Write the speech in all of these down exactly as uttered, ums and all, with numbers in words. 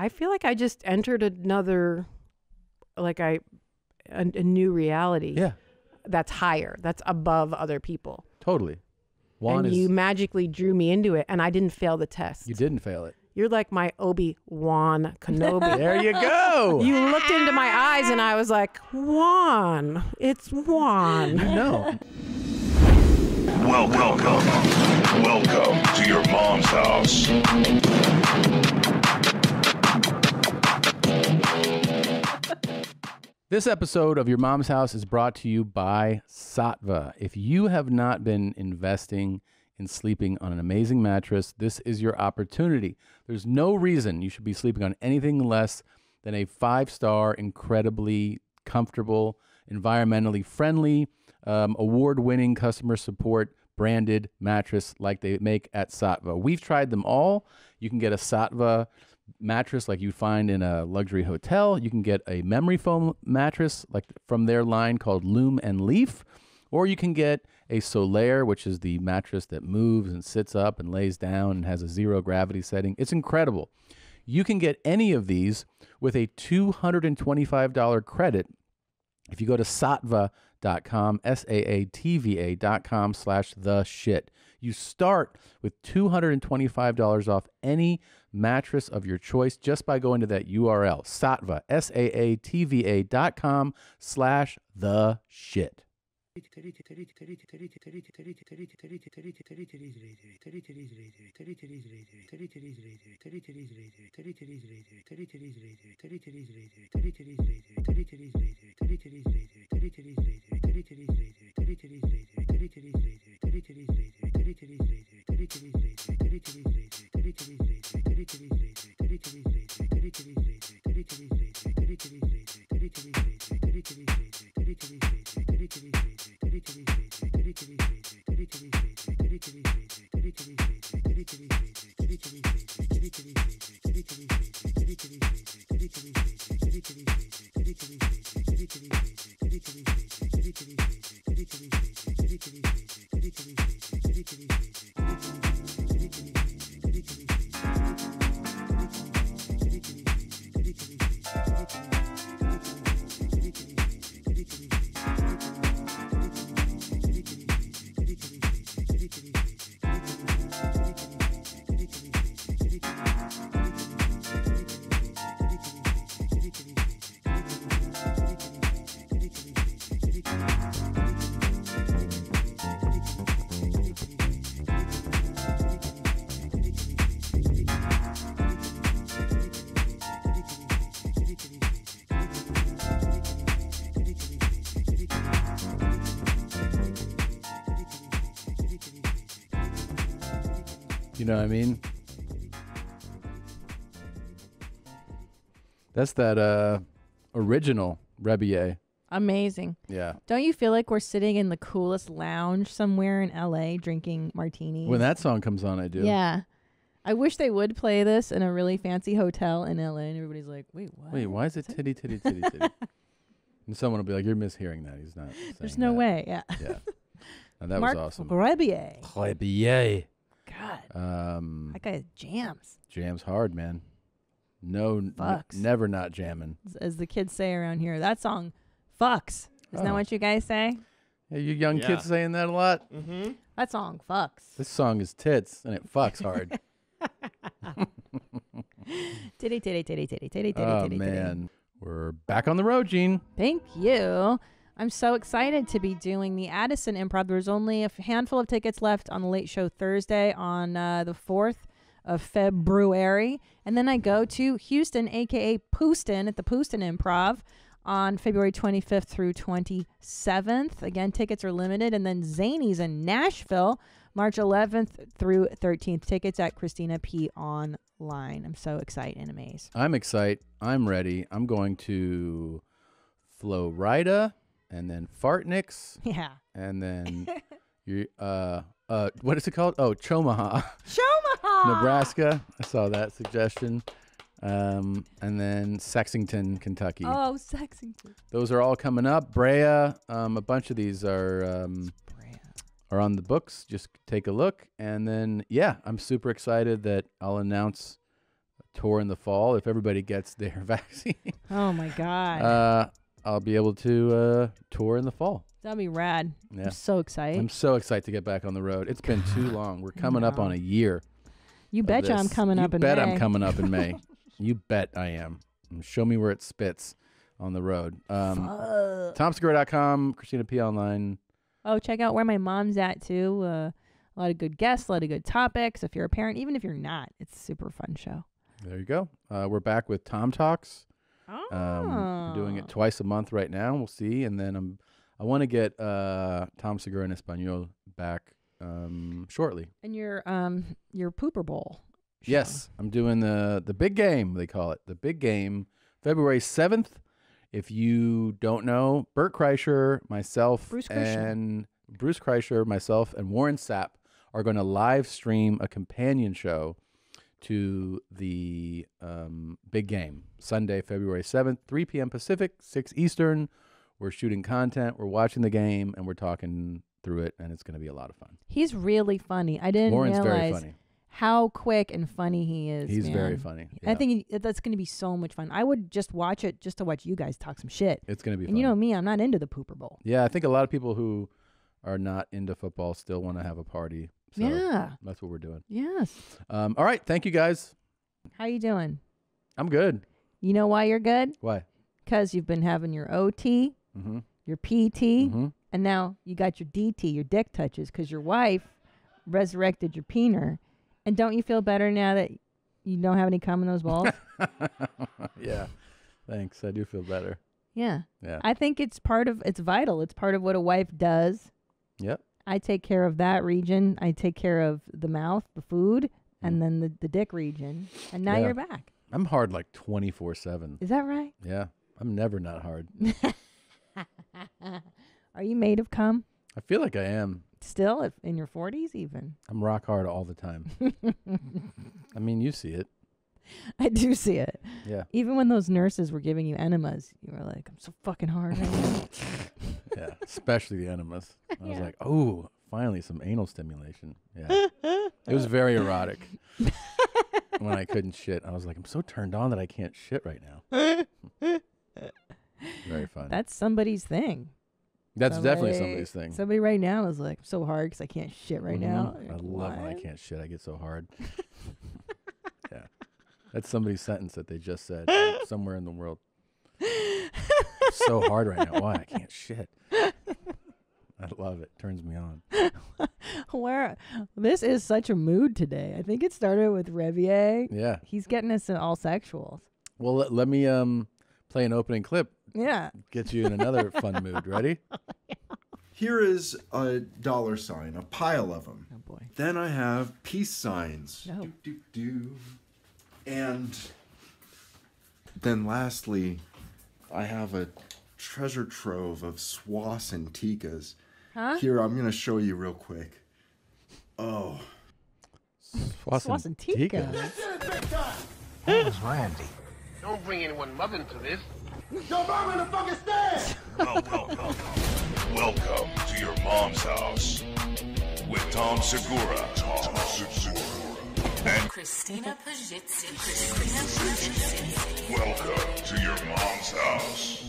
I feel like I just entered another, like I, a, a new reality. Yeah. That's higher. That's above other people. Totally. Juan and is, you magically drew me into it, and I didn't fail the test. You didn't fail it. You're like my Obi-Wan Kenobi. There you go. You looked into my eyes, and I was like, Juan. It's Juan. You know. Welcome. Welcome. Welcome to your mom's house. This episode of Your Mom's House is brought to you by Saatva. If you have not been investing in sleeping on an amazing mattress, this is your opportunity. There's no reason you should be sleeping on anything less than a five-star, incredibly comfortable, environmentally friendly, um, award-winning customer support branded mattress like they make at Saatva. We've tried them all. You can get a Saatva mattress like you find in a luxury hotel. You can get a memory foam mattress like from their line called Loom and Leaf, or you can get a Solaire, which is the mattress that moves and sits up and lays down and has a zero gravity setting. It's incredible. You can get any of these with a two hundred twenty-five dollar credit if you go to saatva dot com, S A A T V A dot com slash the shit. You start with two hundred twenty-five dollars off any mattress of your choice just by going to that U R L, Saatva, S A A T V A dot com slash the shit. You know what I mean? That's that uh, original Rebillet. Amazing. Yeah. Don't you feel like we're sitting in the coolest lounge somewhere in L A drinking martinis? When that song comes on, I do. Yeah. I wish they would play this in a really fancy hotel in L A and everybody's like, wait, what? Wait, why is it titty, titty, titty, titty? And someone will be like, you're mishearing that. He's not saying There's no that. way. Yeah. Yeah. Now, that Marc was awesome. Rebillet. Rebillet. God, um, that guy jams. Jams hard, man. No, fucks. Never not jamming. As, as the kids say around here, that song fucks. Isn't oh. that what you guys say? Are you young yeah. kids saying that a lot? Mm-hmm. That song fucks. This song is tits, and it fucks hard. Titty, titty, titty, titty, titty, titty, oh, titty, man. Titty. We're back on the road, Gene. Thank you. I'm so excited to be doing the Addison Improv. There's only a handful of tickets left on the late show Thursday on uh, the fourth of February. And then I go to Houston, a k a. Pooston, at the Pooston Improv on February twenty-fifth through twenty-seventh. Again, tickets are limited. And then Zanies in Nashville, March eleventh through thirteenth. Tickets at Christina P. Online. I'm so excited and amazed. I'm excited. I'm ready. I'm going to Florida. And then Fartnicks. Yeah. And then you uh uh what is it called? Oh, Chomaha. Chomaha. Nebraska. I saw that suggestion. Um and then Sexington, Kentucky. Oh, Sexington. Those are all coming up. Brea, um a bunch of these are um Brea. are on the books. Just take a look. And then yeah, I'm super excited that I'll announce tour in the fall if everybody gets their vaccine. Oh my God. Uh, I'll be able to uh, tour in the fall. That'd be rad. Yeah. I'm so excited. I'm so excited to get back on the road. It's been too long. We're coming no. up on a year. You betcha I'm coming you up in May. You bet I'm coming up in May. You bet I am. Show me where it spits on the road. Um, Tom Segura dot com, Christina P. Online. Oh, check out Where My Mom's At, too. Uh, a lot of good guests, a lot of good topics. If you're a parent, even if you're not, it's a super fun show. There you go. Uh, we're back with Tom Talks. Oh. Um, doing it twice a month right now. We'll see. And then I'm, I want to get uh, Tom Segura in Espanol back um, shortly. And your um, your Pooper Bowl. Show. Yes, I'm doing the the big game, they call it. The big game, February seventh. If you don't know, Bert Kreischer, myself, Bruce Kreischer. and Bruce Kreischer, myself, and Warren Sapp are going to live stream a companion show to the um, big game, Sunday, February seventh, three p m Pacific, six Eastern. We're shooting content, we're watching the game, and we're talking through it, and it's going to be a lot of fun. He's really funny. I didn't Warren's realize. Very funny. How quick and funny he is. He's man. very funny. Yeah. I think he, that's going to be so much fun. I would just watch it just to watch you guys talk some shit. It's going to be fun. And you know me, I'm not into the Pooper Bowl. Yeah, I think a lot of people who are not into football still want to have a party. So yeah. That's what we're doing. Yes. Um, all right. Thank you, guys. How you doing? I'm good. You know why you're good? Why? Because you've been having your O T, mm-hmm. your P T, mm-hmm. and now you got your D T, your dick touches, because your wife resurrected your peener. And don't you feel better now that you don't have any cum in those balls? Yeah. Thanks. I do feel better. Yeah. Yeah. I think it's part of, it's vital. It's part of what a wife does. Yep. I take care of that region. I take care of the mouth, the food, and mm. then the, the dick region. And now yeah. you're back. I'm hard like twenty-four seven. Is that right? Yeah. I'm never not hard. Are you made of cum? I feel like I am. Still in your forties even. I'm rock hard all the time. I mean, you see it. I do see it. Yeah. Even when those nurses were giving you enemas, you were like, I'm so fucking hard. Yeah, especially the enemas. I yeah. was like, oh, finally some anal stimulation. Yeah. It was very erotic. When I couldn't shit, I was like, I'm so turned on that I can't shit right now. Very fun. That's somebody's thing. That's somebody, definitely somebody's thing. Somebody right now is like, I'm so hard because I can't shit right mm-hmm. now. I love what? When I can't shit. I get so hard. Yeah. That's somebody's sentence that they just said somewhere in the world. So hard right now. Why? I can't shit. I love it. Turns me on. Where this is such a mood today. I think it started with Rebillet. Yeah. He's getting us in all sexuals. Well, let, let me um play an opening clip. Yeah. Gets you in another fun mood. Ready? Here is a dollar sign, a pile of them. Oh, boy. Then I have peace signs. No. Do, do, do. And then lastly, I have a treasure trove of swaths and tikas. Huh? Here, I'm going to show you real quick. Oh. Swaths and tikas? That's it, big time! Who's Randy? Don't bring anyone mother into this. Your mom in the fucking stand! Hello, welcome. Welcome to your mom's house with Tom Segura. Tom Segura. And Christina Pajitsi. Christina Pajitsi. Welcome to your mom's house.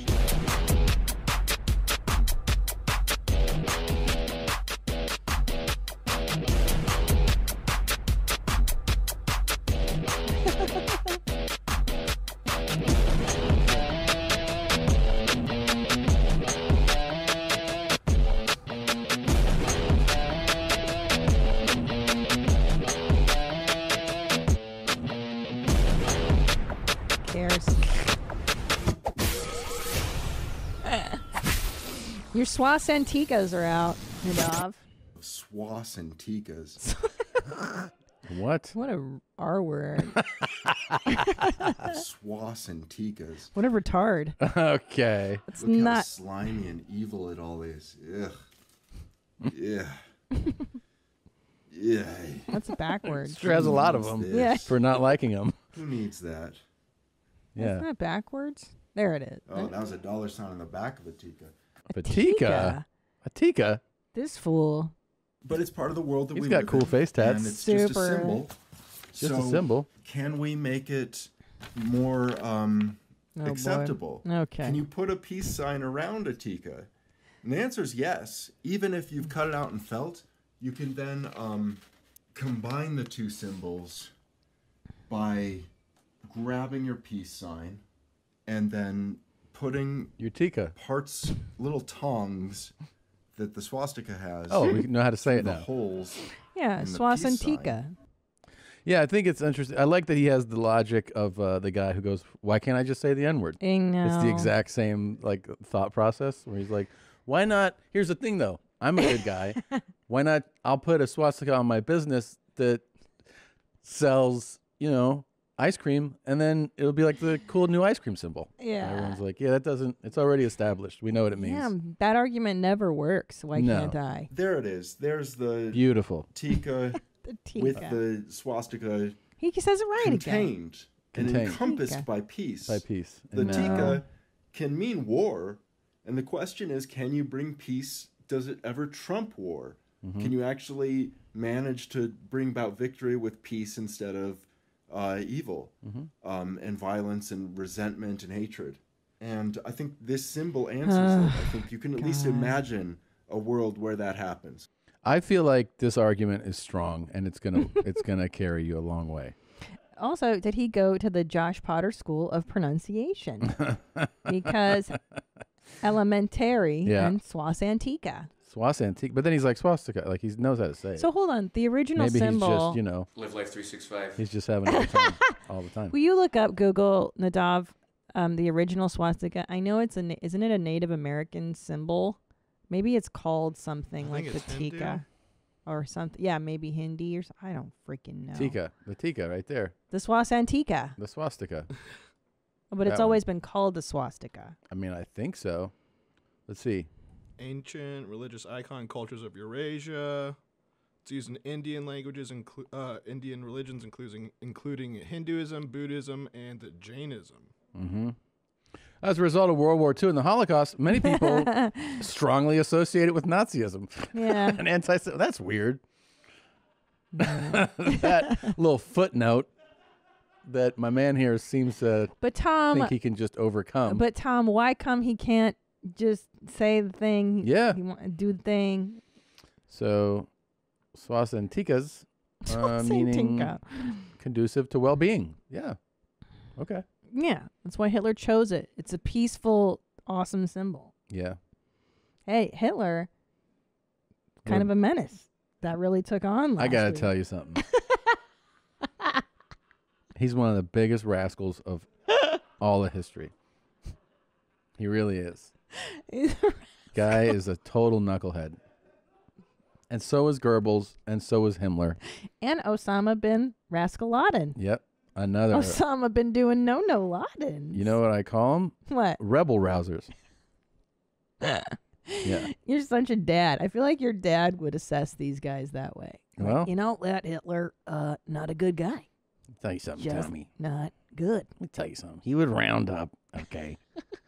Your swaths and tikas are out, Nadav. Swaths and tikas. What? What a R word. Swaths and tikas. What a retard. Okay. It's Look not how slimy and evil it all is. Ugh. Yeah. Yeah. That's backwards. Sure has a lot of them. Yeah. For not liking them. Who needs that? Yeah. Isn't that backwards? There it is. Oh, that was a dollar sign on the back of a tika. A tika? A tika? This fool. But it's part of the world that He's we live in. He's got cool face tats. And it's Super. just a symbol. just so a symbol. Can we make it more um, oh, acceptable? Boy. Okay. Can you put a peace sign around a tikka? And the answer is yes. Even if you've cut it out in felt, you can then um, combine the two symbols by grabbing your peace sign and then putting your tikka parts, little tongs that the swastika has. Oh, we know how to say it now. Holes. Yeah, swasantika. Yeah, I think it's interesting. I like that he has the logic of uh, the guy who goes, "Why can't I just say the N word?" It's the exact same like thought process where he's like, "Why not?" Here's the thing though. I'm a good guy. Why not? I'll put a swastika on my business that sells, you know, ice cream, and then it'll be like the cool new ice cream symbol. Yeah. And everyone's like, yeah, that doesn't, it's already established. We know what it means. Yeah, that argument never works. Why no. can't I? There it is. There's the beautiful tikka, the tikka. with the swastika. He says it right contained again. Contained and encompassed tikka. by peace. By peace. The and tikka can mean war. And the question is, can you bring peace? Does it ever trump war? Mm-hmm. Can you actually manage to bring about victory with peace instead of uh, evil mm-hmm. um, and violence and resentment and hatred? And I think this symbol answers oh, it. I think you can at God. least imagine a world where that happens. I feel like this argument is strong, and it's gonna it's gonna carry you a long way. Also, did he go to the Josh Potter School of Pronunciation? Because elementary yeah. and swasantika. Swasantika. But then he's like swastika. Like he knows how to say it. So hold on. The original Maybe symbol. Maybe he's just, you know. Live life three sixty-five. He's just having a good time all the time. Will you look up Google, Nadav, um, the original swastika? I know it's a, isn't it a Native American symbol? Maybe it's called something like the tikka. Or something. Yeah, maybe Hindi or something. I don't freaking know. Tikka. The tikka right there. The swasantika. The swastika. But that it's always one. been called the swastika. I mean, I think so. Let's see. Ancient religious icon cultures of Eurasia. It's used in Indian languages, inclu uh, Indian religions, including, including Hinduism, Buddhism, and Jainism. Mm-hmm. As a result of World War Two and the Holocaust, many people strongly associate it with Nazism. Yeah. and anti That's weird. Mm. That little footnote that my man here seems to but Tom, think he can just overcome. But Tom, why come he can't just say the thing? Yeah. He want to do the thing. So, swasantikas uh, meaning conducive to well-being. Yeah. Okay. Yeah, that's why Hitler chose it. It's a peaceful, awesome symbol. Yeah. Hey, Hitler, kind We're, of a menace. That really took on last I gotta week. tell you something. He's one of the biggest rascals of all of history. He really is. He's a rascal. Guy is a total knucklehead. And so is Goebbels, and so is Himmler. And Osama bin Rascal-Laden. Yep. Another Osama been doing no no Laden. You know what I call them? What? Rebel rousers. Yeah. You're such a dad. I feel like your dad would assess these guys that way. Well, like, you know that Hitler, uh, not a good guy. I'll tell you something, Just Tommy. Not good. Let me tell you something. He would round up, okay,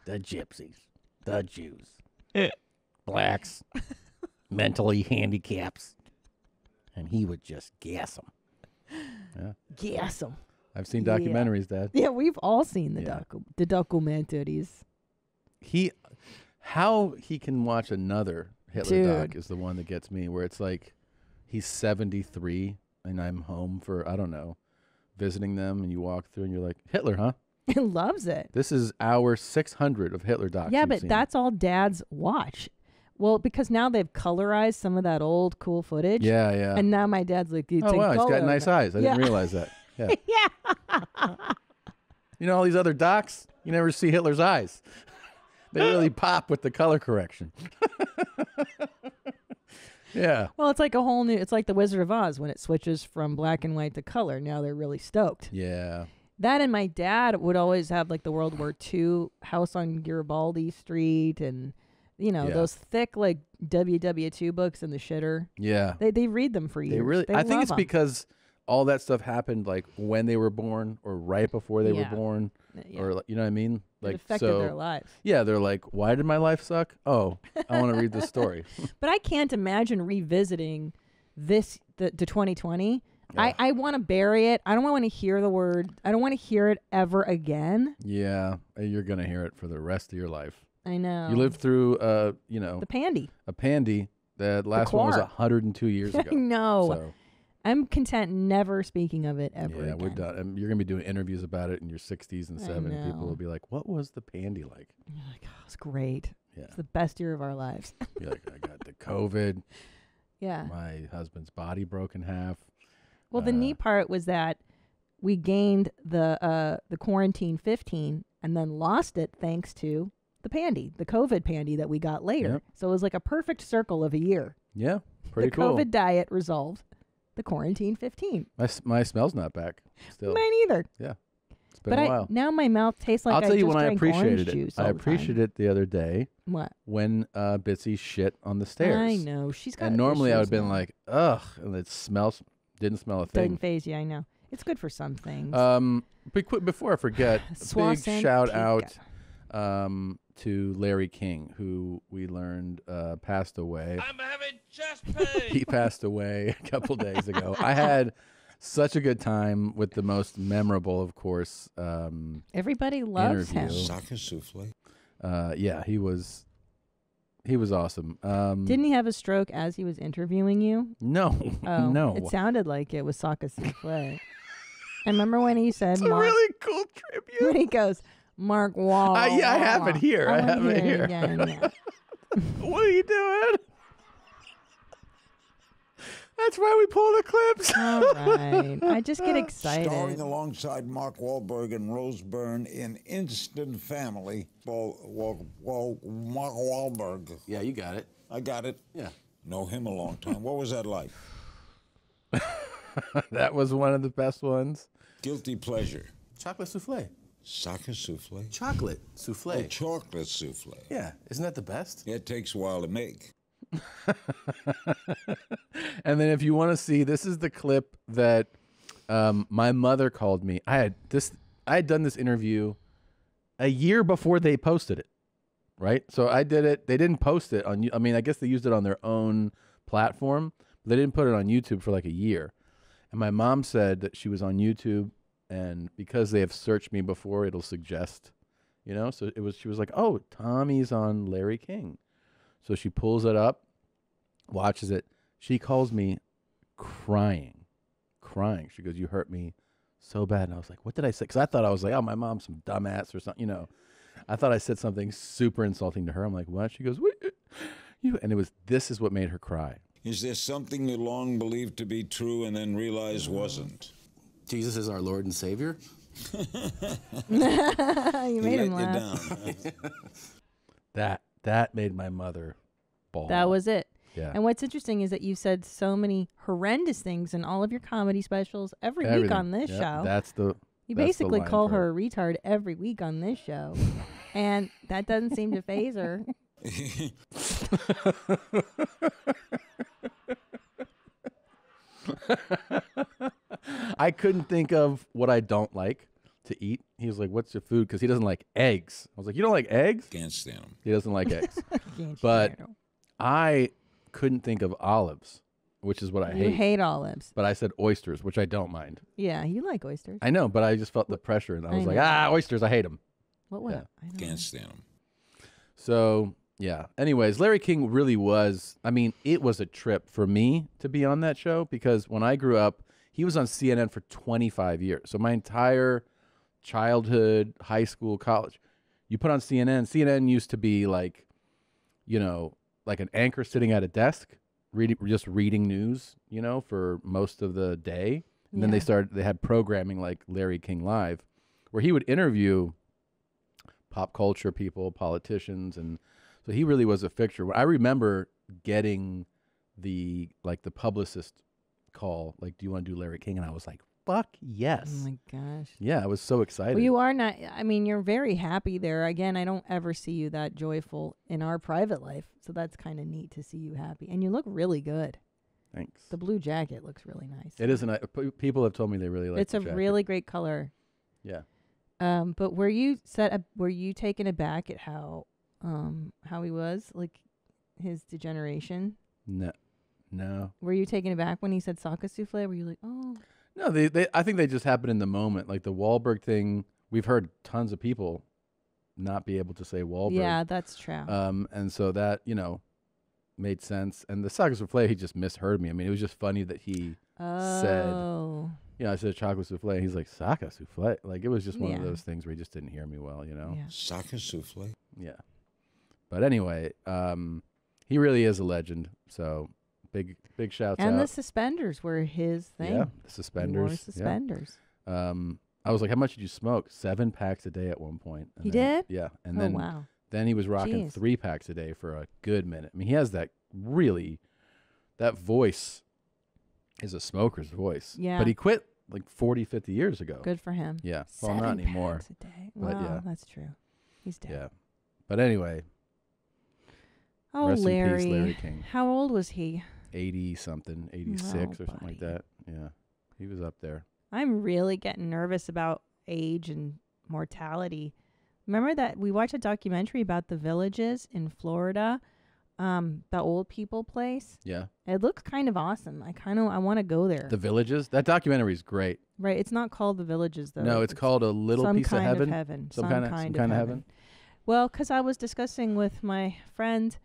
the gypsies, the Jews, blacks, mentally handicapped, and he would just gas them. Yeah. Gas them. I've seen documentaries, yeah. Dad. Yeah, we've all seen the yeah. docu the documentaries. He, how he can watch another Hitler Dude. doc is the one that gets me, where it's like he's seventy-three and I'm home for, I don't know, visiting them, and you walk through and you're like, Hitler, huh? He loves it. This is hour six hundred of Hitler docs. Yeah, but seen. that's all dads watch. Well, because now they've colorized some of that old cool footage. Yeah, yeah. And now my dad's like, it's oh, wow, he's got nice eyes. I yeah. didn't realize that. Yeah. yeah. You know, all these other docs, you never see Hitler's eyes. They really pop with the color correction. Yeah. Well, it's like a whole new, it's like the Wizard of Oz when it switches from black and white to color. Now they're really stoked. Yeah. That and my dad would always have like the World War Two house on Garibaldi Street and, you know, yeah. those thick like W W two books in the shitter. Yeah. They, they read them for years. They really, they I think it's them. because... all that stuff happened like when they were born or right before they yeah. were born yeah. or, you know what I mean? Like, it affected so, their lives. Yeah, they're like, why did my life suck? Oh, I want to read this story. But I can't imagine revisiting this, the, the twenty twenty. Yeah. I, I want to bury it. I don't want to hear the word. I don't want to hear it ever again. Yeah. You're going to hear it for the rest of your life. I know. You lived through, uh, you know. The Pandy. A Pandy. That last one was one hundred two years ago. No. So. I'm content never speaking of it ever. Yeah, again. We're done. I mean, you're going to be doing interviews about it in your sixties and seventies. People will be like, what was the Pandy like? You're like, oh, it's great. Yeah. It's the best year of our lives. You're like, I got the COVID. Yeah. My husband's body broke in half. Well, uh, the neat part was that we gained the uh, the quarantine fifteen and then lost it thanks to the Pandy, the COVID Pandy that we got later. Yep. So it was like a perfect circle of a year. Yeah, pretty the cool. The COVID diet resolved the quarantine fifteen. My, my smell's not back still. Mine either. Yeah. It's been but a while. I, now my mouth tastes like I'll I tell you just when I appreciated it. I appreciated it the other day. What? When uh, Bitsy shit on the stairs. I know. She's got And normally I would have been like, ugh, and it smells. Didn't smell a thing. Didn't phase you, I know. It's good for some things. Um, be quick, before I forget, a big shout out um, to Larry King, who we learned uh, passed away. I'm having chest pain. He passed away a couple days ago. I had such a good time with the most memorable, of course. Um, Everybody loves interview. him. Saka Souffle. Uh, yeah, he was. He was awesome. Um, Didn't he have a stroke as he was interviewing you? No, oh, no. It sounded like it was Saka Souffle. I remember when he said, it's a Mark, really cool tribute. When he goes, Mark Wahlberg. Uh, yeah, I have it here. I, I have it here. Again, yeah. What are you doing? That's why we pull the clips. All right. I just get excited. Starring alongside Mark Wahlberg and Rose Byrne in Instant Family. Well, well, well, Mark Wahlberg. Yeah, you got it. I got it. Yeah. Know him a long time. What was that like? That was one of the best ones. Guilty pleasure. Chocolate souffle. Saka souffle. Chocolate souffle. Oh, chocolate souffle. Yeah. Isn't that the best? Yeah, it takes a while to make. And then if you want to see, this is the clip that um, my mother called me. I had this, I had done this interview a year before they posted it, right? So I did it. They didn't post it on, I mean, I guess they used it on their own platform. But they didn't put it on YouTube for like a year. And my mom said that she was on YouTube, and because they have searched me before, it'll suggest, you know? So it was, she was like, oh, Tommy's on Larry King. So she pulls it up, watches it. She calls me crying, crying. She goes, you hurt me so bad. And I was like, what did I say? Because I thought I was like, oh, my mom's some dumbass or something. You know, I thought I said something super insulting to her. I'm like, what? She goes, what? You? And it was, this is what made her cry. Is there something you long believed to be true and then realized wasn't? Jesus is our Lord and Savior. You made him laugh. That. That made my mother bawl. That was it. Yeah. And what's interesting is that you've said so many horrendous things in all of your comedy specials every Everything. week on this yep. show. That's the You that's basically the line call for her it. a retard every week on this show. And that doesn't seem to phase her. I couldn't think of what I don't like to eat. He was like, what's your food? Because he doesn't like eggs. I was like, you don't like eggs? Can't stand them. He doesn't like eggs. But I couldn't think of olives, which is what I you hate. You hate olives. But I said oysters, which I don't mind. Yeah, you like oysters. I know, but I just felt the pressure, and I was I like, ah, oysters, I hate them. What was yeah. I don't Can't know. stand them. So, yeah. Anyways, Larry King really was, I mean, it was a trip for me to be on that show, because when I grew up, he was on C N N for twenty-five years. So my entire childhood, high school, college. You put on C N N. C N N used to be like, you know, like an anchor sitting at a desk, reading, just reading news, you know, for most of the day. And yeah. then they started, they had programming like Larry King Live, where he would interview pop culture people, politicians. And so he really was a fixture. I remember getting the, like the publicist call, like, do you want to do Larry King? And I was like, fuck yes. Oh my gosh. Yeah, I was so excited. Well, you are not, I mean, you're very happy there. Again, I don't ever see you that joyful in our private life. So that's kind of neat to see you happy. And you look really good. Thanks. The blue jacket looks really nice. It is a nice, people have told me they really like it. It's a jacket. really great color. Yeah. Um, but were you set up, were you taken aback at how, um, how he was, like his degeneration? No. No. Were you taken aback when he said Saka Souffle? Were you like, oh? No, they, they. I think they just happened in the moment. Like the Wahlberg thing, we've heard tons of people not be able to say Wahlberg. Yeah, that's true. Um, and so that, you know, made sense. And the Saka Souffle, he just misheard me. I mean, it was just funny that he oh. said, you know, I said chocolate souffle. And he's like, Saka Souffle. Like it was just one yeah. of those things where he just didn't hear me well, you know? Yeah. Saka Souffle. Yeah. But anyway, um, he really is a legend. So big, big shouts and out. And the suspenders were his thing. Yeah, the suspenders. He wore suspenders. Yeah. Um, I was like, how much did you smoke? Seven packs a day at one point. And he then, did? Yeah. And oh, then, wow. then he was rocking Jeez. three packs a day for a good minute. I mean, he has that really, that voice is a smoker's voice. Yeah. But he quit like forty, fifty years ago. Good for him. Yeah. Well, Seven not anymore. Packs a day. But well, yeah. that's true. He's dead. Yeah. But anyway. Oh, rest Larry. In peace, Larry King. How old was he? eighty something, eighty-six oh, or something buddy. Like that. Yeah. He was up there. I'm really getting nervous about age and mortality. Remember that we watched a documentary about the villages in Florida, um, the old people place. Yeah. It looks kind of awesome. I kind of I want to go there. The Villages? That documentary is great. Right. It's not called The Villages, though. No, it's, it's called A Little some Piece kind of Heaven. Of heaven. Some, some kind of, kind some kind of, of heaven. heaven. Well, because I was discussing with my friend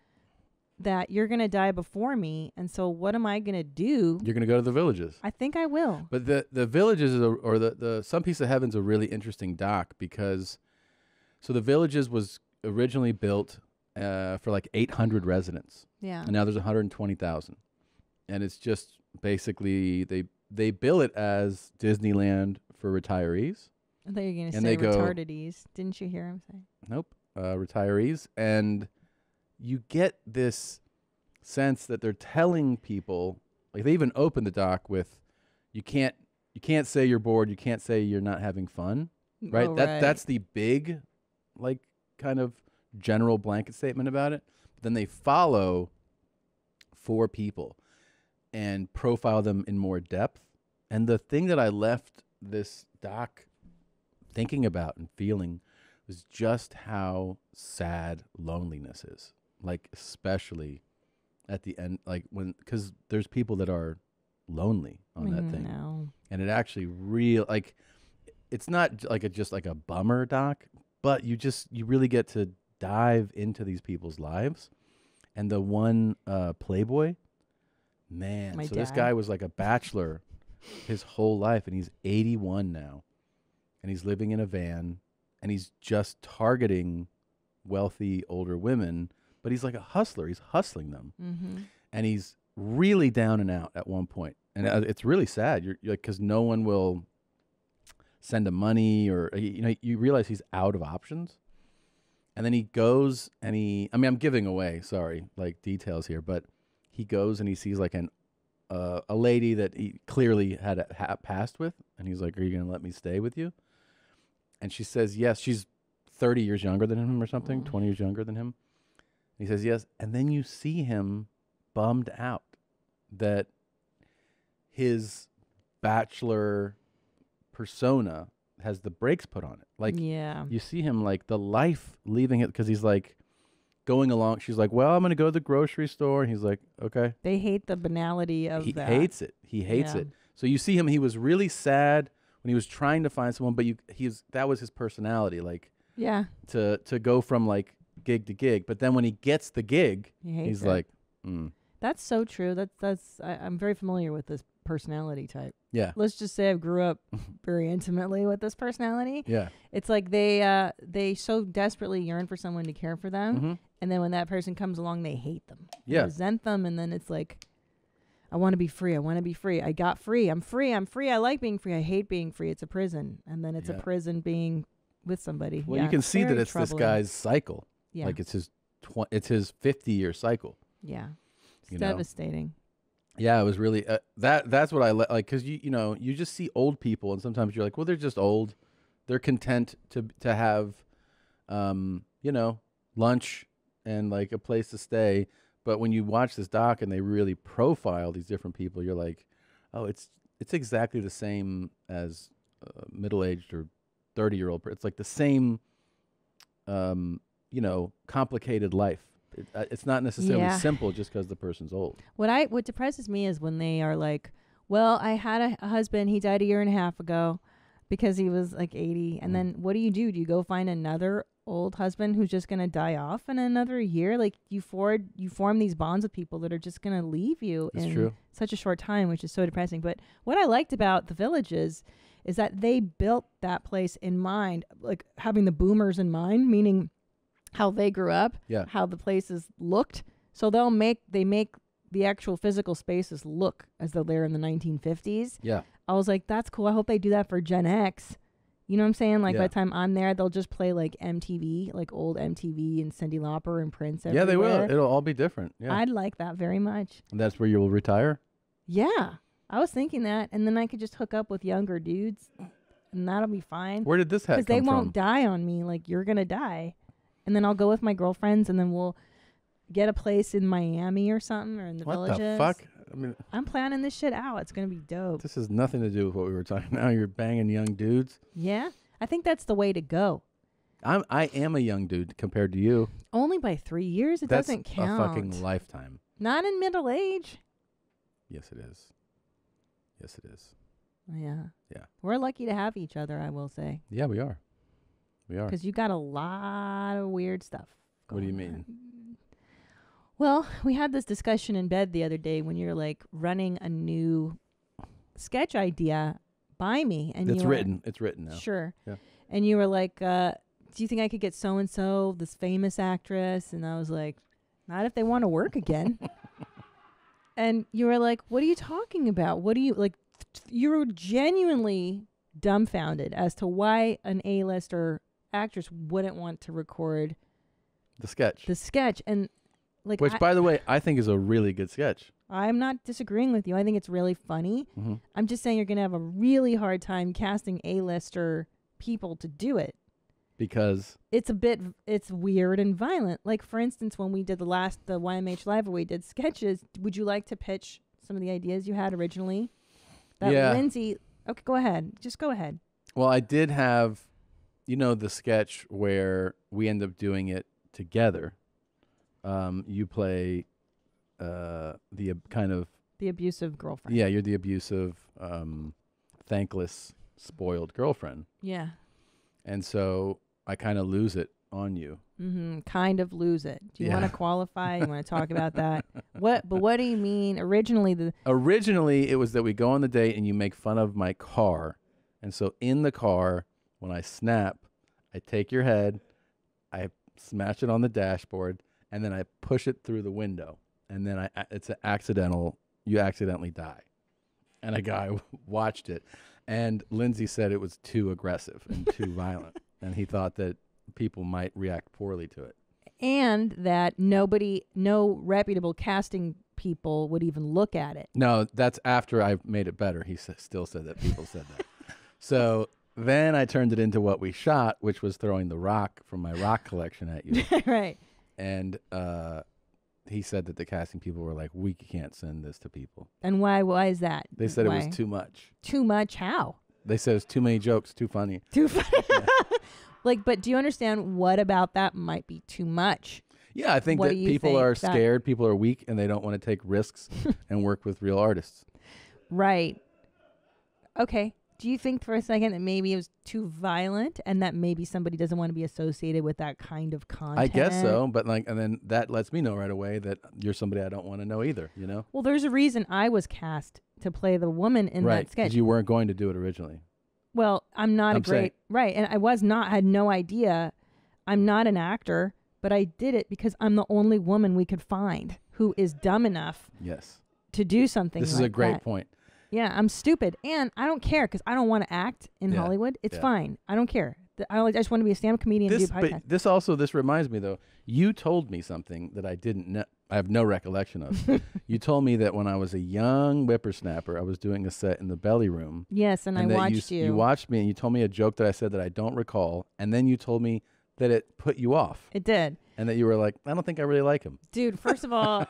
that you're going to die before me, and so what am I going to do? You're going to go to the Villages. I think I will. But the the Villages is a, or the, the Some Piece of Heaven's a really interesting doc because so the Villages was originally built uh, for like eight hundred residents. Yeah. And now there's one hundred twenty thousand. And it's just basically they they bill it as Disneyland for retirees. I thought you were going to say retardedees. Didn't you hear him say? Nope. Uh, retirees. And you get this sense that they're telling people, like they even open the doc with, you can't, you can't say you're bored, you can't say you're not having fun, right? Oh, that right. that's the big, like, kind of general blanket statement about it. But then they follow four people and profile them in more depth. And the thing that I left this doc thinking about and feeling was just how sad loneliness is. Like, especially at the end, like when, because there's people that are lonely on mm, that thing. No. And it actually real, like, it's not like a, just like a bummer doc, but you just, you really get to dive into these people's lives. And the one uh, Playboy, man, My so dad. This guy was like a bachelor his whole life, and he's eighty-one now, and he's living in a van, and he's just targeting wealthy older women. But he's like a hustler. He's hustling them. Mm-hmm. And he's really down and out at one point. And it's really sad. You're, you're like, because no one will send him money, or, you know, you realize he's out of options. And then he goes and he, I mean, I'm giving away, sorry, like details here, but he goes and he sees like an, uh, a lady that he clearly had a ha past with. And he's like, are you going to let me stay with you? And she says, yes. She's thirty years younger than him or something, mm-hmm. twenty years younger than him. He says yes, and then you see him bummed out that his bachelor persona has the brakes put on it. Like, yeah. you see him like the life leaving it because he's like going along. She's like, well, I'm going to go to the grocery store. And he's like, okay. They hate the banality of he that. He hates it. He hates yeah. it. So you see him. He was really sad when he was trying to find someone, but you, he's that was his personality. Like, yeah, to to go from like gig to gig, but then when he gets the gig, he hates he's it. Like, mm. "That's so true." That's that's. I, I'm very familiar with this personality type. Yeah. Let's just say I grew up very intimately with this personality. Yeah. It's like they uh they so desperately yearn for someone to care for them, mm-hmm. and then when that person comes along, they hate them. Yeah. They resent them, and then it's like, I want to be free. I want to be free. I got free. I'm free. I'm free. I like being free. I hate being free. It's a prison, and then it's yeah. a prison being with somebody. Well, yeah, you can see that it's troubling. This guy's cycle. Yeah. Like it's his tw it's his fifty year cycle. Yeah. It's you devastating. Know? Yeah, it was really uh, that that's what I le like cuz you you know, you just see old people and sometimes you're like, well, they're just old. They're content to to have um, you know, lunch and like a place to stay, but when you watch this doc and they really profile these different people, you're like, oh, it's it's exactly the same as uh, middle-aged or thirty year old. It's like the same um you know, complicated life. it, uh, it's not necessarily yeah. simple just because the person's old. What I what depresses me is when they are like, well, I had a, a husband. He died a year and a half ago because he was like eighty. And mm. then what do you do? Do you go find another old husband who's just going to die off in another year? Like you forward, you form these bonds with people that are just going to leave you That's in true. such a short time, which is so depressing. But what I liked about the Villages is that they built that place in mind, like having the boomers in mind, meaning how they grew up, yeah. how the places looked. So they'll make, they make the actual physical spaces look as though they're in the nineteen fifties. Yeah. I was like, that's cool. I hope they do that for Gen X. You know what I'm saying? Like yeah. by the time I'm there, they'll just play like M T V, like old M T V and Cyndi Lauper and Prince everywhere. Yeah, they will. It'll all be different. Yeah. I'd like that very much. And that's where you will retire? Yeah. I was thinking that, and then I could just hook up with younger dudes, and that'll be fine. Where did this hat come from? Because they won't die on me. Like, you're going to die. And then I'll go with my girlfriends, and then we'll get a place in Miami or something, or in the Villages. What the fuck? I mean, I'm planning this shit out. It's going to be dope. This has nothing to do with what we were talking about. You're banging young dudes. Yeah. I think that's the way to go. I'm, I am a young dude compared to you. Only by three years? It that's doesn't count. That's a fucking lifetime. Not in middle age. Yes, it is. Yes, it is. Yeah. Yeah. We're lucky to have each other, I will say. Yeah, we are. We are. Because you got a lot of weird stuff. What do you mean? On. Well, we had this discussion in bed the other day when you're like running a new sketch idea by me. And it's written. It's written now. Sure. Yeah. And you were like, uh, do you think I could get so-and-so, this famous actress? And I was like, not if they want to work again. And you were like, what are you talking about? What do you like? You were genuinely dumbfounded as to why an A-lister actress wouldn't want to record the sketch. The sketch. And like, which, I, by the way, I think is a really good sketch. I'm not disagreeing with you. I think it's really funny. Mm-hmm. I'm just saying you're going to have a really hard time casting A-lister people to do it. Because it's a bit, it's weird and violent. Like, for instance, when we did the last, the Y M H Live where we did sketches, would you like to pitch some of the ideas you had originally? That yeah. Lindsay, okay, go ahead. Just go ahead. Well, I did have, you know, the sketch where we end up doing it together. Um, you play uh, the uh, kind of... The abusive girlfriend. Yeah, you're the abusive, um, thankless, spoiled girlfriend. Yeah. And so I kind of lose it on you. Mm-hmm. Kind of lose it. Do you yeah. want to qualify? You want to talk about that? What? But what do you mean? Originally, the originally it was that we go on the date and you make fun of my car, and so in the car, when I snap, I take your head, I smash it on the dashboard, and then I push it through the window, and then I it's an accidental. You accidentally die, and a guy watched it. And Lindsay said it was too aggressive and too violent. And he thought that people might react poorly to it. And that nobody, no reputable casting people would even look at it. No, that's after I made it better. He still said that people said that. So then I turned it into what we shot, which was throwing the rock from my rock collection at you. Right. And uh, he said that the casting people were like, we can't send this to people. And why? Why is that? They said why? It was too much. Too much? How? They said it was too many jokes, too funny. Too funny. Yeah. Like, but do you understand what about that might be too much? Yeah, I think what that people think are scared, that? people are weak, and they don't want to take risks and work with real artists. Right. Okay. Do you think for a second that maybe it was too violent and that maybe somebody doesn't want to be associated with that kind of content? I guess so. But like, and then that lets me know right away that you're somebody I don't want to know either, you know? Well, there's a reason I was cast to play the woman in right, that sketch. Right, because you weren't going to do it originally. Well, I'm not I'm a great, saying, right. And I was not, had no idea. I'm not an actor, but I did it because I'm the only woman we could find who is dumb enough yes. to do something This like is a great that. point. Yeah, I'm stupid, and I don't care because I don't want to act in yeah, Hollywood. It's yeah. fine. I don't care. I, I just want to be a stand-up comedian this, and do a podcast. But this also, this reminds me, though. You told me something that I didn't know. I have no recollection of. You told me that when I was a young whippersnapper, I was doing a set in the Belly Room. Yes, and, and I watched you, you. You watched me, and you told me a joke that I said that I don't recall, and then you told me that it put you off. It did. And that you were like, I don't think I really like him. Dude, first of all,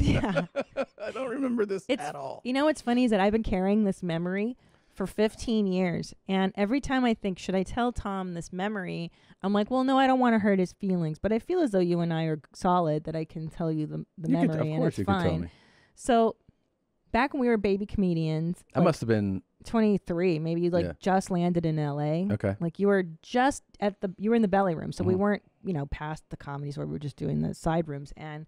yeah. I don't remember this it's, at all. You know what's funny is that I've been carrying this memory for fifteen years. And every time I think, should I tell Tom this memory? I'm like, well, no, I don't want to hurt his feelings. But I feel as though you and I are solid that I can tell you the, the you memory. Could, of and course it's you fine. Could tell me. So back when we were baby comedians. I like must have been. twenty-three. Maybe you like yeah. just landed in L A. Okay. Like you were just at the, you were in the belly room. So mm-hmm. we weren't, you know, past the comedy store. We were just doing the side rooms. And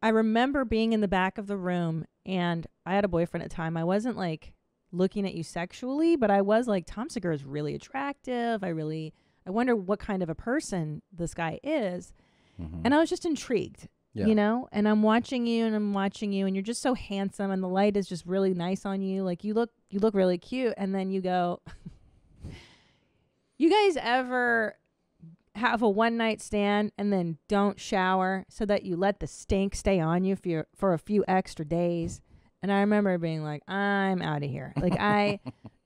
I remember being in the back of the room, and I had a boyfriend at the time. I wasn't like looking at you sexually, but I was like, Tom Segura is really attractive. I really, I wonder what kind of a person this guy is. Mm-hmm. And I was just intrigued, yeah. you know, and I'm watching you and I'm watching you and you're just so handsome and the light is just really nice on you. Like you look, you look really cute. And then you go, you guys ever have a one night stand and then don't shower so that you let the stink stay on you for, your, for a few extra days? And I remember being like, I'm out of here. Like I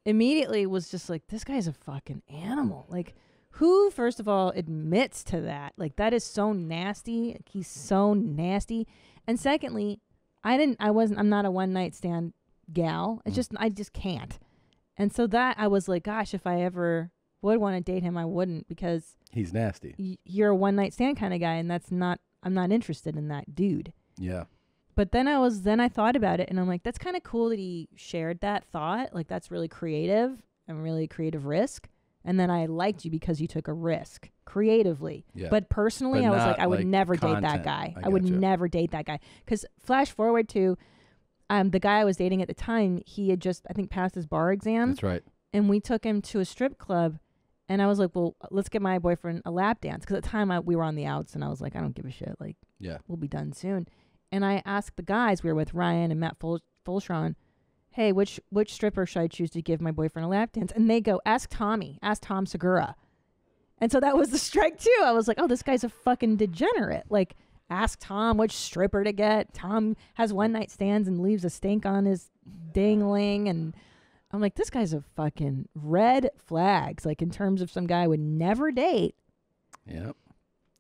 immediately was just like, this guy's a fucking animal. Like who, first of all, admits to that? Like that is so nasty. Like, he's so nasty. And secondly, I didn't, I wasn't, I'm not a one night stand gal. It's just, I just can't. And so that I was like, gosh, if I ever would want to date him, I wouldn't, because he's nasty. Y- you're a one night stand kind of guy. And that's not, I'm not interested in that dude. Yeah. But then I was, then I thought about it and I'm like, that's kind of cool that he shared that thought. Like, that's really creative and really creative risk. And then I liked you because you took a risk creatively. Yeah. But personally, but I was like, I would like never content. date that guy. I, I would you. never date that guy. Because flash forward to um, the guy I was dating at the time, he had just, I think, passed his bar exam. That's right. And we took him to a strip club. And I was like, well, let's get my boyfriend a lap dance. Because at the time I, we were on the outs and I was like, I don't give a shit. Like, yeah, we'll be done soon. And I asked the guys, we were with Ryan and Matt Fulshron, hey, which which stripper should I choose to give my boyfriend a lap dance? And they go, ask Tommy, ask Tom Segura. And so that was the strike too. I was like, oh, this guy's a fucking degenerate. Like, ask Tom which stripper to get. Tom has one night stands and leaves a stink on his dangling. And I'm like, this guy's a fucking red flags. Like, in terms of some guy I would never date. Yep.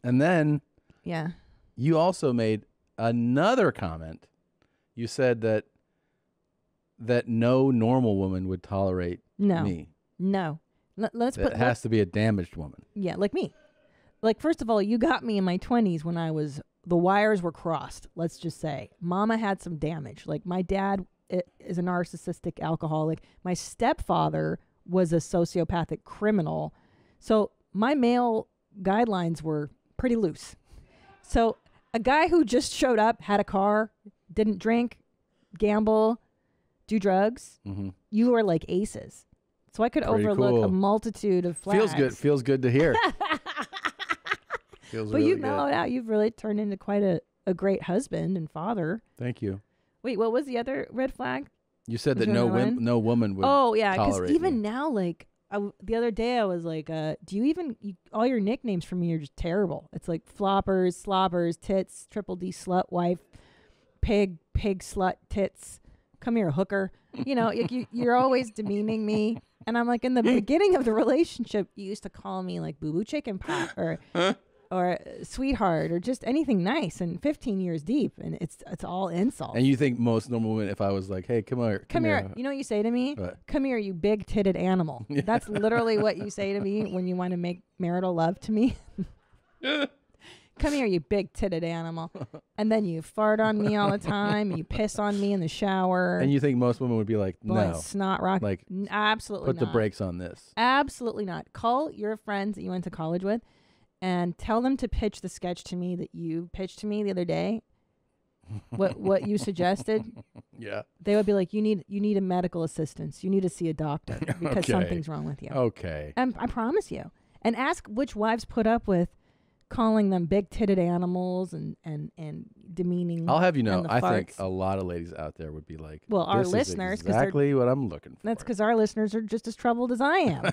And then yeah, you also made another comment. You said that that no normal woman would tolerate no. me. No, L- let's that put. It has to be a damaged woman. Yeah, like me. Like, first of all, you got me in my twenties when I was, the wires were crossed. Let's just say, Mama had some damage. Like, my dad is a narcissistic alcoholic. My stepfather was a sociopathic criminal. So my male guidelines were pretty loose. So a guy who just showed up, had a car, didn't drink, gamble, do drugs, mm-hmm. you were like aces. So I could Pretty overlook cool. a multitude of flags. Feels good. Feels good to hear. Feels but really you mellowed out. You've really turned into quite a, a great husband and father. Thank you. Wait, what was the other red flag? You said was that no wim- no woman would tolerate Oh, yeah, because even me. now, like, I w- the other day I was like, uh, do you even, you, all your nicknames for me are just terrible. It's like floppers, slobbers, tits, triple D slut wife, pig, pig slut, tits. Come here, hooker. You know, like you, you're always demeaning me. And I'm like, in the beginning of the relationship, you used to call me like boo-boo chicken pot or or sweetheart or just anything nice, and fifteen years deep. And it's it's all insults. And you think most normal women, if I was like, hey, come here. Come, come here. here. You know what you say to me? What? Come here, you big-titted animal. Yeah. That's literally what you say to me when you want to make marital love to me. Come here, you big-titted animal. And then you fart on me all the time. And you piss on me in the shower. And you think most women would be like, no. Snot rock. Like, N- absolutely put not. Put the brakes on this. Absolutely not. Call your friends that you went to college with and tell them to pitch the sketch to me that you pitched to me the other day. What what you suggested. Yeah. They would be like, you need you need a medical assistance. You need to see a doctor because okay. something's wrong with you. Okay. And I promise you. And ask which wives put up with calling them big-titted animals and, and, and demeaning. I'll have you know, I farts. think a lot of ladies out there would be like, well, this our is listeners, exactly what I'm looking for. That's because our listeners are just as troubled as I am.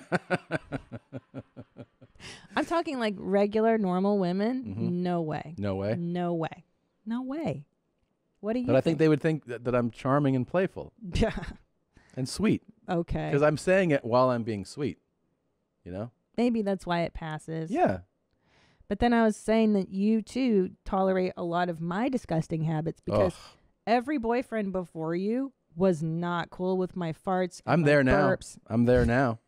I'm talking like regular, normal women. Mm-hmm. No way. No way? No way. No way. What do you But think? I think they would think that, that I'm charming and playful. Yeah. And sweet. Okay. Because I'm saying it while I'm being sweet, you know? Maybe that's why it passes. Yeah. But then I was saying that you, too, tolerate a lot of my disgusting habits because Ugh. every boyfriend before you was not cool with my farts. I'm there now. Burps. I'm there now.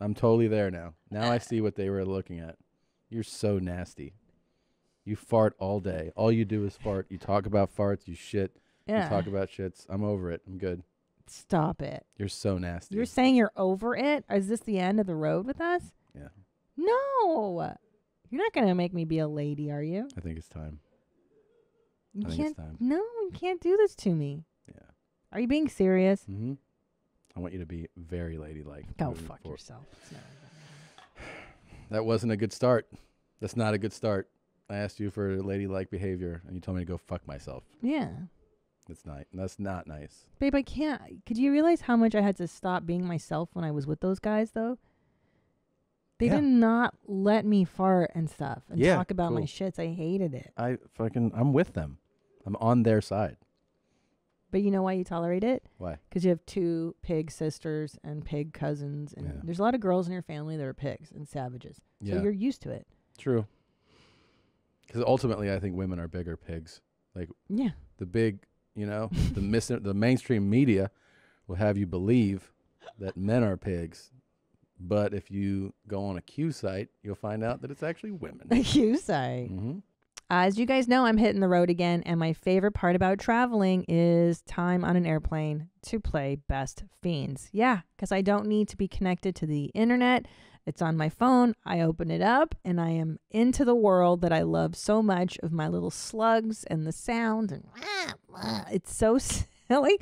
I'm totally there now. Now I see what they were looking at. You're so nasty. You fart all day. All you do is fart. You talk about farts. You shit. Yeah. You talk about shits. I'm over it. I'm good. Stop it. You're so nasty. You're saying you're over it? Is this the end of the road with us? Yeah. No. You're not going to make me be a lady, are you? I think it's time. You I think can't, it's time. No, you can't do this to me. Yeah. Are you being serious? Mm-hmm. I want you to be very ladylike. Go fuck forward. yourself. It's not that wasn't a good start. That's not a good start. I asked you for ladylike behavior, and you told me to go fuck myself. Yeah. That's not, that's not nice. Babe, I can't. Could you realize how much I had to stop being myself when I was with those guys, though? They yeah. did not let me fart and stuff and yeah, talk about cool. my shits. I hated it. I fucking, I'm with them. I'm on their side. But you know why you tolerate it? Why? Because you have two pig sisters and pig cousins. And yeah. there's a lot of girls in your family that are pigs and savages. So yeah. you're used to it. True. Because ultimately, I think women are bigger pigs. Like, yeah. the big, you know, the, mis the mainstream media will have you believe that men are pigs. But if you go on a Q site, you'll find out that it's actually women. A Q site. Mm-hmm. As you guys know, I'm hitting the road again, and my favorite part about traveling is time on an airplane to play Best Fiends. Yeah, because I don't need to be connected to the internet. It's on my phone. I open it up, and I am into the world that I love so much of my little slugs and the sound. And it's so silly,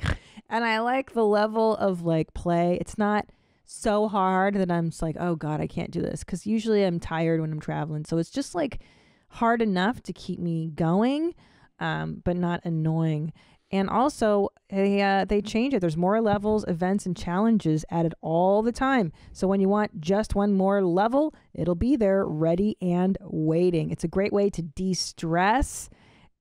and I like the level of like play. It's not so hard that I'm just like, oh, God, I can't do this, because usually I'm tired when I'm traveling, so it's just like hard enough to keep me going, um, but not annoying. And also, they, uh, they change it. There's more levels, events, and challenges added all the time. So when you want just one more level, it'll be there ready and waiting. It's a great way to de-stress.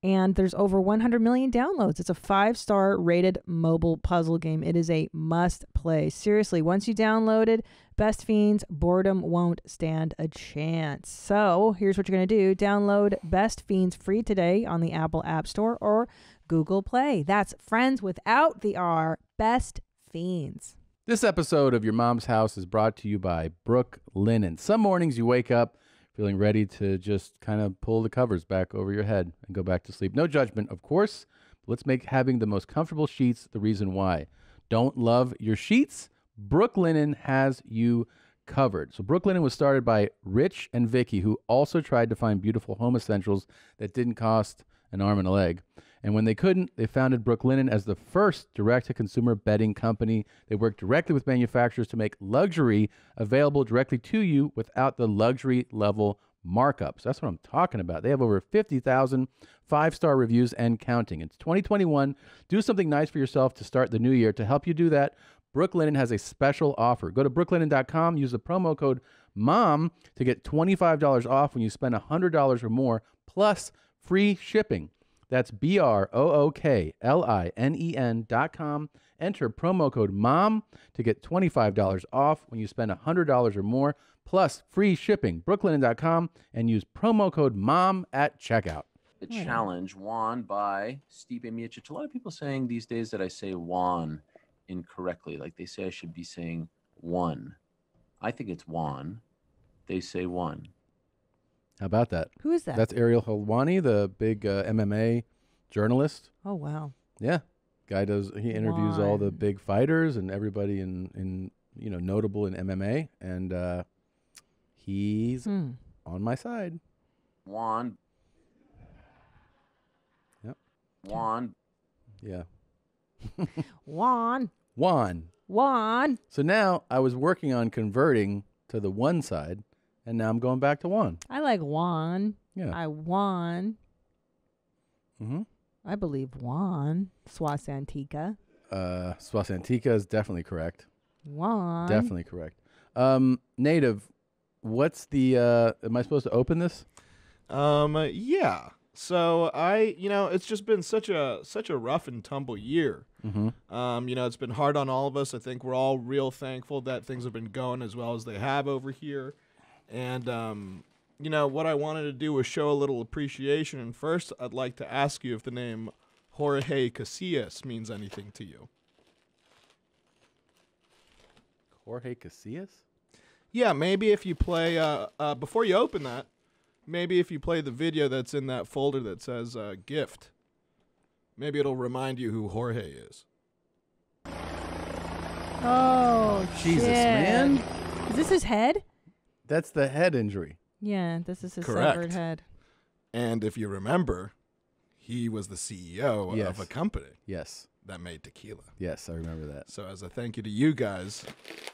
And there's over one hundred million downloads. It's a five-star rated mobile puzzle game. It is a must-play. Seriously, once you download it, Best Fiends, boredom won't stand a chance. So here's what you're going to do. Download Best Fiends free today on the Apple App Store or Google Play. That's friends without the R, Best Fiends. This episode of Your Mom's House is brought to you by Brooklinen. Some mornings you wake up feeling ready to just kind of pull the covers back over your head and go back to sleep. No judgment, of course. But let's make having the most comfortable sheets the reason why. Don't love your sheets? Brooklinen has you covered. So Brooklinen was started by Rich and Vicky, who also tried to find beautiful home essentials that didn't cost an arm and a leg. And when they couldn't, they founded Brooklinen as the first direct-to-consumer bedding company. They work directly with manufacturers to make luxury available directly to you without the luxury-level markups. That's what I'm talking about. They have over fifty thousand five-star reviews and counting. It's twenty twenty-one. Do something nice for yourself to start the new year. To help you do that, Brooklinen has a special offer. Go to brooklinen dot com, use the promo code MOM to get twenty-five dollars off when you spend one hundred dollars or more, plus free shipping. That's B R O O K L I N E N dot com. Enter promo code MOM to get twenty-five dollars off when you spend one hundred dollars or more, plus free shipping. brooklinen dot com and use promo code MOM at checkout. The challenge won by Stipe Miocic. A lot of people saying these days that I say won incorrectly. Like they say I should be saying won. I think it's won. They say won. How about that? Who is that? That's Ariel Helwani, the big uh, M M A journalist. Oh, wow. Yeah. Guy does, he interviews Juan. all the big fighters and everybody in, in you know, notable in M M A. And uh, he's hmm. on my side. Juan. Yep. Juan. Yeah. Juan. Juan. Juan. So now I was working on converting to the one side. And now I'm going back to Juan. I like Juan. Yeah. I Juan. Mm-hmm. I believe Juan. Suas Antica. Uh, Suas Antica is definitely correct. Juan. Definitely correct. Um, Native, what's the, uh, am I supposed to open this? Um, uh, yeah. So I, you know, it's just been such a, such a rough and tumble year. Mm-hmm. Um, you know, it's been hard on all of us. I think we're all real thankful that things have been going as well as they have over here. And, um, you know, what I wanted to do was show a little appreciation. And first, I'd like to ask you if the name Jorge Casillas means anything to you. Jorge Casillas? Yeah, maybe if you play, uh, uh, before you open that, maybe if you play the video that's in that folder that says uh, gift, maybe it'll remind you who Jorge is. Oh, Jesus, shit. Man. Is this his head? That's the head injury. Yeah, this is his Correct. severed head. And if you remember, he was the C E O yes. of a company. Yes. That made tequila. Yes, I remember that. So as a thank you to you guys,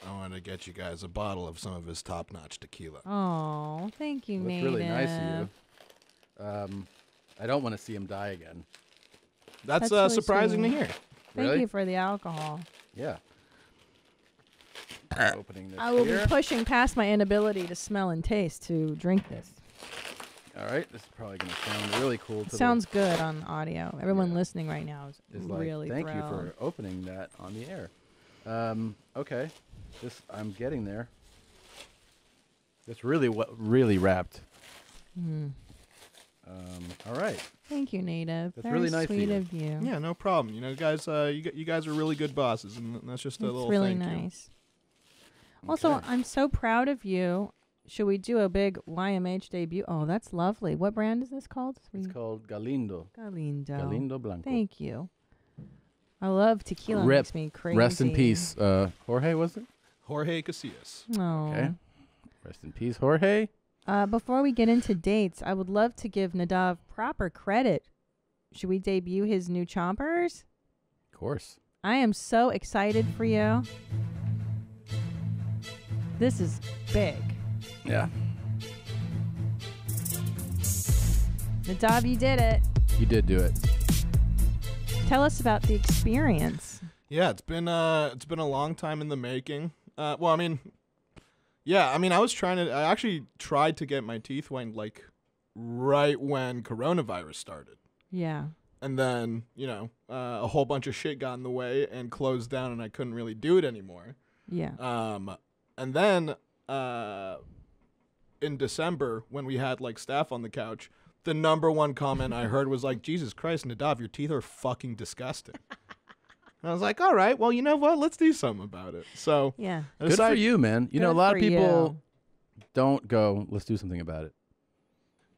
I want to get you guys a bottle of some of his top-notch tequila. Oh, thank you, Nate. It's really nice of you. Um, I don't want to see him die again. That's, That's uh, really surprising sweet. to hear. Thank really? you for the alcohol. Yeah. I'm opening this I will here. be pushing past my inability to smell and taste to drink this. All right, this is probably going to sound really cool. To Sounds good on audio. Everyone yeah. listening right now is, is really like, thank thrilled. you for opening that on the air. Um, okay, this I'm getting there. That's really what really wrapped. Mm. Um, all right. Thank you, Nadav. That's Very really nice sweet of you. of you. Yeah, no problem. You know, guys, uh, you you guys are really good bosses, and that's just a that's little. It's really thank nice. You. Also, okay. I'm so proud of you. Should we do a big Y M H debut? Oh, that's lovely. What brand is this called? It's we called Galindo. Galindo. Galindo Blanco. Thank you. I love tequila. Rip. Makes me crazy. Rest in peace. Uh, Jorge, was it? Jorge Casillas. Oh. Okay. Rest in peace, Jorge. Uh, before we get into dates, I would love to give Nadav proper credit. Should we debut his new chompers? Of course. I am so excited for you. This is big. Yeah. Nadav, you did it. You did do it. Tell us about the experience. Yeah, it's been uh, it's been a long time in the making. Uh, well, I mean, yeah, I mean, I was trying to. I actually tried to get my teeth whitened like right when coronavirus started. Yeah. And then you know uh, a whole bunch of shit got in the way and closed down, and I couldn't really do it anymore. Yeah. Um, and then uh. in December, when we had like staff on the couch, the number one comment I heard was like, "Jesus Christ, Nadav, your teeth are fucking disgusting." And I was like, "All right, well, you know what? Let's do something about it." So yeah, good aside, for you, man. You know, a lot of people you. don't go, "Let's do something about it."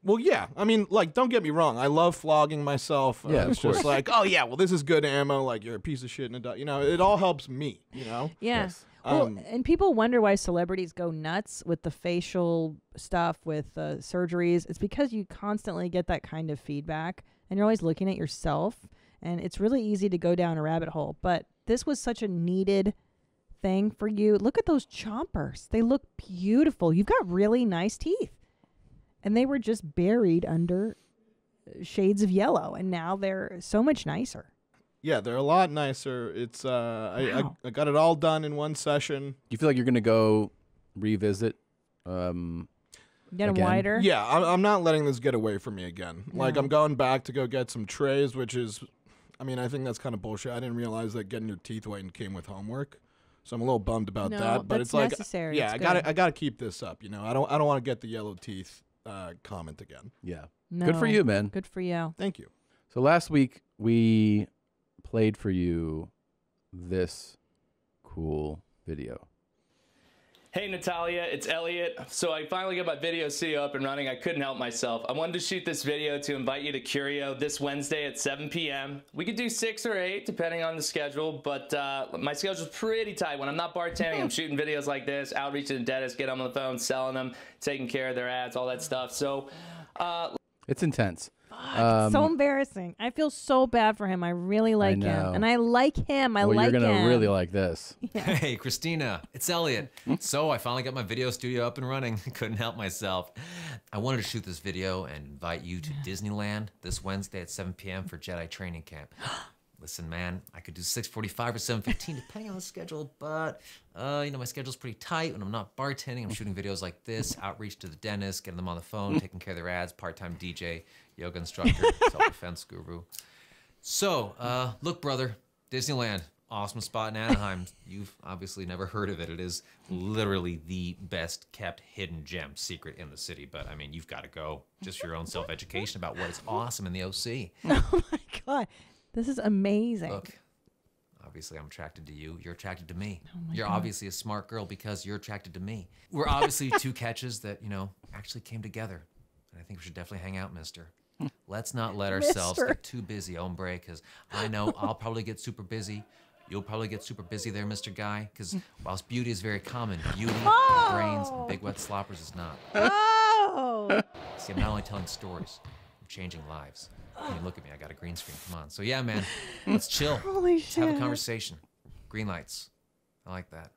Well, yeah, I mean, like, don't get me wrong. I love flogging myself. Yeah, uh, it's just like, oh yeah, well, this is good ammo. Like, you're a piece of shit, Nadav. You know, it all helps me. You know. Yeah. Yes. Well, um, and people wonder why celebrities go nuts with the facial stuff, with uh, surgeries. It's because you constantly get that kind of feedback, and you're always looking at yourself, and it's really easy to go down a rabbit hole. But this was such a needed thing for you. Look at those chompers. They look beautiful. You've got really nice teeth, and they were just buried under shades of yellow, and now they're so much nicer. Yeah, they're a lot nicer. It's uh, wow. I, I, I got it all done in one session. Do you feel like you're gonna go revisit? Um, get them wider. Yeah, I'm, I'm not letting this get away from me again. No. Like, I'm going back to go get some trays, which is, I mean, I think that's kind of bullshit. I didn't realize that getting your teeth whitened came with homework, so I'm a little bummed about no, that. But that's it's like, necessary. yeah, it's I got I got to keep this up. You know, I don't I don't want to get the yellow teeth uh, comment again. Yeah, no. Good for you, man. Good for you. Thank you. So last week we played for you this cool video. Hey, Natalia, it's Elliott. So I finally got my video studio up and running. I couldn't help myself. I wanted to shoot this video to invite you to Curio this Wednesday at seven p m We could do six or eight, depending on the schedule, but uh, my schedule's pretty tight. When I'm not bartending, I'm shooting videos like this, outreach to the dentist, get them on the phone, selling them, taking care of their ads, all that stuff. So uh, it's intense. Um, it's so embarrassing. I feel so bad for him. I really like I him. And I like him. I well, like him. You're going to really like this. Yeah. Hey, Christina, it's Elliott. So I finally got my video studio up and running. Couldn't help myself. I wanted to shoot this video and invite you to Disneyland this Wednesday at seven p m for Jedi training camp. Listen, man, I could do six forty-five or seven fifteen, depending on the schedule, but, uh, you know, my schedule's pretty tight. When I'm not bartending, I'm shooting videos like this, outreach to the dentist, getting them on the phone, taking care of their ads, part-time D J, yoga instructor, self-defense guru. So, uh, look, brother, Disneyland, awesome spot in Anaheim. You've obviously never heard of it. It is literally the best-kept hidden gem secret in the city, but, I mean, you've got to go just for your own self-education about what is awesome in the O C. Oh, my God. This is amazing. Look, I obviously I'm attracted to you. You're attracted to me. Oh my you're God. Obviously a smart girl because you're attracted to me. We're obviously two catches that, you know, actually came together. And I think we should definitely hang out, mister. Let's not let ourselves mister. get too busy, hombre, because I know I'll probably get super busy. You'll probably get super busy there, Mister Guy, because whilst beauty is very common, beauty, oh. brains, and big wet sloppers is not. Oh! See, I'm not only telling stories, I'm changing lives. I mean, look at me, I got a green screen, come on. So yeah, man, let's chill. Holy let's shit. Have a conversation. Green lights. I like that.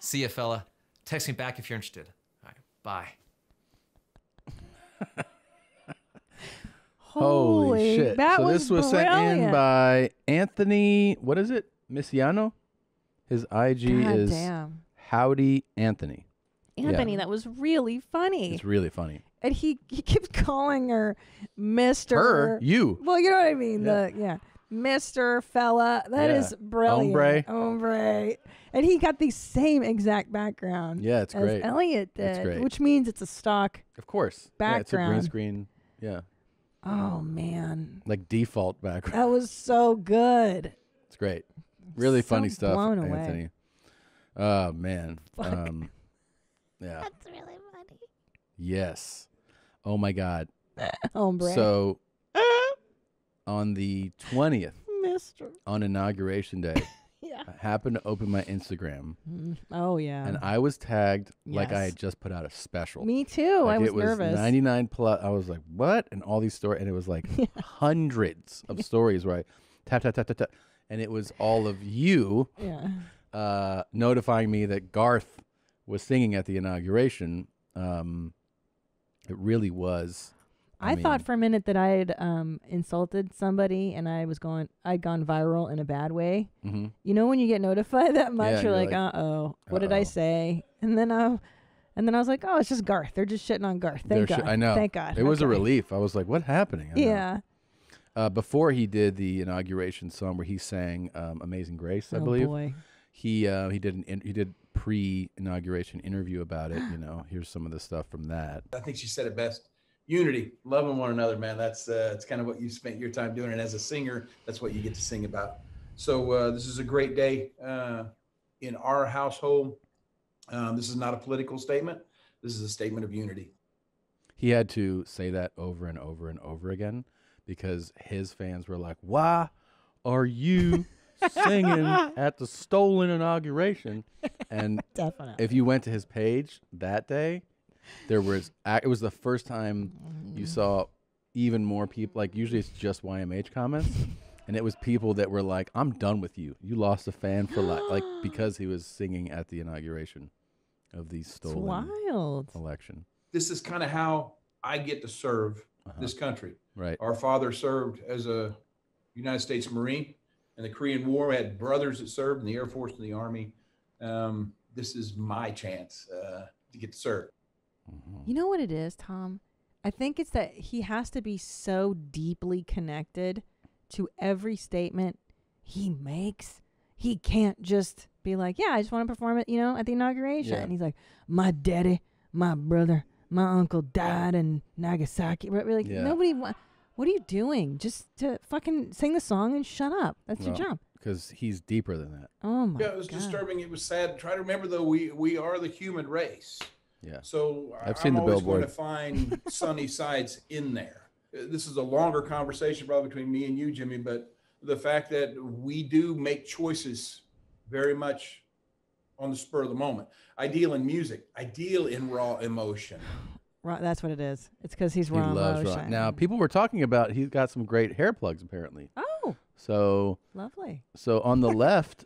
See ya, fella. Text me back if you're interested. All right, bye. Holy, Holy shit. That so was this was brilliant. Sent in by Anthony, what is it? Missiano? His I G God is damn. Howdy Anthony. Anthony, yeah. That was really funny. It's really funny. And he, he keeps calling her Mister Her? You. Well, you know what I mean. Yeah. The, yeah. Mister Fella. That yeah. is brilliant. Hombre. Hombre. And he got the same exact background. Yeah, it's as great. Elliott did. It's great. Which means it's a stock Of course. Background. Yeah, it's a green screen. Yeah. Oh man. Like default background. That was so good. It's great. Really so funny stuff, blown away. Anthony. Oh man. Fuck. Um Yeah. That's really funny. Yes. Oh my God. Oh, Brad. So on the twentieth Mister on inauguration day. Yeah. I happened to open my Instagram. Oh yeah. And I was tagged yes. like I had just put out a special. Me too. Like I was, it was nervous. ninety-nine plus. I was like, what? And all these stories, and it was like yeah. hundreds of yeah. stories where I tap tap tap tap tap, and it was all of you, yeah, uh, notifying me that Garth was singing at the inauguration. Um, it really was. I, I mean, thought for a minute that I had um, insulted somebody and I was going, I'd gone viral in a bad way. Mm-hmm. You know, when you get notified that much, yeah, you're, you're like, like, uh oh, what uh-oh. did I say? And then I, and then I was like, oh, it's just Garth. They're just shitting on Garth. Thank They're God. I know. Thank God. It okay. was a relief. I was like, what's happening? Yeah. Uh, before he did the inauguration song where he sang um, "Amazing Grace," I oh, believe. Boy. He uh, he did an in he did pre-inauguration interview about it. You know, here's some of the stuff from that. I think she said it best. Unity, loving one another, man. That's uh, it's kind of what you spent your time doing, and as a singer, that's what you get to sing about. So uh, this is a great day uh, in our household. Um, this is not a political statement. This is a statement of unity. He had to say that over and over and over again because his fans were like, "Why are you singing at the stolen inauguration?" And Definitely. if you went to his page that day. There was, it was the first time you saw even more people, like usually it's just Y M H comments, and it was people that were like, I'm done with you. You lost a fan for life, like because he was singing at the inauguration of the stolen wild. election. This is kind of how I get to serve uh-huh. this country. Right. Our father served as a United States Marine in the Korean War. We had brothers that served in the Air Force and the Army. Um, this is my chance uh, to get to serve. You know what it is, Tom? I think it's that he has to be so deeply connected to every statement he makes. He can't just be like, yeah, I just want to perform it, you know, at the inauguration. Yeah. And he's like, my daddy, my brother, my uncle died in Nagasaki. We're like, yeah. nobody, wa what are you doing? Just to fucking sing the song and shut up. That's well, your job. Because he's deeper than that. Oh, my God. Yeah, it was God. disturbing. It was sad. Try to remember, though, we, we are the human race. Yeah. So I've seen I'm the always billboard. going to find sunny sides in there. This is a longer conversation probably between me and you, Jimmy, but the fact that we do make choices very much on the spur of the moment. I deal in music. I deal in raw emotion. Raw, that's what it is. It's because he's raw he loves emotion. Raw. Now, people were talking about he's got some great hair plugs apparently. Oh. So lovely. So on the left.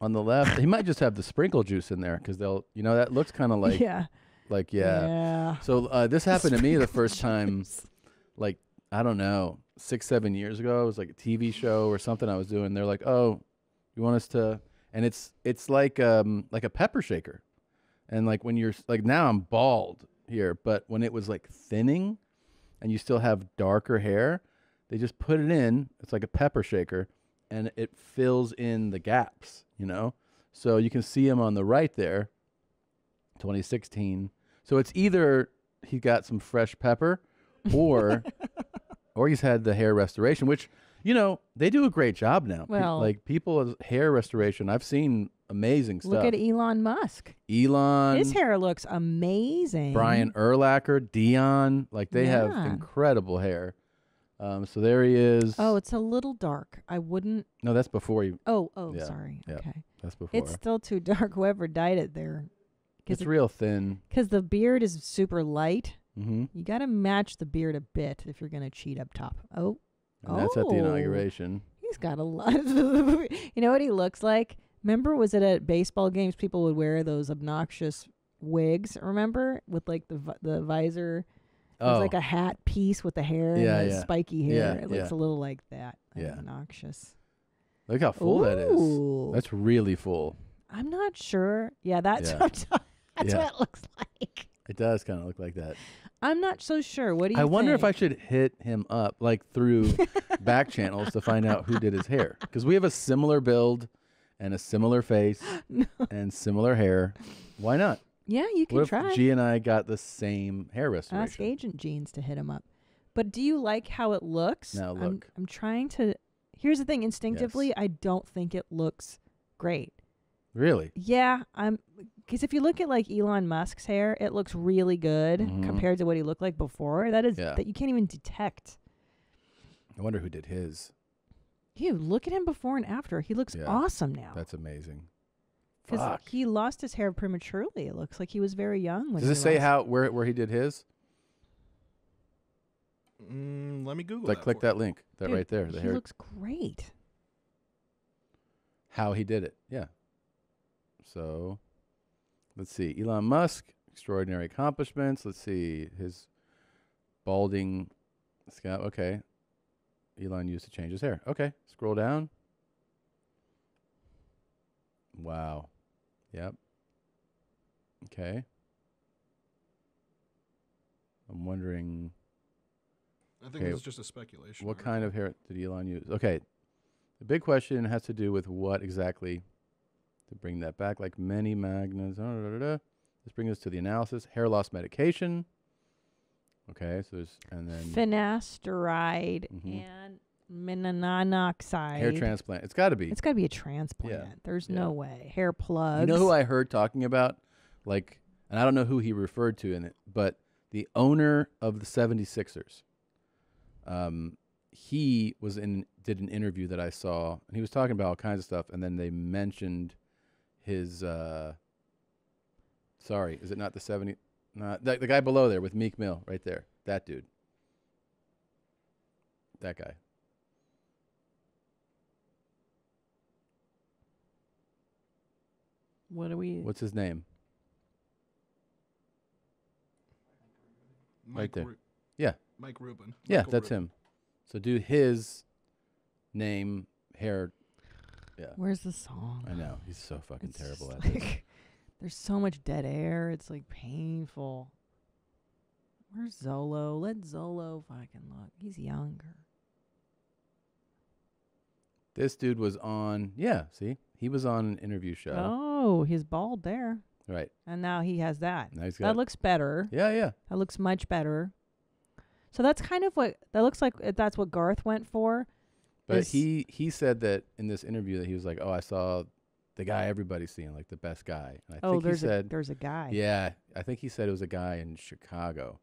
On the left, he might just have the sprinkle juice in there because they'll, you know, that looks kind of like, yeah, like yeah. yeah. So uh, this happened to me the first time, like I don't know, six, seven years ago. It was like a T V show or something I was doing. They're like, oh, you want us to, and it's it's like um like a pepper shaker, and like when you're like now I'm bald here, but when it was like thinning, and you still have darker hair, they just put it in. It's like a pepper shaker. And it fills in the gaps, you know? So you can see him on the right there, twenty sixteen. So it's either he got some fresh pepper or or he's had the hair restoration, which You know, they do a great job now. Well, Pe like people's hair restoration, I've seen amazing stuff. Look at Elon Musk. Elon. His hair looks amazing. Brian Urlacher, Dion, like they yeah. have incredible hair. Um, so there he is. Oh, it's a little dark. I wouldn't. No, that's before you. Oh, oh, yeah. sorry. Yeah. Okay. That's before. It's still too dark. Whoever dyed it there. It's it, real thin. Because the beard is super light. Mm-hmm. You got to match the beard a bit if you're going to cheat up top. Oh. And oh. that's at the inauguration. He's got a lot. You know what he looks like? Remember, was it at baseball games people would wear those obnoxious wigs, remember? With like the vi the visor. Oh. It was like a hat piece with the hair yeah, and the yeah. spiky hair. Yeah, it looks yeah. a little like that. Yeah. Obnoxious. Look how full Ooh. that is. That's really full. I'm not sure. Yeah, that's, yeah. What, that's yeah. what it looks like. It does kind of look like that. I'm not so sure. What do you I think? I wonder if I should hit him up like through back channels to find out who did his hair. Because we have a similar build and a similar face no. and similar hair. Why not? Yeah, you can what if try. G and I got the same hair restoration. Ask Agent Jeans to hit him up. But do you like how it looks? No, look. I'm, I'm trying to. Here's the thing. Instinctively, yes. I don't think it looks great. Really? Yeah, I'm. Because if you look at like Elon Musk's hair, it looks really good mm-hmm. compared to what he looked like before. That is yeah. that you can't even detect. I wonder who did his. You look at him before and after. He looks yeah. awesome now. That's amazing. Because he lost his hair prematurely. It looks like he was very young. When Does it say how where where he did his? Mm, let me Google. Like that click that you. link. That Dude, right there. The he hair looks great. How he did it? Yeah. So, let's see. Elon Musk, extraordinary accomplishments. Let's see his balding scalp. Okay. Elon used to change his hair. Okay. Scroll down. Wow. Yep. Okay. I'm wondering. I think it's just a speculation. What right? kind of hair did Elon use? Okay. The big question has to do with what exactly. To bring that back, like many magnets. Da, da, da, da. This brings us to the analysis. Hair loss medication. Okay, so there's and then finasteride mm-hmm. and minoxidil. Hair transplant. It's got to be. It's got to be a transplant. Yeah. There's yeah. no way. Hair plugs. You know who I heard talking about? Like, and I don't know who he referred to in it, but the owner of the seventy-sixers. Um, he was in did an interview that I saw, and he was talking about all kinds of stuff, and then they mentioned. His, uh, sorry, is it not the seventy? Not the, the guy below there with Meek Mill right there. That dude. That guy. What are we? What's his name? Mike right there. Ru yeah. Mike Rubin. Yeah, Michael that's Rubin. him. So do his name, hair. Yeah. Where's the song? I know. He's so fucking it's terrible at like this. There's so much dead air. It's like painful. Where's Zolo? Let Zolo fucking look. He's younger. This dude was on. Yeah. See? He was on an interview show. Oh, he's bald there. Right. And now he has that. Now he's got that it. looks better. Yeah, yeah. That looks much better. So that's kind of what. That looks like that's what Garth went for. But he, he said that in this interview that he was like, oh, I saw the guy everybody's seeing, like the best guy. And I oh, think there's, he said, a, there's a guy. Yeah. I think he said it was a guy in Chicago.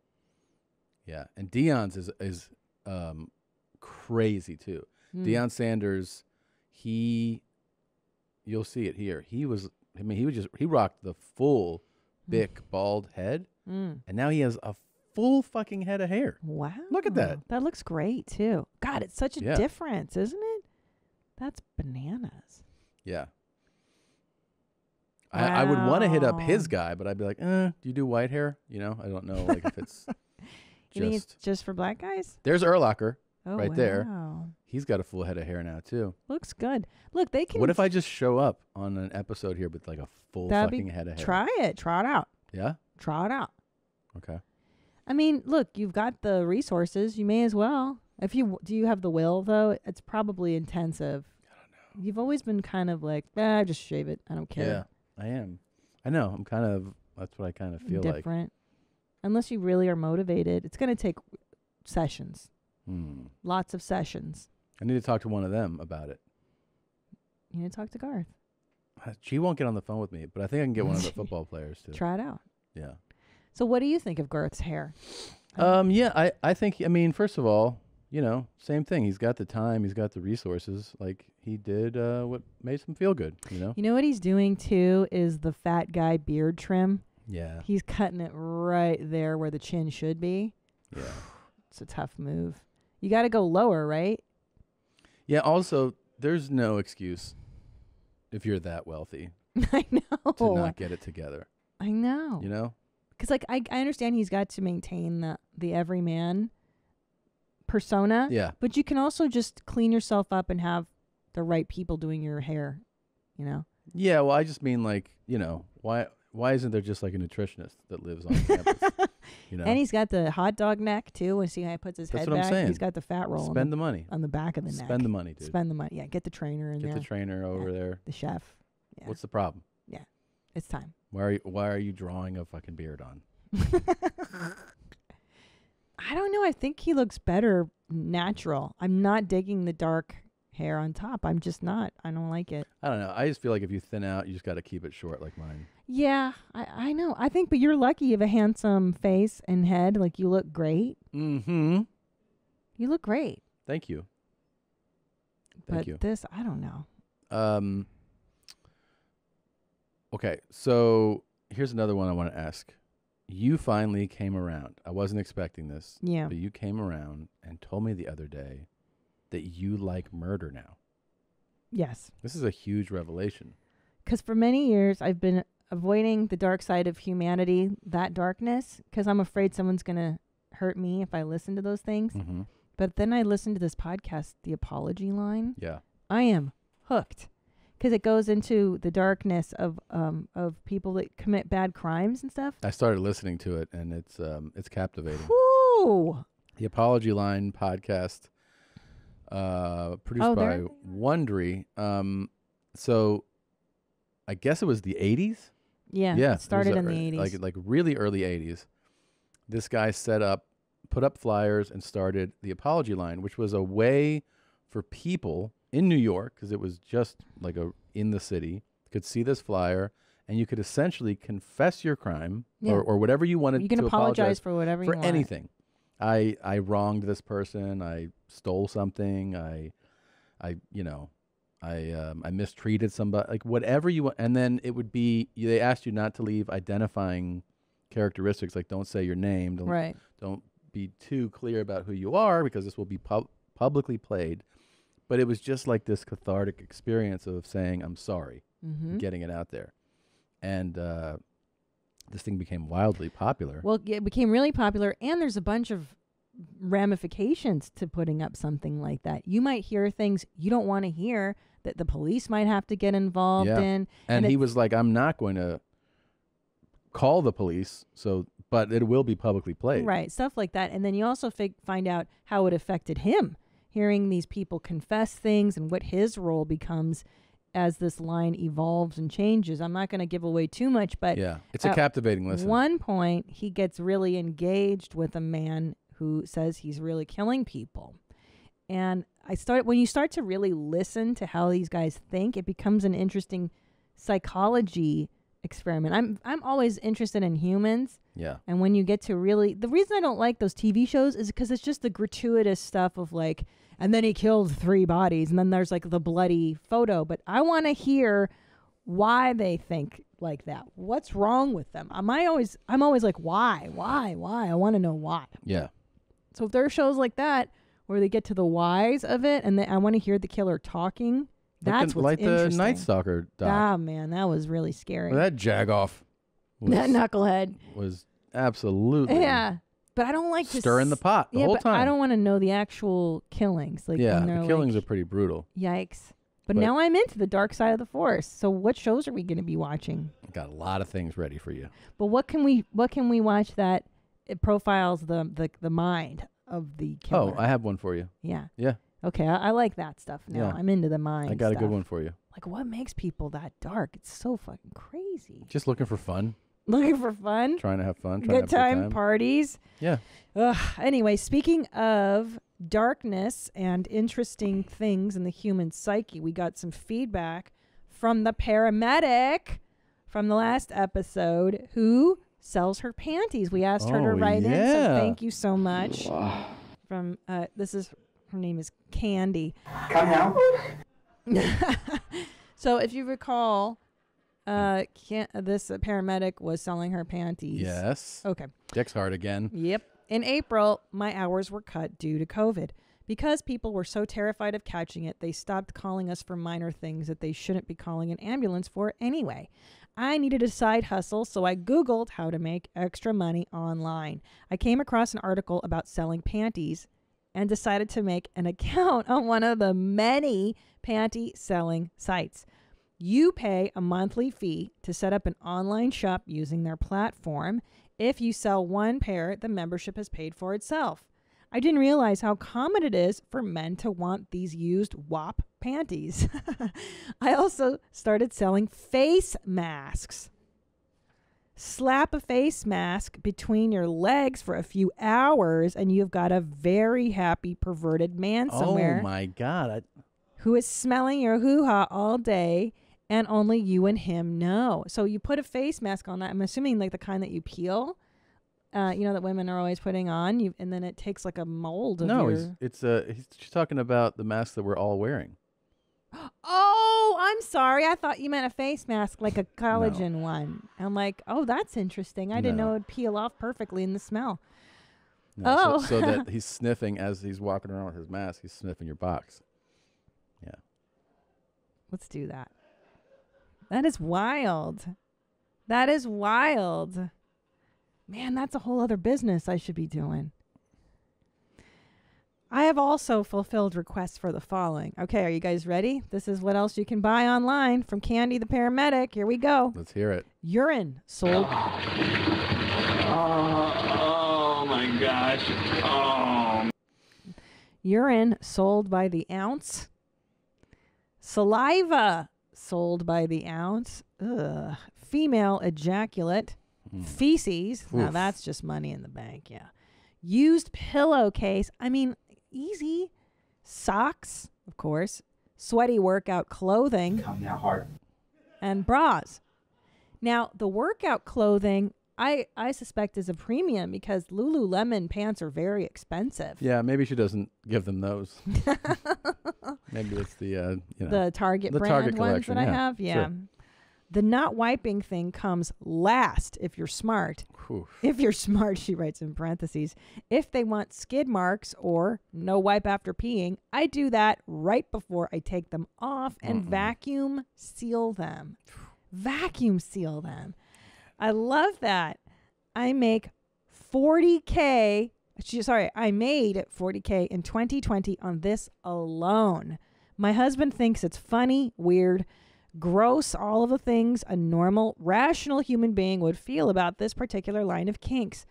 Yeah. And Dion's is, is um, crazy, too. Mm. Deion Sanders, he, you'll see it here. He was, I mean, he was just, he rocked the full, big, mm. bald head. Mm. And now he has a full fucking head of hair. Wow. Look at that. That looks great, too. God, it's such a yeah. difference, isn't it? That's bananas. Yeah. Wow. I, I would want to hit up his guy, but I'd be like, eh, do you do white hair? You know, I don't know like if it's just... You think it's just for black guys? There's Urlacher oh, right wow. there. He's got a full head of hair now, too. Looks good. Look, they can... What if I just show up on an episode here with like a full That'd fucking be, head of hair? Try it. Try it out. Yeah? Try it out. Okay. I mean, look, you've got the resources. You may as well. If you do, you have the will though. It's probably intensive. I don't know. You've always been kind of like, ah, just shave it. I don't care. Yeah, I am. I know. I'm kind of. That's what I kind of feel Different. like. Different. Unless you really are motivated, it's going to take sessions. Hmm. Lots of sessions. I need to talk to one of them about it. You need to talk to Garth. She won't get on the phone with me, but I think I can get one of the football players to try it out. Yeah. So what do you think of Garth's hair? Um, yeah, I, I think, I mean, first of all, you know, same thing. He's got the time. He's got the resources. Like, he did uh, what makes him feel good, you know? You know what he's doing, too, is the fat guy beard trim. Yeah. He's cutting it right there where the chin should be. Yeah. It's a tough move. You got to go lower, right? Yeah, also, there's no excuse if you're that wealthy. I know. To not get it together. I know. You know? Because, like, I, I understand he's got to maintain the, the everyman persona. Yeah. But you can also just clean yourself up and have the right people doing your hair, you know? Yeah, well, I just mean, like, you know, why why isn't there just, like, a nutritionist that lives on campus? You know? And he's got the hot dog neck, too. And see how he puts his That's head what back? I'm saying. He's got the fat roll. Spend on the, the money. On the back of the Spend neck. Spend the money, dude. Spend the money. Yeah, get the trainer in get there. Get the trainer over yeah. there. The chef. Yeah. What's the problem? Yeah, it's time. Why are you, why are you drawing a fucking beard on? I don't know. I think he looks better natural. I'm not digging the dark hair on top. I'm just not. I don't like it. I don't know. I just feel like if you thin out, you just got to keep it short like mine. Yeah, I, I know. I think, but you're lucky you have a handsome face and head. Like, you look great. Mm-hmm. You look great. Thank you. Thank but you. But this, I don't know. Um... Okay, so here's another one I want to ask. You finally came around. I wasn't expecting this. Yeah. But you came around and told me the other day that you like murder now. Yes. This is a huge revelation. Because for many years, I've been avoiding the dark side of humanity, that darkness, because I'm afraid someone's going to hurt me if I listen to those things. Mm-hmm. But then I listened to this podcast, The Apology Line. Yeah. I am hooked. Because it goes into the darkness of um of people that commit bad crimes and stuff. I started listening to it, and it's um it's captivating. Woo! The Apology Line podcast, uh, produced oh, by Wondery. Um, so I guess it was the eighties. Yeah, yeah, it started it in a, the eighties, like like really early eighties. This guy set up, put up flyers, and started the Apology Line, which was a way for people in New York, because it was just like a in the city, could see this flyer, and you could essentially confess your crime, yeah. or, or whatever you wanted. You can to apologize, apologize for whatever for you want. Anything. I I wronged this person. I stole something. I I you know I um, I mistreated somebody. Like, whatever you want. And then it would be, they asked you not to leave identifying characteristics, like don't say your name. Don't, right. Don't be too clear about who you are, because this will be pub publicly played. But it was just like this cathartic experience of saying, I'm sorry, mm-hmm. and getting it out there. And uh, this thing became wildly popular. Well, yeah, it became really popular. And there's a bunch of ramifications to putting up something like that. You might hear things you don't want to hear, that the police might have to get involved yeah. in. And, and he was like, I'm not going to call the police, so but it will be publicly played. Right, stuff like that. And then you also fig find out how it affected him. Hearing these people confess things and what his role becomes as this line evolves and changes. I'm not going to give away too much, but yeah, it's a captivating listen. At one point, he gets really engaged with a man who says he's really killing people. And I started, when you start to really listen to how these guys think, it becomes an interesting psychology experiment. I'm I'm always interested in humans. Yeah. And when you get to really, the reason I don't like those T V shows is because it's just the gratuitous stuff of like, and then he killed three bodies, and then there's like the bloody photo. But I want to hear why they think like that. What's wrong with them? Am I always I'm always like, why, why, why? I want to know why. Yeah. So if there are shows like that where they get to the whys of it, and then I want to hear the killer talking. That's what's like the Night Stalker doc. Ah, man, that was really scary. Well, that jagoff, that knucklehead was absolutely yeah. But I don't like to stir in the pot the yeah, whole but time. I don't want to know the actual killings. Like yeah, the killings like, are pretty brutal. Yikes! But, but now I'm into the dark side of the force. So what shows are we going to be watching? Got a lot of things ready for you. But what can we what can we watch that it profiles the the the mind of the killer? Oh, I have one for you. Yeah. Yeah. Okay, I, I like that stuff now. Yeah. I'm into the mind I got stuff. A good one for you. Like, what makes people that dark? It's so fucking crazy. Just looking for fun. Looking for fun? Trying to have fun. Trying good, to have time, good time, parties. Yeah. Ugh. Anyway, speaking of darkness and interesting things in the human psyche. We got some feedback from the paramedic from the last episode who sells her panties. We asked oh, her to write yeah. in, so thank you so much. Wow. From uh, this is her name is Candy. Come now. So if you recall, uh, can't, this uh, paramedic was selling her panties. Yes. Okay. Dick's hard again. Yep. In April, my hours were cut due to COVID. Because people were so terrified of catching it, they stopped calling us for minor things that they shouldn't be calling an ambulance for anyway. I needed a side hustle, so I Googled how to make extra money online. I came across an article about selling panties and decided to make an account on one of the many panty selling sites. You pay a monthly fee to set up an online shop using their platform. If you sell one pair, the membership has paid for itself. I didn't realize how common it is for men to want these used W A P panties. I also started selling face masks. Slap a face mask between your legs for a few hours, and you've got a very happy perverted man somewhere. Oh, my God. I... who is smelling your hoo-ha all day. And only you and him know. So you put a face mask on that. I'm assuming like the kind that you peel, uh, you know, that women are always putting on. You, and then it takes like a mold. Of no, your... it's, it's uh, he's, she's talking about the mask that we're all wearing. Oh, I'm sorry. I thought you meant a face mask, like a collagen no. one. I'm like, oh, that's interesting. I no. didn't know it would peel off perfectly in the smell. No, oh. So, so that he's sniffing as he's walking around with his mask. He's sniffing your box. Yeah. Let's do that. That is wild. That is wild. Man, that's a whole other business I should be doing. I have also fulfilled requests for the following. Okay, are you guys ready? This is what else you can buy online from Candy the paramedic. Here we go. Let's hear it. Urine sold. Oh, oh my gosh. Oh. Urine sold by the ounce. Saliva. Sold by the ounce. Ugh. Female ejaculate. Mm. Feces. Oof. Now that's just money in the bank, yeah. Used pillowcase. I mean, easy. Socks, of course. Sweaty workout clothing. Come now, heart. And bras. Now, the workout clothing, I, I suspect is a premium because Lululemon pants are very expensive. Yeah, maybe she doesn't give them those. Maybe it's the uh, you know, the Target the brand Target ones that yeah. I have. Yeah, sure. The not wiping thing comes last if you're smart. Oof. If you're smart, she writes in parentheses. If they want skid marks or no wipe after peeing, I do that right before I take them off and Mm-mm. vacuum seal them. Vacuum seal them. I love that. I make forty K. Sorry, I made forty K in twenty twenty on this alone. My husband thinks it's funny, weird, gross, all of the things a normal, rational human being would feel about this particular line of kinks.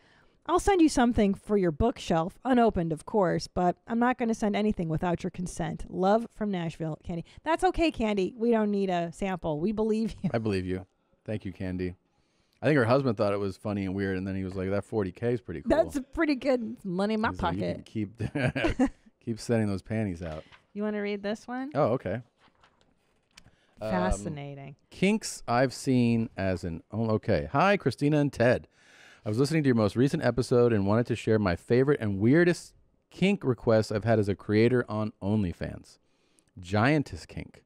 I'll send you something for your bookshelf, unopened, of course, but I'm not going to send anything without your consent. Love from Nashville, Candy. That's okay, Candy. We don't need a sample. We believe you. I believe you. Thank you, Candy. I think her husband thought it was funny and weird, and then he was like, "That forty K is pretty cool. That's pretty good money in my He's pocket." Like, you can keep keep sending those panties out. You want to read this one? Oh, okay. Fascinating. Um, kinks I've seen as an oh, okay. Hi, Christina and Ted. I was listening to your most recent episode and wanted to share my favorite and weirdest kink requests I've had as a creator on OnlyFans. Giantess kink.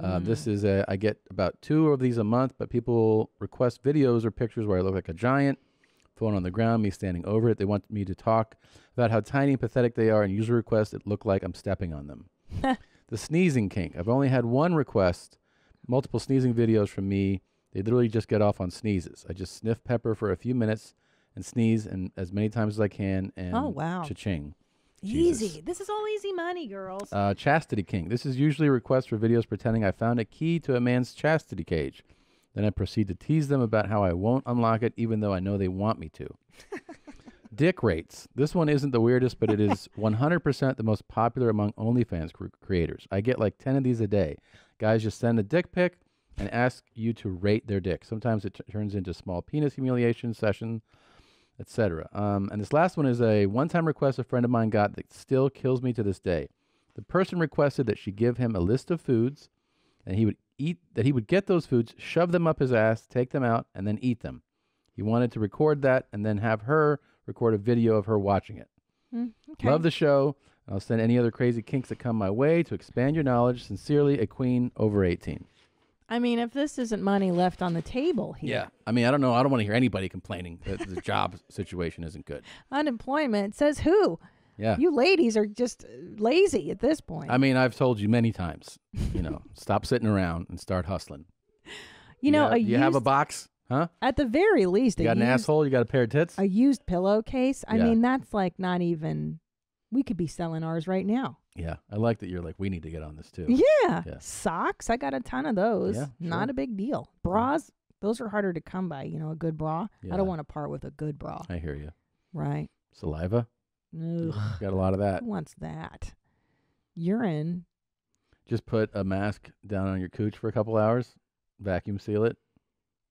Uh, mm. This is a, I get about two of these a month, but people request videos or pictures where I look like a giant, phone on the ground, me standing over it. They want me to talk about how tiny and pathetic they are, and usually request it look like I'm stepping on them. The sneezing kink. I've only had one request, multiple sneezing videos from me. They literally just get off on sneezes. I just sniff pepper for a few minutes and sneeze and as many times as I can, and oh, wow. Cha-ching. Jesus. Easy. This is all easy money, girls. Uh, chastity kink. This is usually a request for videos pretending I found a key to a man's chastity cage. Then I proceed to tease them about how I won't unlock it, even though I know they want me to. Dick rates. This one isn't the weirdest, but it is one hundred percent the most popular among OnlyFans cr creators. I get like ten of these a day. Guys just send a dick pic and ask you to rate their dick. Sometimes it t turns into small penis humiliation session. et cetera. Um, and this last one is a one-time request a friend of mine got that still kills me to this day. The person requested that she give him a list of foods, and he would eat that he would get those foods, shove them up his ass, take them out, and then eat them. He wanted to record that and then have her record a video of her watching it. Mm, okay. Love the show. I'll send any other crazy kinks that come my way to expand your knowledge. Sincerely, a queen over eighteen. I mean, if this isn't money left on the table here. Yeah. I mean, I don't know. I don't want to hear anybody complaining that the job situation isn't good. Unemployment says who? Yeah. You ladies are just lazy at this point. I mean, I've told you many times, you know, stop sitting around and start hustling. You know, you have, a used, you have a box, huh? At the very least. You got used, an asshole? You got a pair of tits? A used pillowcase? I yeah. mean, that's like not even... We could be selling ours right now. Yeah. I like that you're like, we need to get on this too. Yeah. yeah. Socks. I got a ton of those. Yeah, sure. Not a big deal. Bras. Those are harder to come by. You know, a good bra. Yeah. I don't want to part with a good bra. I hear you. Right. Saliva. Ugh. Got a lot of that. Who wants that? Urine. Just put a mask down on your cooch for a couple hours. Vacuum seal it.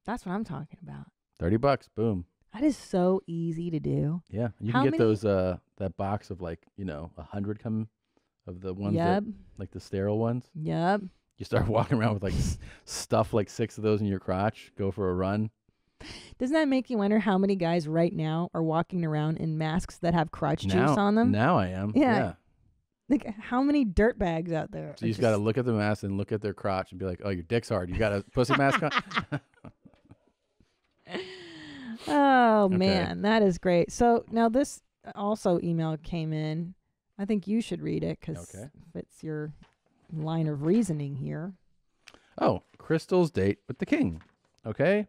That's what I'm talking about. thirty bucks. Boom. That is so easy to do. Yeah. You How can get many? those, uh, that box of like, you know, a hundred come of the ones yep. that, like the sterile ones. Yep. You start walking around with like stuff like six of those in your crotch, go for a run. Doesn't that make you wonder how many guys right now are walking around in masks that have crotch now, juice on them? Now I am. Yeah. yeah. Like how many dirt bags out there? So you just got to look at the mask and look at their crotch and be like, oh, your dick's hard. You got a pussy mask on? Oh, okay. Man, that is great. So now this also email came in. I think you should read it because okay. it's your line of reasoning here. Oh, Crystal's date with the king. Okay.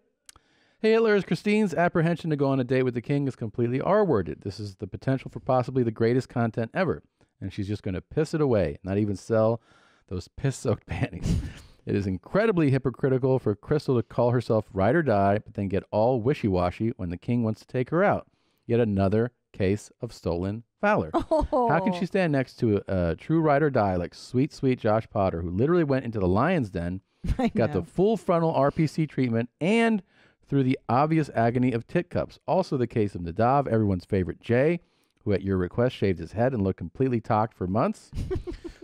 Hey, Hitler's Christine's apprehension to go on a date with the king is completely R-worded. This is the potential for possibly the greatest content ever. And she's just going to piss it away, not even sell those piss-soaked panties. It is incredibly hypocritical for Crystal to call herself ride or die, but then get all wishy-washy when the king wants to take her out. Yet another case of stolen valor. Oh. How can she stand next to a, a true ride or die like sweet, sweet Josh Potter, who literally went into the lion's den, I got know. the full frontal R P C treatment, and through the obvious agony of tit cups. Also the case of Nadav, everyone's favorite Jay, who at your request shaved his head and looked completely talked for months.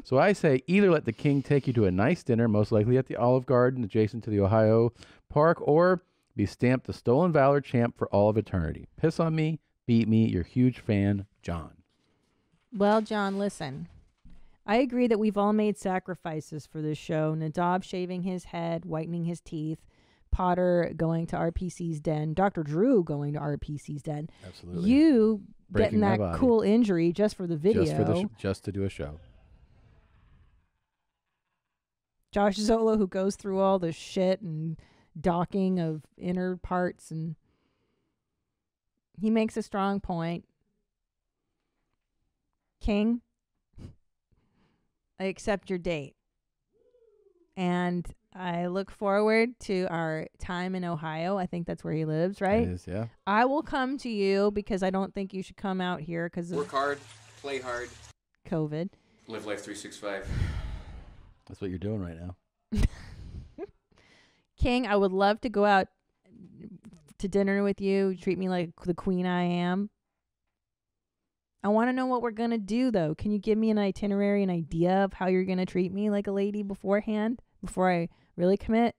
So I say either let the king take you to a nice dinner, most likely at the Olive Garden adjacent to the Ohio Park, or be stamped the stolen valor champ for all of eternity. Piss on me, beat me, your huge fan, John. Well, John, listen. I agree that we've all made sacrifices for this show. Nadav shaving his head, whitening his teeth, Potter going to R P C's den, Doctor Drew going to R P C's den. Absolutely. You Breaking getting that cool injury just for the video. Just, for the sh just to do a show. Josh Zola, who goes through all the shit and docking of inner parts, and he makes a strong point. King, I accept your date. And I look forward to our time in Ohio. I think that's where he lives, right? It is, yeah. I will come to you because I don't think you should come out here because of... Work hard, play hard. COVID. Live life three sixty-five. That's what you're doing right now. King, I would love to go out to dinner with you. Treat me like the queen I am. I want to know what we're going to do, though. Can you give me an itinerary, an idea of how you're going to treat me like a lady beforehand, before I really commit?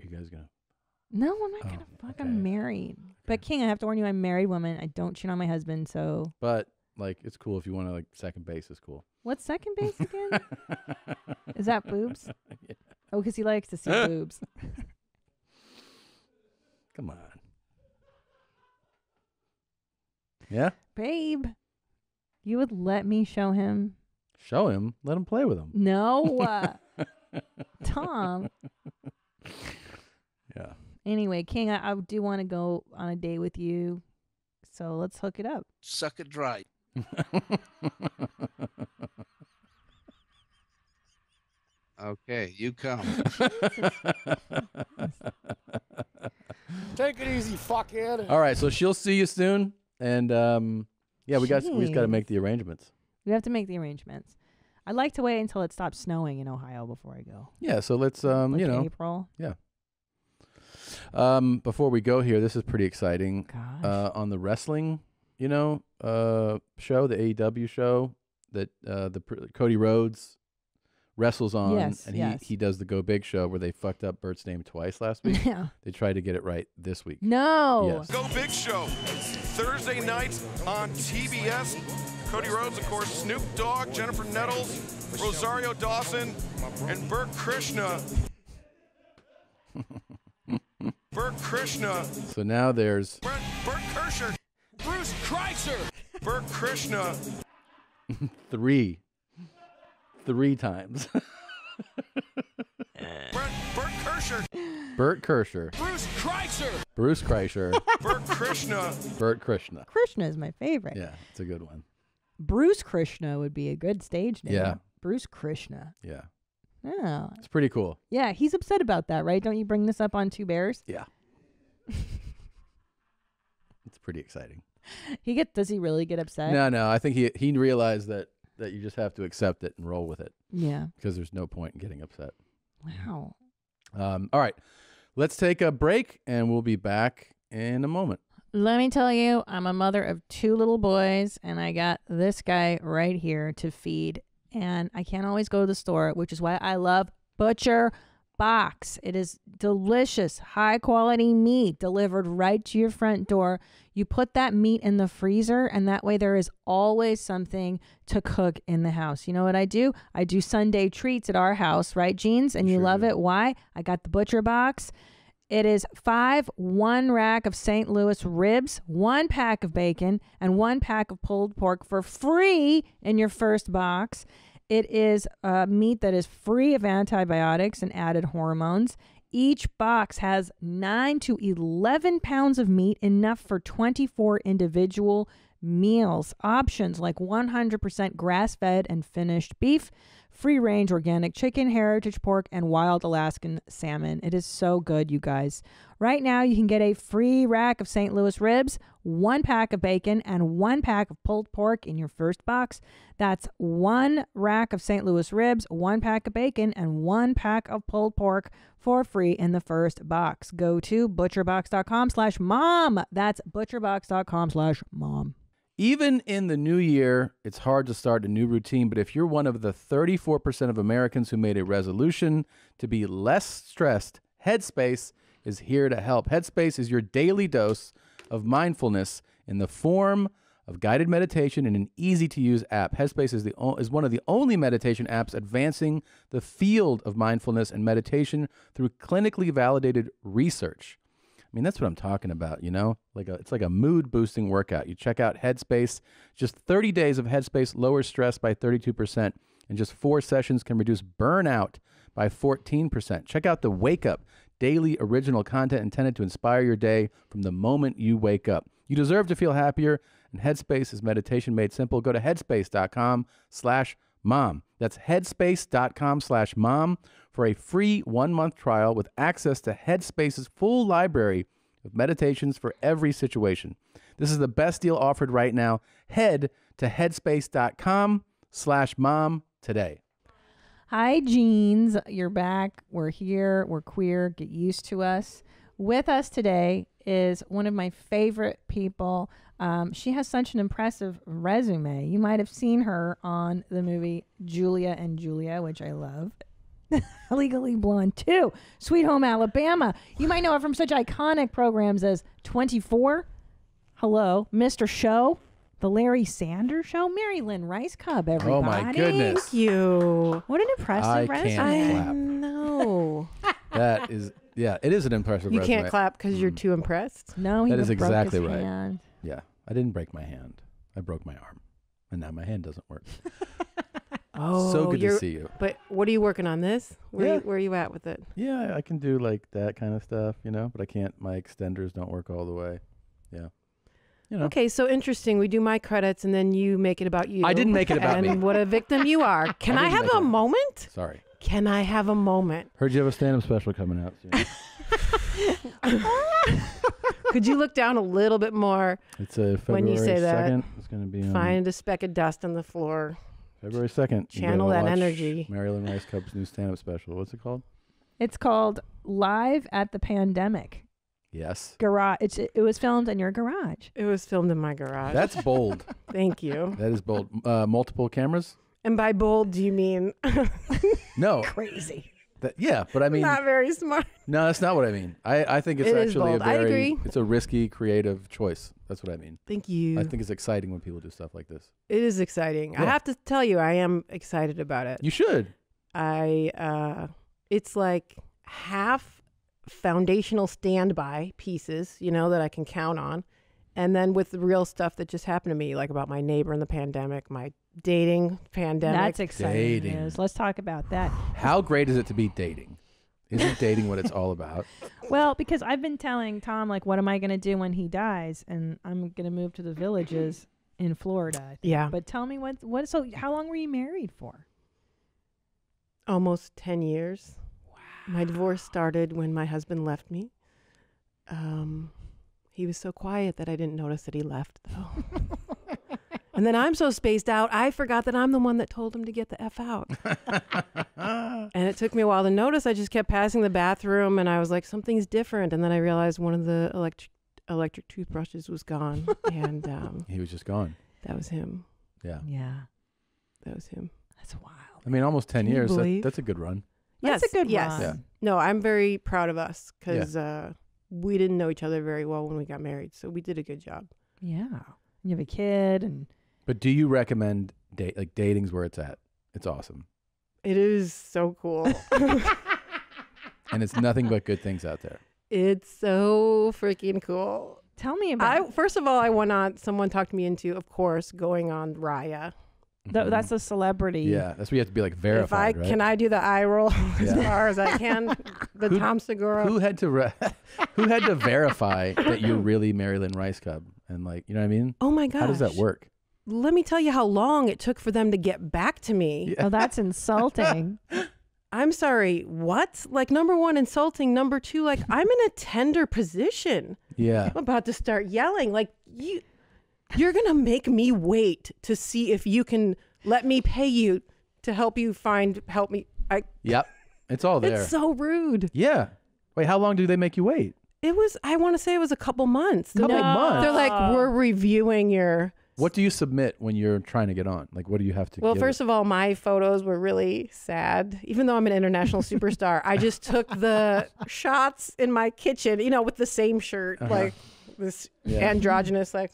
Are you guys going to? No, I'm not oh, going to fuck. Okay. I'm married. Okay. But, King, I have to warn you, I'm a married woman. I don't cheat on my husband, so. But. Like, it's cool if you want to, like, second base is cool. What's second base again? Is that boobs? Yeah. Oh, because he likes to see boobs. Come on. Yeah? Babe, you would let me show him? Show him? Let him play with him. No. Uh, Tom. Yeah. Anyway, King, I, I do want to go on a date with you, so let's hook it up. Suck it dry. Okay, you come. Take it easy, fuckhead. All right, so she'll see you soon, and um, yeah, we Jeez. got we just got to make the arrangements. We have to make the arrangements. I'd like to wait until it stops snowing in Ohio before I go. Yeah, so let's um, like you know, April. Yeah. Um, before we go here, this is pretty exciting. Uh, on the wrestling, you know, uh, show, the A E W show that uh, the Cody Rhodes wrestles on, yes, and yes. he he does the Go Big show where they fucked up Bert's name twice last week. Yeah. They tried to get it right this week. No. Yes. Go Big show Thursday night on T B S. Cody Rhodes, of course, Snoop Dogg, Jennifer Nettles, Rosario Dawson, and Bert Krishna. Bert Krishna. So now there's Bert, Bert Kreischer, Bruce Kreischer, Bert Krishna. Three. Three times. Bert, Bert Kreischer. Bert Kreischer. Bruce Kreischer. Bruce Kreischer. Bert Krishna. Bert Krishna. Krishna is my favorite. Yeah, it's a good one. Bruce Krishna would be a good stage name. Yeah. Bruce Krishna. Yeah. Oh. It's pretty cool. Yeah, he's upset about that, right? Don't you bring this up on Two Bears? Yeah. It's pretty exciting. He get does he really get upset? No, no. I think he he realized that that you just have to accept it and roll with it. Yeah. Because there's no point in getting upset. Wow. Um, all right. Let's take a break and we'll be back in a moment. Let me tell you, I'm a mother of two little boys and I got this guy right here to feed. And I can't always go to the store, which is why I love Butcher Box. It is delicious, high quality meat delivered right to your front door. You put that meat in the freezer and that way there is always something to cook in the house. You know what I do? I do Sunday treats at our house, right, Jeans? And you sure love do. It. Why? I got the Butcher Box. It is five one rack of Saint Louis ribs, one pack of bacon, and one pack of pulled pork for free in your first box. It is uh, meat that is free of antibiotics and added hormones. Each box has nine to eleven pounds of meat, enough for twenty-four individual meals. Options like one hundred percent grass-fed and finished beef, free-range organic chicken, heritage pork, and wild Alaskan salmon. It is so good, you guys. Right now, you can get a free rack of Saint Louis ribs, one pack of bacon, and one pack of pulled pork in your first box. That's one rack of Saint Louis ribs, one pack of bacon, and one pack of pulled pork for free in the first box. Go to butcherbox.com slash mom. That's butcherbox.com slash mom. Even in the new year, it's hard to start a new routine, but if you're one of the thirty-four percent of Americans who made a resolution to be less stressed, Headspace is here to help. Headspace is your daily dose of mindfulness in the form of guided meditation in an easy-to-use app. Headspace is, the o is one of the only meditation apps advancing the field of mindfulness and meditation through clinically validated research. I mean, that's what I'm talking about, you know? Like a, it's like a mood-boosting workout. You check out Headspace. Just thirty days of Headspace lowers stress by thirty-two percent, and just four sessions can reduce burnout by fourteen percent. Check out the Wake Up, daily original content intended to inspire your day from the moment you wake up. You deserve to feel happier, and Headspace is meditation made simple. Go to headspace.com slash mom. That's headspace.com slash mom. For a free one-month trial with access to Headspace's full library of meditations for every situation. This is the best deal offered right now. Head to headspace.com slash mom today. Hi, Jeans. You're back. We're here. We're queer. Get used to us. With us today is one of my favorite people. Um, she has such an impressive resume. You might have seen her on the movie Julia and Julia, which I love. Legally Blonde two, Sweet Home Alabama. You might know her from such iconic programs as twenty-four, Hello, Mister Show, The Larry Sanders Show, Mary Lynn Rajskub, everybody. Oh my goodness. Thank you. What an impressive resume. I clap. know. That is, yeah, it is an impressive you resume. You can't clap because mm. you're too impressed? No, he That is exactly right. Hand. Yeah, I didn't break my hand. I broke my arm. And now my hand doesn't work. Oh, so good to see you. But what are you working on this? Where, yeah. you, where are you at with it? Yeah, I can do like that kind of stuff, you know, but I can't, my extenders don't work all the way. Yeah. You know. Okay, so interesting. We do my credits and then you make it about you. I didn't make it about and me. And what a victim you are. Can I, I have a it. moment? Sorry. Can I have a moment? Heard you have a stand-up special coming out soon. Could you look down a little bit more it's a February when you say second, that? It's going to be find a speck of dust on the floor. February second. Channel that energy. Mary Lynn Rajskub's new stand-up special. What's it called? It's called Live at the Pandemic. Yes. Garage. It's, it was filmed in your garage. It was filmed in my garage. That's bold. Thank you. That is bold. Uh, multiple cameras? And by bold, do you mean... no. Crazy. That, yeah, but I mean... Not very smart. No, that's not what I mean. I, I think it's it actually a very... I agree. It's a risky, creative choice. That's what I mean. Thank you. I think it's exciting when people do stuff like this. It is exciting. Yeah. I have to tell you, I am excited about it. You should. I... Uh, it's like half... foundational standby pieces, you know, that I can count on. And then with the real stuff that just happened to me, like about my neighbor in the pandemic, my dating pandemic. That's exciting news. Let's talk about that. How great is it to be dating? Isn't dating what it's all about? Well, because I've been telling Tom, like, what am I going to do when he dies? And I'm going to move to the villages in Florida. I think. Yeah. But tell me what, what, so how long were you married for? Almost ten years. My divorce started when my husband left me. Um, he was so quiet that I didn't notice that he left, though. And then I'm so spaced out, I forgot that I'm the one that told him to get the F out. And it took me a while to notice. I just kept passing the bathroom, and I was like, something's different. And then I realized one of the electric electric toothbrushes was gone. And um, he was just gone. That was him. Yeah. Yeah. That was him. That's wild. I mean, almost ten Can years. That, that's a good run. Yes, that's a good yes. Yeah. No, I'm very proud of us because yeah. uh, we didn't know each other very well when we got married, so we did a good job. Yeah, you have a kid, and but do you recommend date? Like dating's where it's at. It's awesome. It is so cool, and it's nothing but good things out there. It's so freaking cool. Tell me about. I, first of all, I went on. Someone talked me into, of course, going on Raya. Th that's a celebrity. Yeah, that's where you have to be like verified. If I, right? Can I do the eye roll as yeah. far as I can? The who, Tom Segura. Who had to re who had to verify that you're really Mary Lynn Rajskub? And like, you know what I mean? Oh my gosh. How does that work? Let me tell you how long it took for them to get back to me. Yeah. Oh, that's insulting. I'm sorry, what? Like, number one, insulting. Number two, like, I'm in a tender position. Yeah. I'm about to start yelling. Like, you... You're going to make me wait to see if you can let me pay you to help you find, help me. I, yep. It's all there. It's so rude. Yeah. Wait, how long do they make you wait? It was, I want to say it was a couple months. Couple no. months. They're like, we're reviewing your. What do you submit when you're trying to get on? Like, what do you have to? Well, first it? of all, my photos were really sad. Even though I'm an international superstar, I just took the shots in my kitchen, you know, with the same shirt, uh-huh. like this yeah. androgynous, like.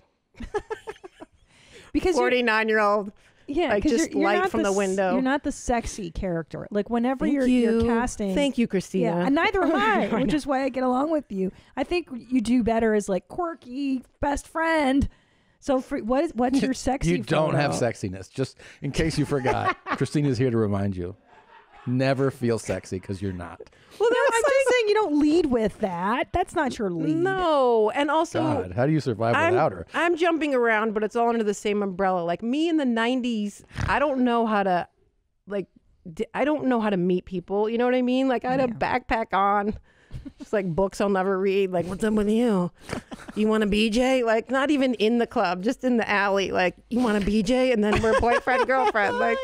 Because forty-nine year old, yeah, like just you're, you're light from the, the window. You're not the sexy character. Like whenever you're, you. you're casting, thank you, Christina. Yeah, and neither am I, I which is why I get along with you. I think you do better as like quirky best friend. So for, what is what's your sexy? You don't photo? have sexiness. Just in case you forgot, Christina's here to remind you. Never feel sexy because you're not. Well, no, I'm just saying you don't lead with that. That's not your lead. No, and also, God, how do you survive I'm, without her? I'm jumping around, but it's all under the same umbrella. Like me in the nineties, I don't know how to, like, I don't know how to meet people. You know what I mean? Like I had yeah. a backpack on, just like books I'll never read. Like, what's up with you? You want a B J? Like, not even in the club, just in the alley. Like, you want a B J? And then we're boyfriend girlfriend. Like.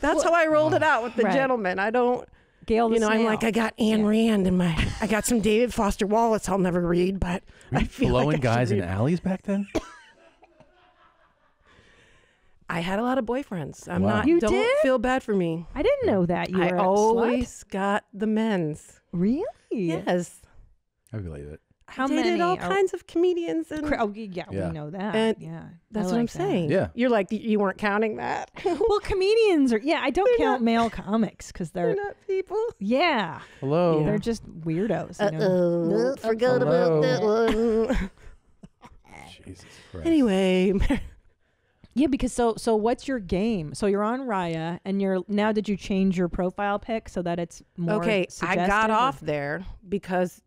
That's well, how I rolled it out with the right. gentleman. I don't, Gail you know, snail. I'm like, I got Ayn yeah. Rand in my, I got some David Foster Wallace I'll never read, but Were I feel blowing like guys in alleys back then? I had a lot of boyfriends. I'm wow. not, you don't did? feel bad for me. I didn't know that. You were I always slut? got the men's. Really? Yes. I believe it. How I dated many? all kinds of comedians. And, oh, yeah, yeah, we know that. And yeah, that's like what I'm that. saying. Yeah, you're like you weren't counting that. Well, comedians are. Yeah, I don't they're count not, male comics because they're, they're not people. Yeah, hello, yeah. they're just weirdos. Uh oh, you know? forgot hello. about that one. Jesus Christ. Anyway, yeah, because so so what's your game? So you're on Raya, and you're now. Did you change your profile pic so that it's more okay? I got off or? there because.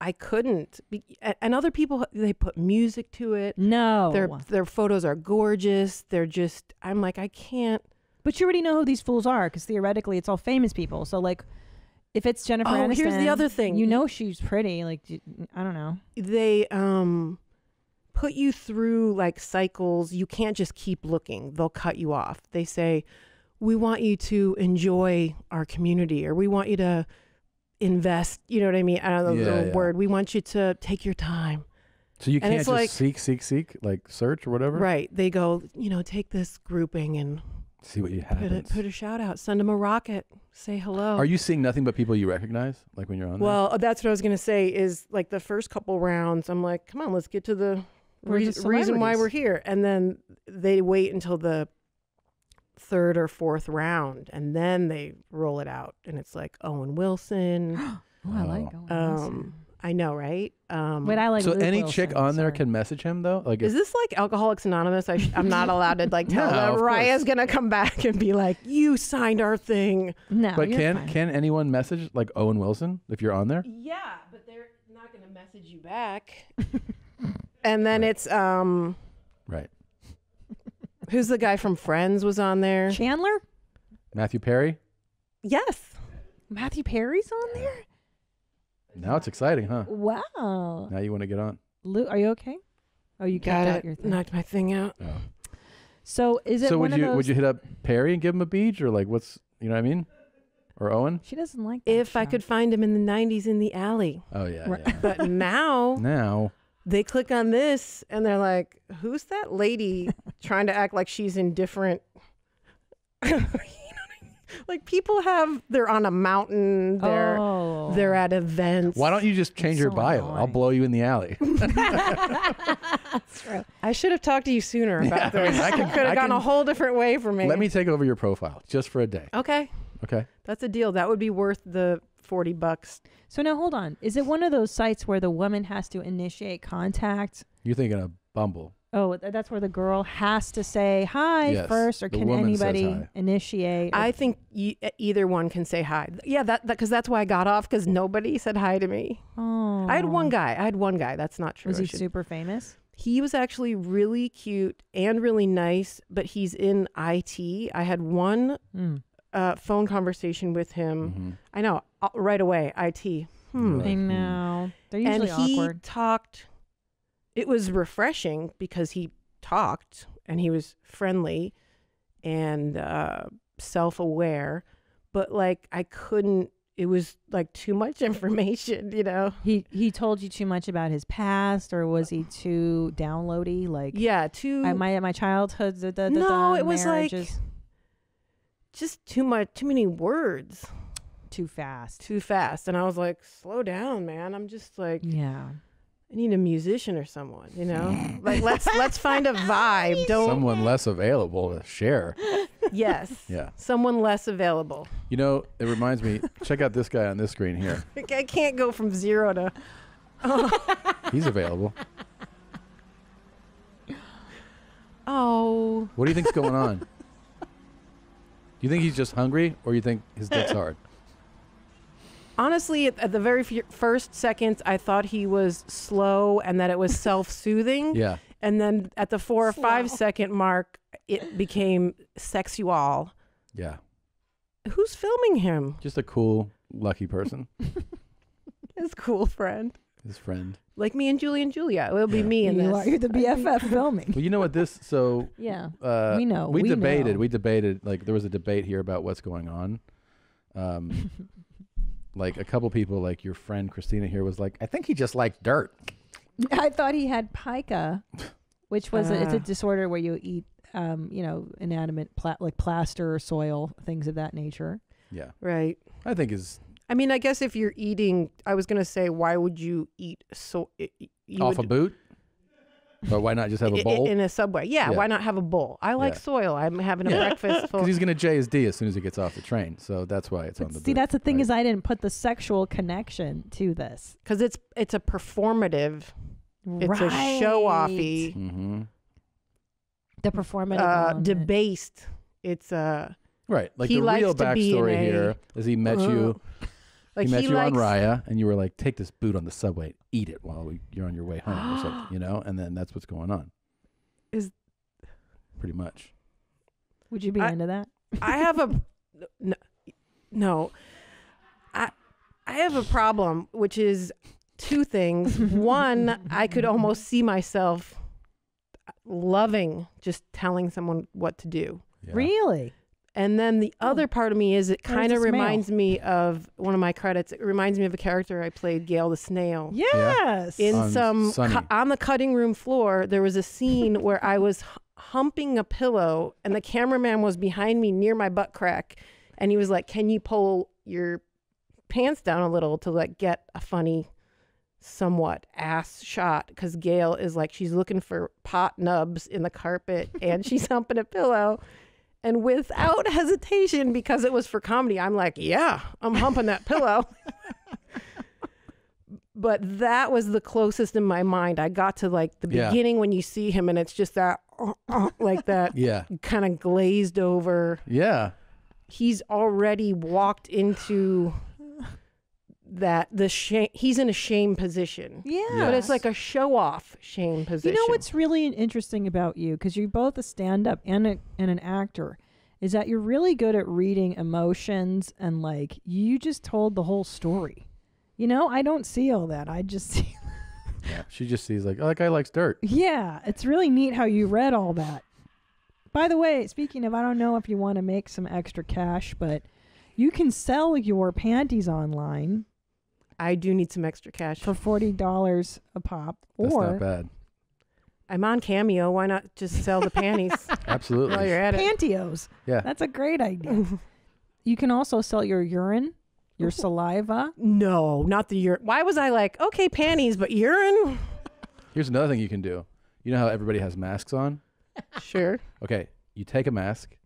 I couldn't, be, and other people they put music to it. No, their their photos are gorgeous. They're just, I'm like, I can't. But you already know who these fools are because theoretically it's all famous people. So like, if it's Jennifer oh, Aniston, here's the other thing. You know she's pretty. Like I don't know. They um put you through like cycles. You can't just keep looking. They'll cut you off. They say, we want you to enjoy our community, or we want you to invest, you know what I mean? I don't know yeah, the yeah. word. We want you to take your time. So you and can't just like, seek, seek, seek, like search or whatever? Right. They go, you know, take this grouping and see what you have. Put a, put a shout out. Send them a rocket. Say hello. Are you seeing nothing but people you recognize? Like when you're on Well, there? That's what I was going to say is like the first couple rounds, I'm like, come on, let's get to the re reason why we're here. And then they wait until the third or fourth round and then they roll it out. And it's like Owen Wilson. oh, I oh. like Owen um, Wilson. I know, right? Um, but I like so Luke any Wilson, chick on there can message him though. Like, is this like Alcoholics Anonymous? I sh I'm not allowed to like tell no, them. Raya's gonna come back and be like, "You signed our thing." No, but can fine. can anyone message like Owen Wilson if you're on there? Yeah, but they're not gonna message you back. and then right. it's um, right. Who's the guy from Friends was on there? Chandler, Matthew Perry. Yes, Matthew Perry's on there. Now it's exciting, huh? Wow. Now you want to get on. Luke, are you okay? Oh, you got out your thing. Knocked my thing out. Oh. So is it so one would of you, those... would you hit up Perry and give him a beach? Or like what's, you know what I mean? Or Owen? She doesn't like that If show. I could find him in the nineties in the alley. Oh, yeah. Right. yeah. But now... now... they click on this and they're like, who's that lady trying to act like she's indifferent? Like people have, they're on a mountain, they're oh. they're at events. Why don't you just change it's your so bio? Annoying. I'll blow you in the alley. That's true. I should have talked to you sooner about yeah, this. I, mean, I could have gone can, a whole different way for me. Let me take over your profile just for a day. Okay. Okay. That's a deal. That would be worth the forty bucks. So now hold on. Is it one of those sites where the woman has to initiate contact? You're thinking of Bumble. Oh, that's where the girl has to say hi yes, first, or can anybody initiate? I think e either one can say hi. Yeah, that because that, that's why I got off, because nobody said hi to me. Oh, I had one guy. I had one guy. That's not true. Was he super famous? He was actually really cute and really nice, but he's in I T. I had one mm. uh, phone conversation with him. Mm-hmm. I know, right away, I T. Hmm. Right. I know. They're usually and awkward. And he talked... It was refreshing because he talked and he was friendly and uh, self-aware, but like I couldn't, it was like too much information, you know? He he told you too much about his past, or was he too downloady? Like, yeah, too. I, my, my childhood, da, da, da, no, da, it was like just too much, too many words. Too fast. Too fast. And I was like, slow down, man. I'm just like, yeah. I need a musician or someone, you know? Like let's let's find a vibe. Don't someone less available to share. Yes. Yeah. Someone less available. You know, it reminds me, check out this guy on this screen here. I can't go from zero to oh. He's available. Oh. What do you think's going on? Do you think he's just hungry, or you think his dick's hard? Honestly, at the very first seconds, I thought he was slow and that it was self-soothing. Yeah. And then at the four or slow. five second mark, it became sexual. Yeah. Who's filming him? Just a cool, lucky person. His cool friend. His friend. Like me and Julie and Julia. It'll be yeah. me and you this. Are, you're the B F F filming. Well, you know what this, so. Yeah, uh, we know. We, we debated, know. we debated, like there was a debate here about what's going on. Um. Like a couple people, like your friend Christina here was like, I think he just liked dirt. I thought he had pica, which was uh. a, it's a disorder where you eat, um, you know, inanimate pla like plaster, soil, things of that nature. Yeah, right. I think is. I mean, I guess if you're eating, I was gonna say, why would you eat so you off would, a boot? Or why not just have a bowl in a subway? Yeah, yeah. Why not have a bowl? I like yeah. soil. I'm having a yeah. breakfast full. Because he's gonna J his D as soon as he gets off the train, so that's why it's but on the. See, boot, that's the thing right? is I didn't put the sexual connection to this because it's it's a performative, right. it's a show-offy, mm-hmm. the performative, uh, debased. It's a uh, right. Like the real backstory here a, is he met uh, you. Like he met he you on Raya, and you were like, "Take this boot on the subway, eat it while we, you're on your way home," or something, you know. And then that's what's going on. Is pretty much. Would you be I, into that? I have a no, no. I I have a problem, which is two things. One, I could almost see myself loving just telling someone what to do. Yeah. Really? And then the other part of me is it kind of reminds male? me of one of my credits. It reminds me of a character I played, Gail the Snail. Yes. Yeah. In um, some, cu on the cutting room floor, there was a scene where I was humping a pillow and the cameraman was behind me near my butt crack. And he was like, can you pull your pants down a little to like get a funny, somewhat ass shot? Because Gail is like, she's looking for pot nubs in the carpet and she's humping a pillow. And without hesitation, because it was for comedy, I'm like, yeah, I'm humping that pillow. But that was the closest in my mind. I got to like the yeah. beginning when you see him and it's just that uh, uh, like that yeah. kind of glazed over. Yeah. He's already walked into that the shame. He's in a shame position. Yeah. Yes. But it's like a show off shame position. You know what's really interesting about you, because you're both a stand up and, a, and an actor, is that you're really good at reading emotions and like you just told the whole story. You know, I don't see all that. I just see. Yeah, she just sees like, oh, that guy likes dirt. Yeah. It's really neat how you read all that. By the way, speaking of, I don't know if you want to make some extra cash, but you can sell your panties online. I do need some extra cash. For forty dollars a pop. That's or not bad. I'm on Cameo. Why not just sell the panties? Absolutely. While you're at Pantios. It. Yeah. That's a great idea. You can also sell your urine, your saliva. No, not the urine. Why was I like, okay, panties, but urine? Here's another thing you can do. You know how everybody has masks on? Sure. Okay. You take a mask.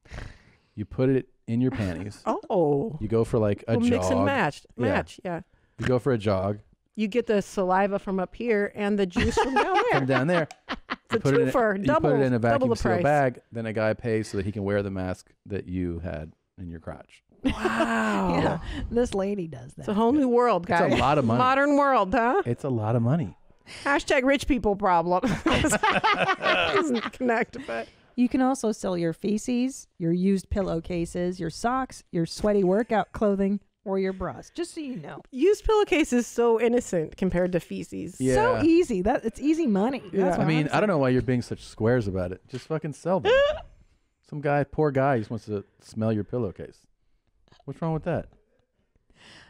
You put it in your panties. Oh. You go for like a we'll jog. Mix and match. Match, yeah. yeah. You go for a jog. You get the saliva from up here and the juice from down there. From down there. It's a twofer. Double. You put it in a vacuum seal bag. Then a guy pays so that he can wear the mask that you had in your crotch. Wow. Yeah. This lady does that. It's a whole yeah. new world, guys. It's a lot of money. Modern world, huh? It's a lot of money. Hashtag rich people problem. Doesn't connect, but. You can also sell your feces, your used pillowcases, your socks, your sweaty workout clothing. Or your bras, just so you know. Used pillowcase is so innocent compared to feces. Yeah. So easy. That it's easy money. Yeah. That's what I mean, I don't know why you're being such squares about it. Just fucking sell them. Some guy, poor guy, just wants to smell your pillowcase. What's wrong with that?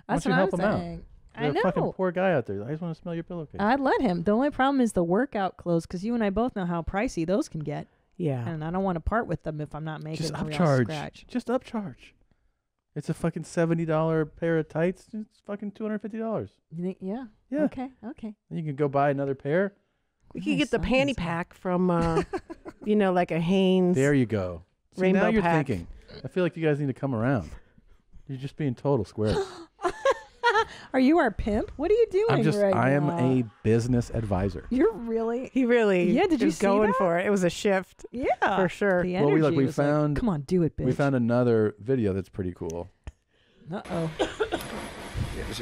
That's why don't you help him out? I know. Fucking poor guy out there. I just want to smell your pillowcase. I'd let him. The only problem is the workout clothes, because you and I both know how pricey those can get. Yeah. And I don't want to part with them if I'm not making just them upcharge. Scratch. Just upcharge. It's a fucking seventy dollar pair of tights. It's fucking two hundred fifty dollars. You think, yeah. Yeah. Okay. Okay. And you can go buy another pair. We could get the panty pack from, uh, you know, like a Hanes. There you go. So Rainbow now you're pack. Thinking. I feel like you guys need to come around. You're just being total square. Are you our pimp? What are you doing I'm just, right I now? I am a business advisor. You're really? He really yeah, did you see going that? For it. It was a shift. Yeah. For sure. The well, we, like, we found, like, come on, do it, bitch. We found another video that's pretty cool. Uh-oh.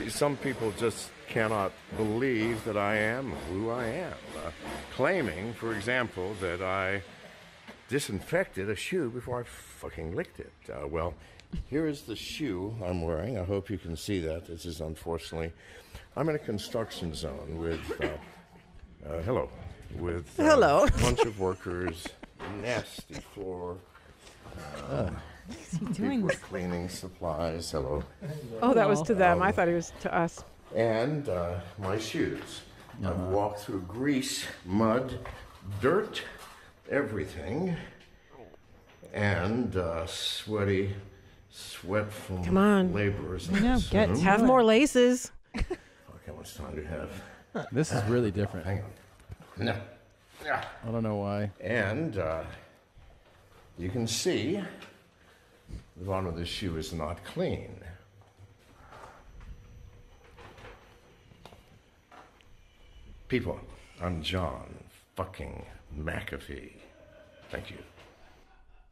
Some people just cannot believe that I am who I am. Uh, claiming, for example, that I disinfected a shoe before I fucking licked it. Uh, well... Here is the shoe I'm wearing. I hope you can see that. This is unfortunately... I'm in a construction zone with... Uh, uh, hello. With uh, hello. a bunch of workers. Nasty floor. Uh, what is he doing? With cleaning supplies. Hello. Oh, that was to them. Um, I thought it was to us. And uh, my shoes. Uh-huh. I've walked through grease, mud, dirt, everything. And uh, sweaty... Sweat from Come on. laborers. No, get, have more laces. Okay, what's time do you have? This is really different. Hang on. No. I don't know why. And uh, you can see the bottom of the shoe is not clean. People, I'm John fucking McAfee. Thank you.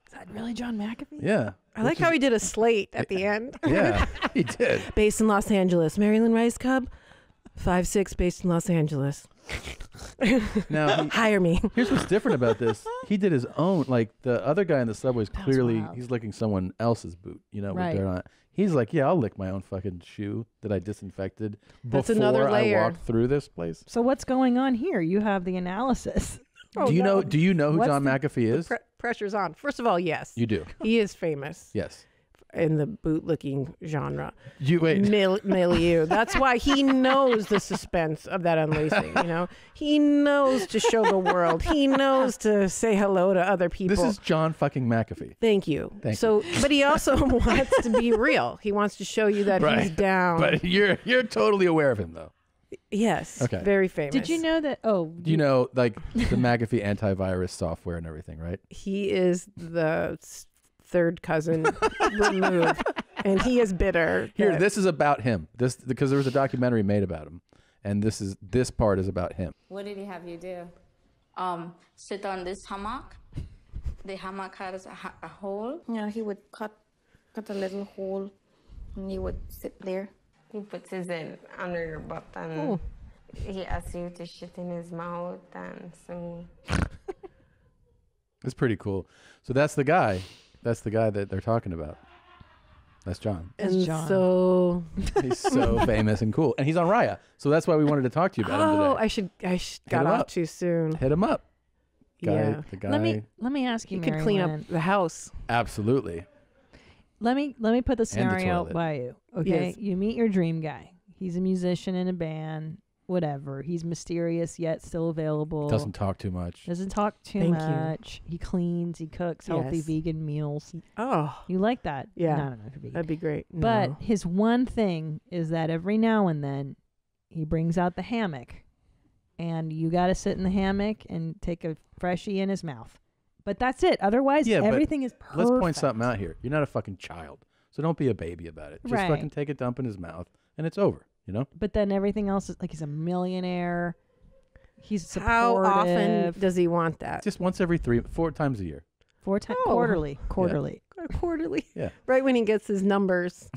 Is that really John McAfee? Yeah. I like is, how he did a slate at the end. Yeah, he did. Based in Los Angeles. Mary Lynn Rajskub, five six, based in Los Angeles. Now he, hire me. Here's what's different about this. He did his own. Like, the other guy in the subway is clearly, he's licking someone else's boot, you know, right. with dirt on it. He's like, yeah, I'll lick my own fucking shoe that I disinfected That's before another layer. I walked through this place. So what's going on here? You have the analysis. Oh, do you no. know? Do you know who what's John the, McAfee is? pressure's on. First of all, yes. You do. He is famous. Yes. In the bootlicking genre. You wait. Mil milieu. That's why he knows the suspense of that unleashing, you know? He knows to show the world. He knows to say hello to other people. This is John fucking McAfee. Thank you. Thank so, you. But he also wants to be real. He wants to show you that right. he's down. But you're, you're totally aware of him, though. Yes. Okay. Very famous. Did you know that? Oh, you, you know, like the McAfee antivirus software and everything, right? He is the... third cousin removed, and he is bitter. Here, this is about him. This because there was a documentary made about him, and this is this part is about him. What did he have you do? Um, sit on this hammock. The hammock has a, a hole. No, he would cut cut a little hole, and he would sit there. He puts his head under your butt, and Ooh. he asks you to shit in his mouth, and so. That's pretty cool. So that's the guy. That's the guy that they're talking about. That's John. And John. so he's so famous and cool, and he's on Raya. So that's why we wanted to talk to you about oh, him today. Oh, I should, I should got off too soon. Hit him up. Guy, yeah. The guy. Let me let me ask you. You could clean Lynn. up the house. Absolutely. Let me let me put the scenario the by you. Okay, yes. You meet your dream guy. He's a musician in a band. Whatever. He's mysterious yet still available. Doesn't talk too much. Doesn't talk too Thank much. You. He cleans. He cooks healthy yes. vegan meals. Oh, you like that? Yeah, no, no, no, vegan. That'd be great. No. But his one thing is that every now and then he brings out the hammock, and you got to sit in the hammock and take a freshie in his mouth. But that's it. Otherwise, yeah, everything is perfect. Let's point something out here. You're not a fucking child, so don't be a baby about it. Just right. fucking take a dump in his mouth, and it's over. You know? But then everything else is like he's a millionaire. He's supportive. How often does he want that? Just once every three, four times a year. Four times oh. quarterly, quarterly, yeah. quarterly. Yeah. Right when he gets his numbers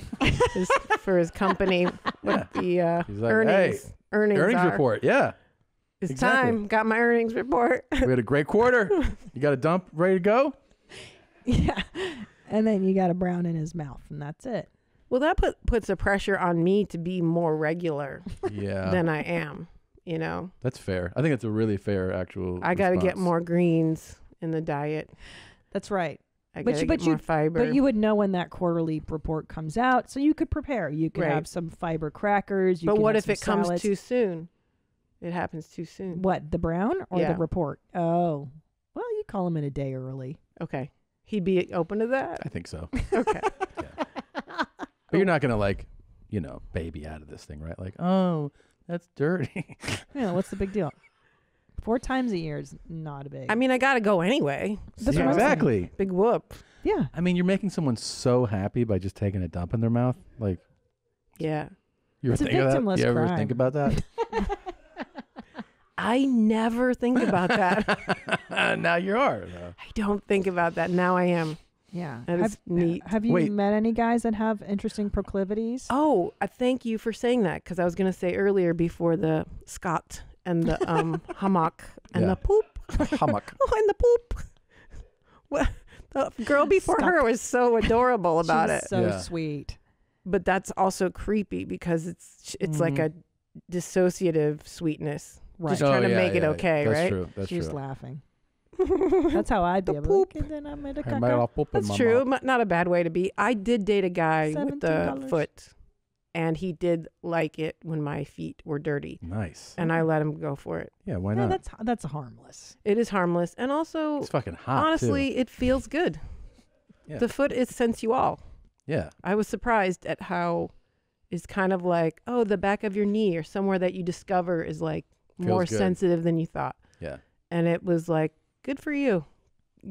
his, for his company, what yeah. the uh, he's like, earnings, hey, earnings, earnings are. report. Yeah. It's exactly. time. Got my earnings report. We had a great quarter. You got a dump ready to go. Yeah. And then you got a brown in his mouth, and that's it. Well, that put, puts a pressure on me to be more regular yeah. than I am, you know? That's fair. I think that's a really fair actual I got to get more greens in the diet. That's right. I got to get but more you, fiber. But you would know when that quarterly report comes out, so you could prepare. You could right. have some fiber crackers. You but can what if it salads. comes too soon? It happens too soon. What, the brown or yeah. the report? Oh. Well, you call him in a day early. Okay. He'd be open to that? I think so. Okay. Yeah. But you're not going to, like, you know, baby out of this thing, right? Like, oh, that's dirty. Yeah, what's the big deal? Four times a year is not a big... I mean, I got to go anyway. That's yeah, exactly. Big whoop. Yeah. I mean, you're making someone so happy by just taking a dump in their mouth. Like... Yeah. You ever, think, a victimless of that? You ever think about that? I never think about that. Now you are, though. I don't think about that. Now I am. Yeah. That have, is neat. Have you Wait. met any guys that have interesting proclivities? Oh, I thank you for saying that, because I was going to say earlier before the Scott and the um, hammock and yeah. the poop. Hammock. Oh, and the poop. What? The girl before Stop. her was so adorable about She's it. so yeah. sweet. But that's also creepy, because it's it's mm-hmm. like a dissociative sweetness. Right. Just oh, trying to yeah, make yeah, it okay, yeah. that's right? True. That's She's true. laughing. That's how I'd be the poop. Like, then I'm I poop That's true. Mouth. Not a bad way to be. I did date a guy seventeen dollars. With a foot, and he did like it when my feet were dirty. Nice. And I let him go for it. Yeah, why yeah, not? That's that's harmless. It is harmless, and also it's fucking hot. Honestly, too. It feels good. Yeah. The foot is sensual. Yeah. I was surprised at how it's kind of like oh the back of your knee or somewhere that you discover is like feels more good. sensitive than you thought. Yeah. And it was like. Good for you,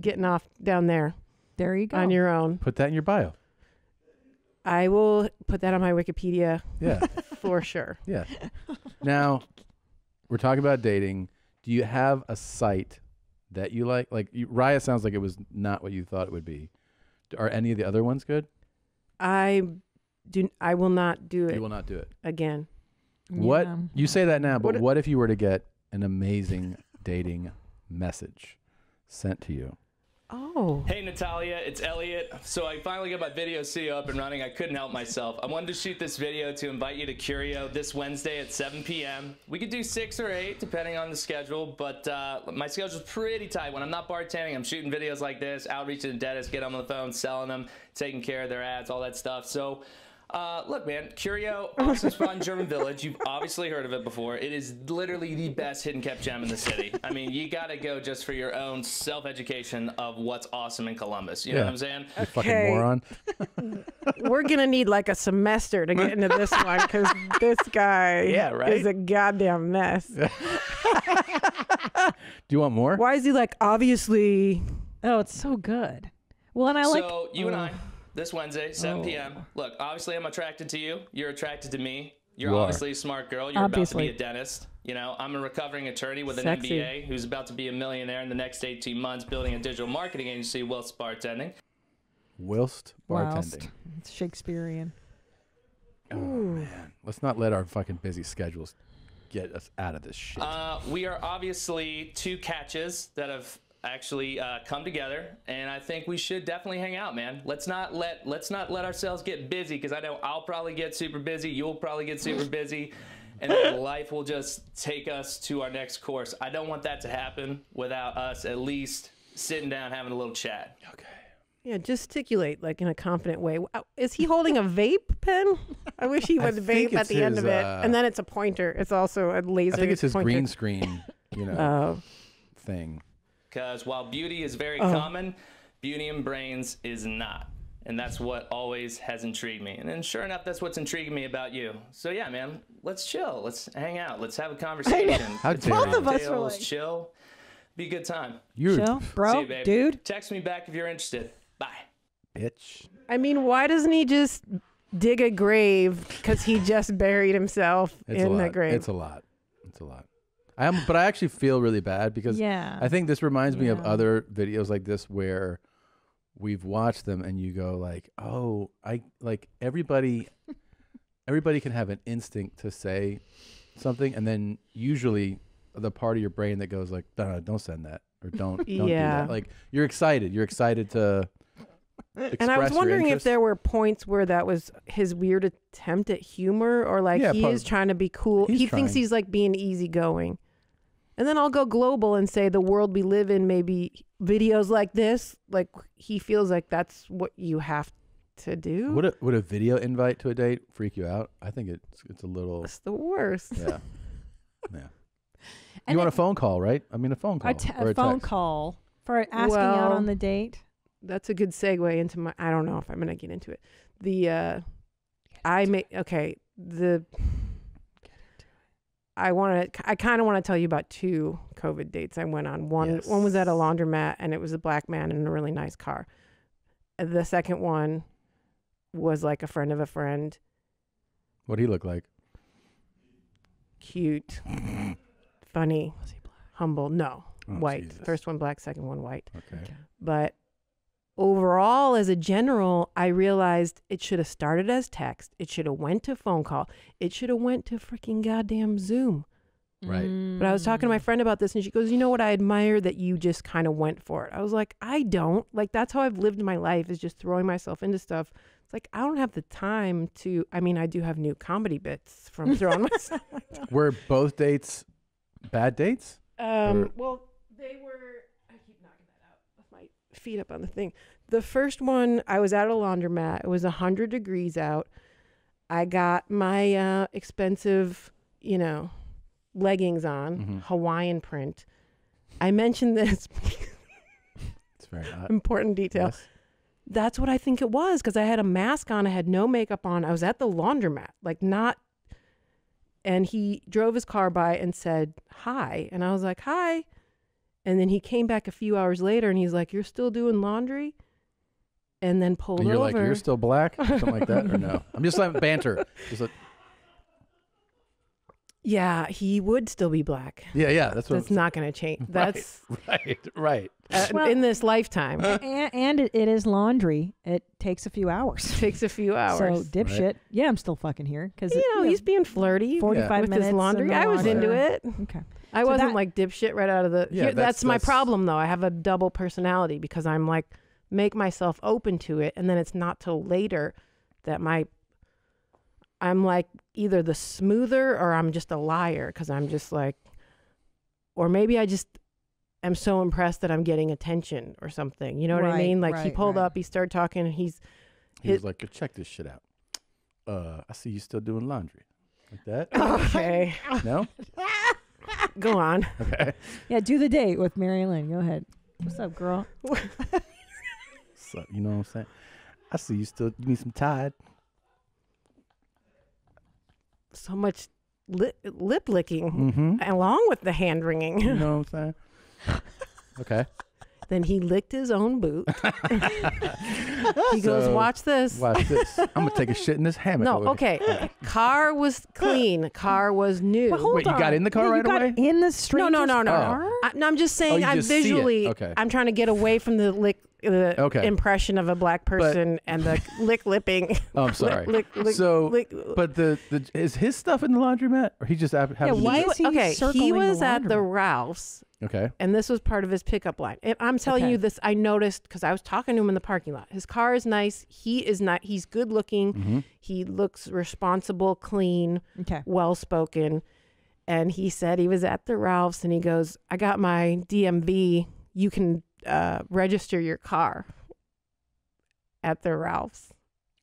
getting off down there. There you go. On your own. Put that in your bio. I will put that on my Wikipedia. Yeah. For sure. Yeah. Now, we're talking about dating. Do you have a site that you like? Like, you, Raya sounds like it was not what you thought it would be. Are any of the other ones good? I do. I will not do it. You will not do it. Again. What? Yeah. You say that now, but what, what if you were to get an amazing dating message sent to you? Oh. Hey, Natalia, it's Elliott. So I finally got my video studio up and running. I couldn't help myself. I wanted to shoot this video to invite you to Curio this Wednesday at seven p m We could do six or eight, depending on the schedule, but uh, my schedule's pretty tight. When I'm not bartending, I'm shooting videos like this, outreach to the dentist, get them on the phone, selling them, taking care of their ads, all that stuff. So. Uh, look, man, Curio, awesome fun German village. You've obviously heard of it before. It is literally the best hidden kept gem in the city. I mean, you gotta go just for your own self-education of what's awesome in Columbus. You yeah. know what I'm saying? Okay. Fucking moron. We're gonna need like a semester to get into this one, because this guy yeah, right? is a goddamn mess. Do you want more? Why is he like, obviously... Oh, it's so good. Well, and I so, like... So, you oh. and I... This Wednesday, seven p m Oh. Look, obviously I'm attracted to you. You're attracted to me. You're you obviously are. a smart girl. You're obviously. about to be a dentist. You know, I'm a recovering attorney with an Sexy. M B A who's about to be a millionaire in the next eighteen months building a digital marketing agency whilst bartending. Whilst bartending. Whilst. It's Shakespearean. Oh, Ooh. man. Let's not let our fucking busy schedules get us out of this shit. Uh, we are obviously two catches that have... actually uh, come together, and I think we should definitely hang out, man. Let's not let let's not let ourselves get busy, because I know I'll probably get super busy, you'll probably get super busy, and then life will just take us to our next course. I don't want that to happen without us at least sitting down having a little chat. Okay. Yeah, gesticulate like in a confident way. Is he holding a vape pen? I wish he would vape at the his, end of it. Uh, and then it's a pointer. It's also a laser. I think it's his pointer. green screen, you know, uh, thing. Because while beauty is very oh. common, beauty in brains is not. And that's what always has intrigued me. And then sure enough, that's what's intriguing me about you. So yeah, man, let's chill. Let's hang out. Let's have a conversation. How dare both of us are like... chill. Be a good time. You chill, bro, See you, babe. dude. Text me back if you're interested. Bye. Bitch. I mean, why doesn't he just dig a grave? Because he just buried himself it's in the grave. It's a lot. It's a lot. I am, but I actually feel really bad because yeah. I think this reminds yeah. me of other videos like this where we've watched them and you go like, oh, I like everybody, everybody can have an instinct to say something. And then usually the part of your brain that goes like, no, no, don't send that or don't, don't yeah. do that. Like you're excited. You're excited to express And I was wondering if there were points where that was his weird attempt at humor or like yeah, he is trying to be cool. He trying. thinks he's like being easygoing. And then I'll go global and say the world we live in, maybe videos like this, like he feels like that's what you have to do. Would a, would a video invite to a date freak you out? I think it's, it's a little... It's the worst. Yeah. yeah. And you want a phone call, right? I mean, a phone call. A, t or a phone text. call for asking well, out on the date. That's a good segue into my... I don't know if I'm going to get into it. The... Uh, I make... Okay. The... I want to. I kind of want to tell you about two COVID dates I went on. One, yes. one was at a laundromat, and it was a black man in a really nice car. The second one was like a friend of a friend. What'd he look like? Cute, funny, was he black? humble. No, oh, white. Jesus. First one black, second one white. Okay. okay. But overall, as a general, I realized it should have started as text. It should have went to phone call. It should have went to freaking goddamn Zoom. Right. Mm. But I was talking to my friend about this, and she goes, you know what? I admire that you just kind of went for it. I was like, I don't. Like, that's how I've lived my life, is just throwing myself into stuff. It's like, I don't have the time to, I mean, I do have new comedy bits from throwing myself. Were both dates bad dates? Um, or? Well, they were. Feet up on the thing. The first one, I was at a laundromat. It was one hundred degrees out. I got my uh, expensive, you know, leggings on, mm-hmm. Hawaiian print. I mentioned this. It's very hot. Important detail. Yes. That's what I think it was, because I had a mask on. I had no makeup on. I was at the laundromat, like not. And he drove his car by and said, hi. And I was like, hi. And then he came back a few hours later, and he's like, "You're still doing laundry," and then pulled and you're over. You're like, "You're still black," something like that, or no? I'm just like banter. Just like... Yeah, he would still be black. Yeah, yeah, that's what. That's not going to change. That's right, right. right. Uh, well, in this lifetime, and, and it, it is laundry. It takes a few hours. It takes a few hours. So dipshit. Right. Yeah, I'm still fucking here because you, you know he's being flirty. Forty-five yeah. with minutes his laundry. I was laundry. into it. Okay, I so wasn't that, like dipshit right out of the. Yeah, here, that's, that's my that's, problem though. I have a double personality because I'm like make myself open to it, and then it's not till later that my. I'm like either the smoother or I'm just a liar because I'm just like, or maybe I just am so impressed that I'm getting attention or something. You know what right, I mean? Like right, he pulled right. up, he started talking, and he's. He his, was like, check this shit out. Uh, I see you still doing laundry. Like that? Okay. No? Go on. Okay. Yeah, do the date with Mary Lynn. Go ahead. What's up, girl? What's up? You know what I'm saying? I see you still, you need some Tide. So much lip, lip licking mm-hmm. along with the hand wringing. You know what I'm saying? Okay. Then he licked his own boot. He so, goes, watch this. Watch this. I'm going to take a shit in this hammock. No, over okay. Here. Car was clean. Car was new. Well, hold Wait, on. you got in the car yeah, right you got away? in the street? No, no, no, no. Oh. I, no I'm just saying oh, I just visually, okay. I'm trying to get away from the lick. The okay. impression of a black person but, and the lick lipping. Oh, I'm sorry. Lick, lick, so, lick, but the, the is his stuff in the laundromat, or he just happened? Yeah, why is he okay? He was the at the Ralph's. Okay. And this was part of his pickup line. And I'm telling okay. you this, I noticed because I was talking to him in the parking lot. His car is nice. He is not. He's good looking. Mm-hmm. He looks responsible, clean, okay. well spoken. And he said he was at the Ralph's, and he goes, "I got my D M V. You can." Uh, register your car at the Ralph's.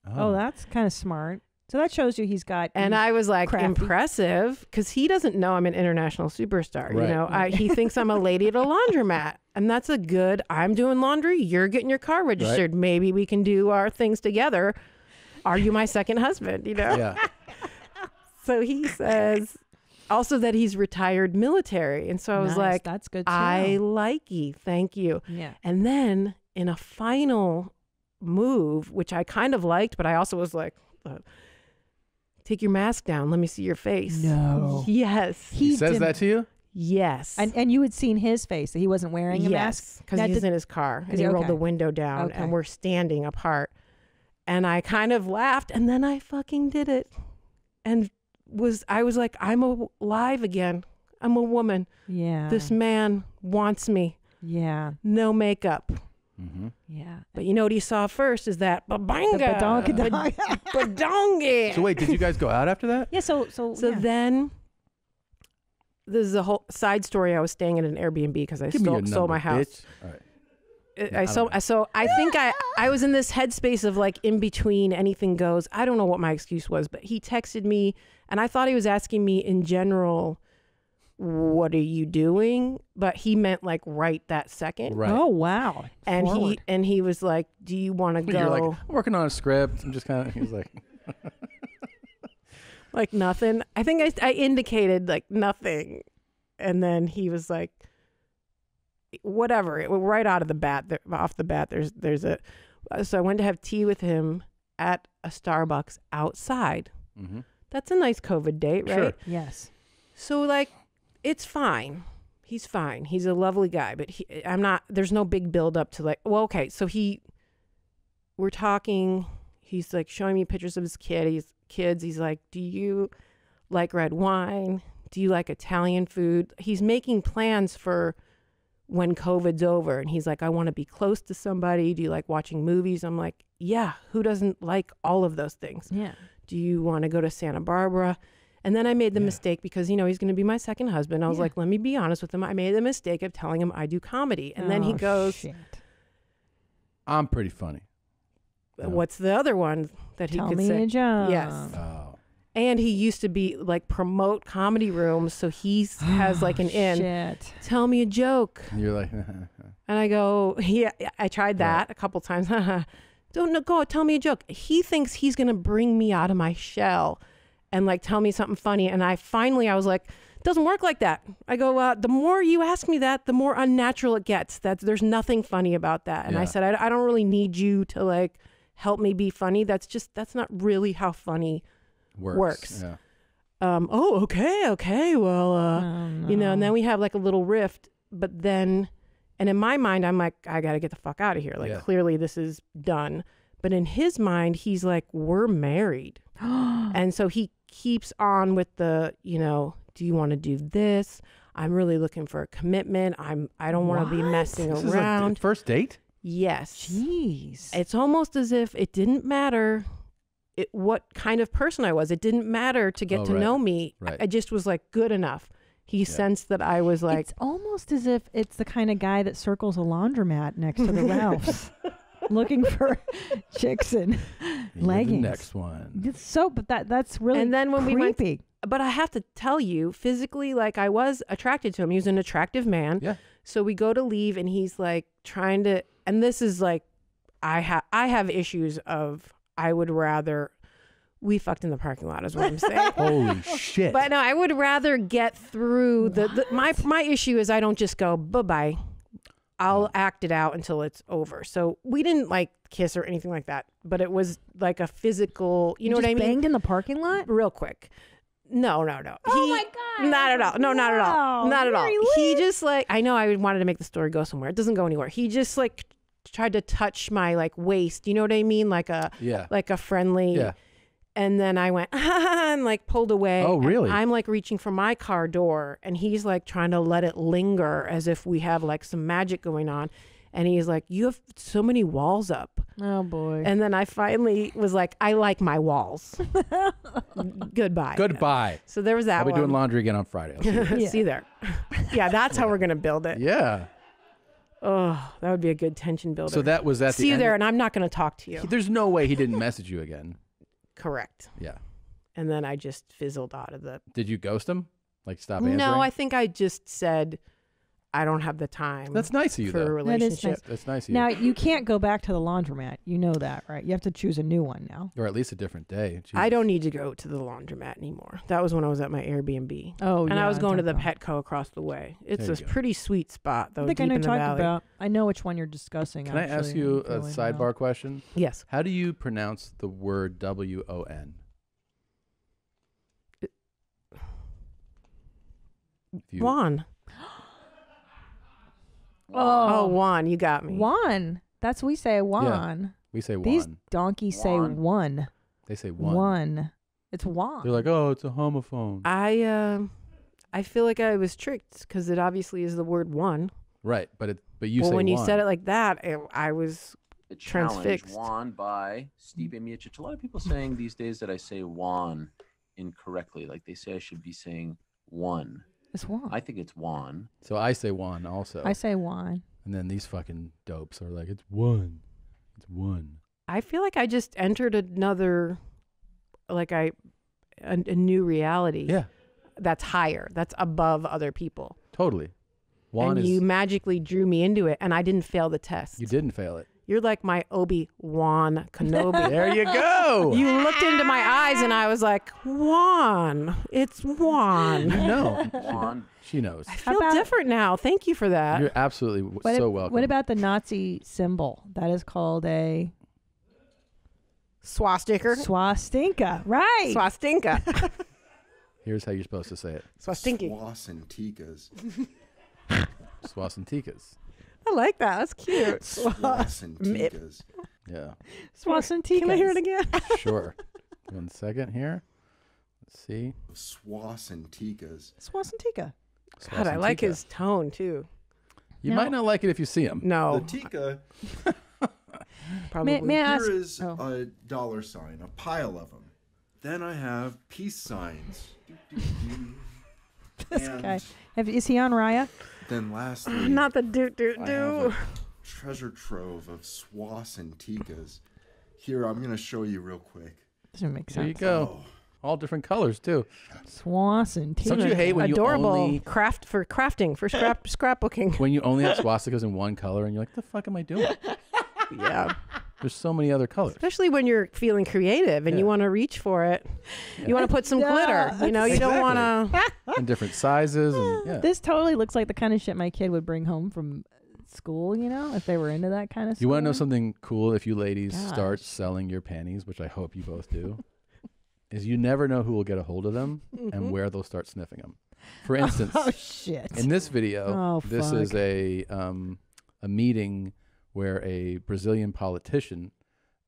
Oh, oh that's kind of smart. So that shows you he's got. And I was like, crafty. impressive, because he doesn't know I'm an international superstar. Right. You know, I, he thinks I'm a lady at a laundromat, and that's a good. I'm doing laundry. You're getting your car registered. Right. Maybe we can do our things together. Are you my second husband? You know. Yeah. So he says. Also that he's retired military. And so I was nice, like, that's good. I likey. Thank you. Yeah. And then in a final move, which I kind of liked, but I also was like, uh, take your mask down. Let me see your face. No. Yes. He, he says that to you? Yes. And and you had seen his face that he wasn't wearing a yes, mask? Because he was in his car and he okay. rolled the window down okay. and we're standing apart. And I kind of laughed and then I fucking did it. And was I was like, I'm alive again. I'm a woman. Yeah. This man wants me. Yeah. No makeup. Mm-hmm. Yeah. But you know what he saw first is that babanga. Badongi. So wait, did you guys go out after that? Yeah. So so so yeah. then this is a whole side story. I was staying at an Airbnb because I Give stole, number, stole my house. Bitch. All right. I, I so so I think I I was in this headspace of like in between anything goes. I don't know what my excuse was, but he texted me and I thought he was asking me in general, what are you doing? But he meant like right that second. Right. Oh wow. And Forward. he and he was like, do you want to go? You're like, I'm working on a script. I'm just kind of. He was like. Like nothing. I think I I indicated like nothing, and then he was like. Whatever, it right out of the bat, there, off the bat, there's there's a. So I went to have tea with him at a Starbucks outside. Mm-hmm. That's a nice COVID date, right? Sure. Yes. So like, it's fine. He's fine. He's a lovely guy, but he, I'm not. There's no big build up to like. Well, okay. So he, we're talking. He's like showing me pictures of his kid. He's kids. He's like, do you like red wine? Do you like Italian food? He's making plans for. When COVID's over and he's like, I want to be close to somebody. Do you like watching movies? I'm like, yeah, who doesn't like all of those things? Yeah. Do you want to go to Santa Barbara? And then I made the yeah. mistake because, you know, he's going to be my second husband. I was yeah. like, let me be honest with him. I made the mistake of telling him I do comedy. And oh, then he goes, shit. I'm pretty funny. What's the other one that he Tell could me say? A job. Yes. Oh. And he used to be like promote comedy rooms, so he oh, has like an in. Shit. Tell me a joke. And you're like, and I go, yeah. I tried that right. a couple times. Don't no, go. Tell me a joke. He thinks he's gonna bring me out of my shell, and like tell me something funny. And I finally, I was like, doesn't work like that. I go, uh, the more you ask me that, the more unnatural it gets. That there's nothing funny about that. And yeah. I said, I, I don't really need you to like help me be funny. That's just that's not really how funny. works, works. Yeah. um, oh, okay, okay, well, uh, oh, no. you know, and then we have like a little rift, but then, and in my mind, I'm like, I gotta get the fuck out of here. Like, yeah. clearly this is done. But in his mind, he's like, we're married. And so he keeps on with the, you know, do you want to do this? I'm really looking for a commitment. I'm, I don't want to be messing this around. Is a first date? Yes. Jeez. It's almost as if it didn't matter it, what kind of person I was. It didn't matter to get oh, to right. know me. Right. I, I just was like, good enough. He yeah. sensed that I was like. It's almost as if it's the kind of guy that circles a laundromat next to the Ralphs. Looking for chicks and leggings. The next one. It's so, but that that's really and then when creepy. We went to, but I have to tell you, physically, like I was attracted to him. He was an attractive man. Yeah. So we go to leave, and he's like trying to. And this is like, I have I have issues of I would rather we fucked in the parking lot is what I'm saying. Holy shit! But no, I would rather get through the, the my my issue is I don't just go bye bye. I'll act it out until it's over. So we didn't like kiss or anything like that, but it was like a physical, you, you know what I mean? Banged in the parking lot? Real quick. No, no, no. Oh he, my God. Not at all. No, wow. not at all. Not at all. Mary Lynn. He just like, I know I wanted to make the story go somewhere. It doesn't go anywhere. He just like tried to touch my like waist. You know what I mean? Like a, yeah. like a friendly. Yeah. And then I went and like pulled away. Oh, really? I'm like reaching for my car door and he's like trying to let it linger as if we have like some magic going on. And he's like, you have so many walls up. Oh, boy. And then I finally was like, I like my walls. Goodbye. Goodbye. So there was that I'll be one. Doing laundry again on Friday. See, yeah. see there. Yeah, that's how we're going to build it. Yeah. Oh, that would be a good tension builder. So that was at the See end there, and I'm not going to talk to you. There's no way he didn't message you again. Correct. Yeah. And then I just fizzled out of the. Did you ghost him? Like stop answering? No, I think I just said, I don't have the time. That's nice of you, for though. A relationship. That is nice. That's nice of you. Now, you can't go back to the laundromat. You know that, right? You have to choose a new one now. Or at least a different day. Jesus. I don't need to go to the laundromat anymore. That was when I was at my Airbnb. Oh, and yeah. And I was going to the Petco across the way. It's a go. pretty sweet spot, though. I think deep I know what you're talking about. I know which one you're discussing. Can actually, I ask you a sidebar out. question? Yes. How do you pronounce the word W O N? Juan. Oh, oh, Juan, you got me. Juan. That's we say Juan. Yeah, we say Juan. These donkeys say one. They say one. One. It's Juan. They're like, oh, it's a homophone. I uh, I feel like I was tricked because it obviously is the word one. Right, but it but you well, say when one. You said it like that, it, I was the transfixed. Juan by Steve Miocic. A lot of people saying these days that I say Juan incorrectly. Like they say I should be saying one. It's Juan. I think it's Juan. So I say Juan also. I say Juan. And then these fucking dopes are like, it's one. It's one. I feel like I just entered another, like I, a, a new reality. Yeah. That's higher. That's above other people. Totally. Juan and is, you magically drew me into it, and I didn't fail the test. You didn't fail it. You're like my Obi-Wan Kenobi. There you go. You looked into my eyes and I was like, Juan, it's Juan. No, Juan. She knows. I feel about, different now. Thank you for that. You're absolutely what so ab welcome. What about the Nazi symbol? That is called a... Swastika. Swastika, right. Swastika. Here's how you're supposed to say it. Swastinky. Swasintikas. Swasintikas. I like that. That's cute. Swasintikas. Yeah. Swasintikas. Can I hear it again? Sure. One second here. Let's see. Swasintikas. Swasintika. God, I like his tone too. You no. might not like it if you see him. No. The tika. Probably. May, may I ask? Here is oh. a dollar sign, a pile of them. Then I have peace signs. This and guy. Have, is he on Raya? Then lastly, oh, not the doot doot do. Treasure trove of swasintikas. Here, I'm gonna show you real quick. Doesn't make sense. There you go. Oh. All different colors too. Swasintikas. Don't you hate when Adorable. you only craft for crafting for scrap scrapbooking? When you only have swastikas in one color, and you're like, "The fuck am I doing?" Yeah. There's so many other colors. Especially when you're feeling creative and yeah. you want to reach for it. Yeah. You want to put some yeah. glitter. You know, you exactly. don't want to. In different sizes. And, yeah. This totally looks like the kind of shit my kid would bring home from school, you know, if they were into that kind of stuff. You want to know something cool? If you ladies Gosh. start selling your panties, which I hope you both do, is you never know who will get a hold of them mm-hmm. and where they'll start sniffing them. For instance, oh, shit. in this video, oh, this fuck. is a um, a meeting where a Brazilian politician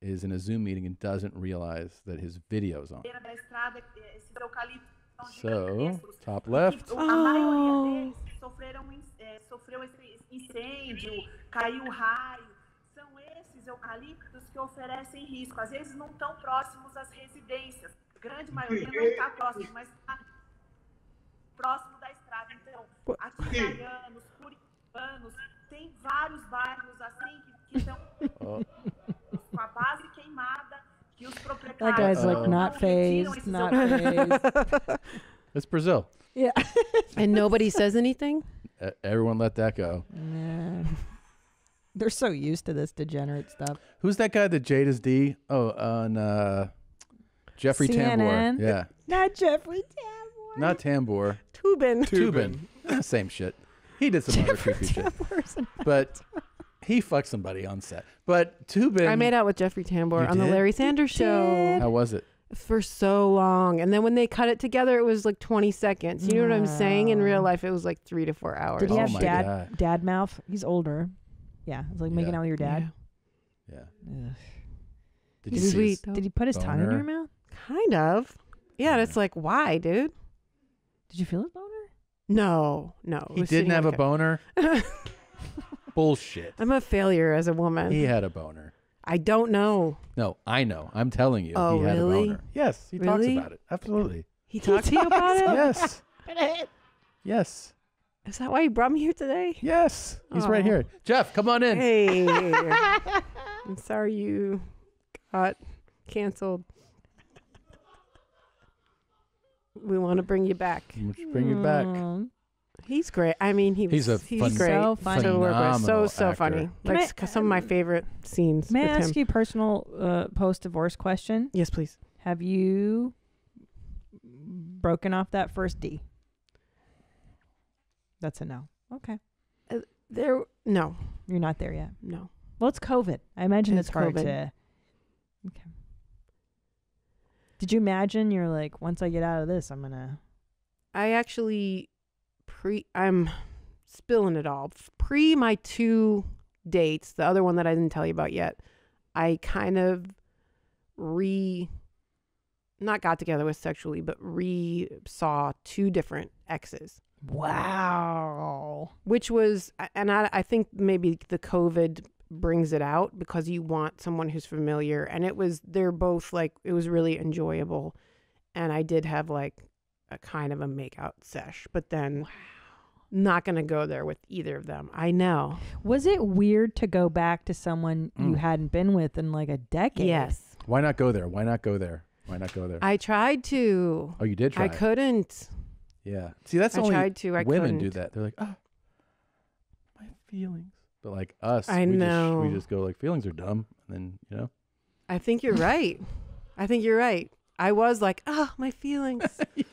is in a Zoom meeting and doesn't realize that his video's on. So, top left. Oh. That guy's uh, like not phased, not phased. It's Brazil. Yeah. And nobody says anything? Uh, everyone let that go. Yeah. They're so used to this degenerate stuff. Who's that guy that Jade is D? Oh, on uh, Jeffrey C N N. Tambor. Yeah. Not Jeffrey Tambor. Not Tambor. Tubin. Tubin. Tubin. Same shit. He did some Jeffrey other creepy Tambor shit. But he fucked somebody on set. But Tubin. I made out with Jeffrey Tambor on did? the Larry Sanders you Show. Did. How was it? For so long. And then when they cut it together, it was like twenty seconds. You know what I'm saying? In real life, it was like three to four hours. Did he have oh dad, God. dad mouth? He's older. Yeah. It's like yeah. making out with your dad. Yeah. yeah. Did, you see his, did he put his boner? tongue in your mouth? Kind of. Yeah. And it's like, why, dude? Did you feel his boner? No. No. He didn't have like a boner? Bullshit. I'm a failure as a woman. He had a boner. I don't know. No, I know. I'm telling you. Oh, he had really? a boner. Yes, he really? talks about it. Absolutely. He talks to you about it? Yes. Yes. Is that why you brought me here today? Yes. Aww. He's right here. Jeff, come on in. Hey. I'm sorry you got canceled. We want to bring you back. Let's bring you back. He's great. I mean, he was, he's a he's fun, great. so funny, so so, so funny. Like I, some of my favorite scenes. May I ask him. you a personal uh, post-divorce question? Yes, please. Have you broken off that first D? That's a no. Okay. Uh, there. No, you're not there yet. No. Well, it's COVID. I imagine it's, it's hard COVID. to. Okay. Did you imagine you're like, once I get out of this, I'm gonna? I actually. Pre, I'm spilling it all. Pre my two dates, the other one that I didn't tell you about yet, I kind of re, not got together with sexually, but re saw two different exes. Wow. Which was, and I, I think maybe the COVID brings it out because you want someone who's familiar. And it was, they're both like, it was really enjoyable. And I did have like a kind of a makeout sesh, but then wow. not going to go there with either of them. I know. Was it weird to go back to someone mm. you hadn't been with in like a decade? Yes. Why not go there? Why not go there? Why not go there? I tried to. Oh, you did try. I couldn't. Yeah. See, that's I only tried to. I women couldn't. do that. They're like, oh, my feelings. But like us, I we know. Just, we just go like, feelings are dumb. And then, you know. I think you're right. I think you're right. I was like, oh, my feelings. yeah.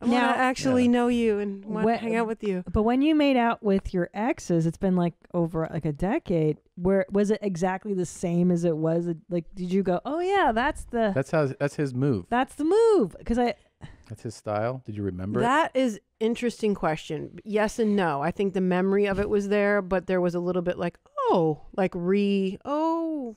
I want to actually yeah. know you and want when, to hang out with you. But when you made out with your exes, it's been like over like a decade. Where was it exactly the same as it was? Like, did you go, oh yeah, that's the that's how that's his move. That's the move because I. That's his style. Did you remember? That it? is interesting question. Yes and no. I think the memory of it was there, but there was a little bit like oh, like re oh,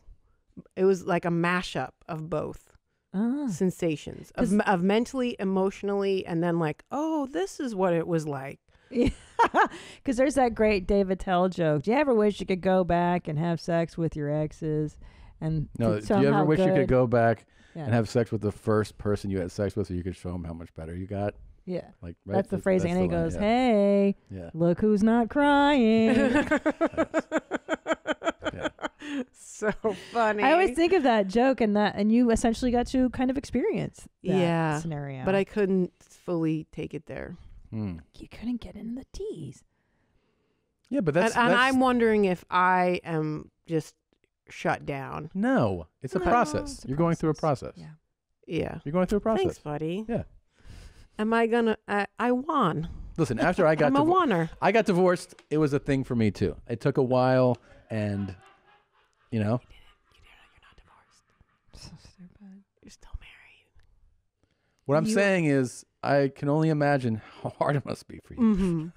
it was like a mashup of both. Ah. sensations of, of mentally, emotionally, and then like, oh, this is what it was like. Because yeah. there's that great David Tell joke. Do you ever wish you could go back and have sex with your exes? And no, do you ever wish good? you could go back yeah. and have sex with the first person you had sex with so you could show them how much better you got? Yeah, like right? that's the Th phrase. That's and he goes, yeah. "Hey, yeah. look who's not crying." yeah. So funny. I always think of that joke and that, and you essentially got to kind of experience that yeah scenario. But I couldn't fully take it there. Hmm. You couldn't get in the T's. Yeah, but that's and, and that's... I'm wondering if I am just shut down. No, it's a no, process. It's a You're process. going through a process. Yeah. Yeah. You're going through a process. Thanks, buddy. Yeah. Am I gonna? Uh, I won. Listen, after I got I'm a wanner. I got divorced. It was a thing for me too. It took a while, and you know, you did it. You did it. You're not divorced. I'm so stupid. You're still married. What I'm you... saying is, I can only imagine how hard it must be for you. Mm-hmm.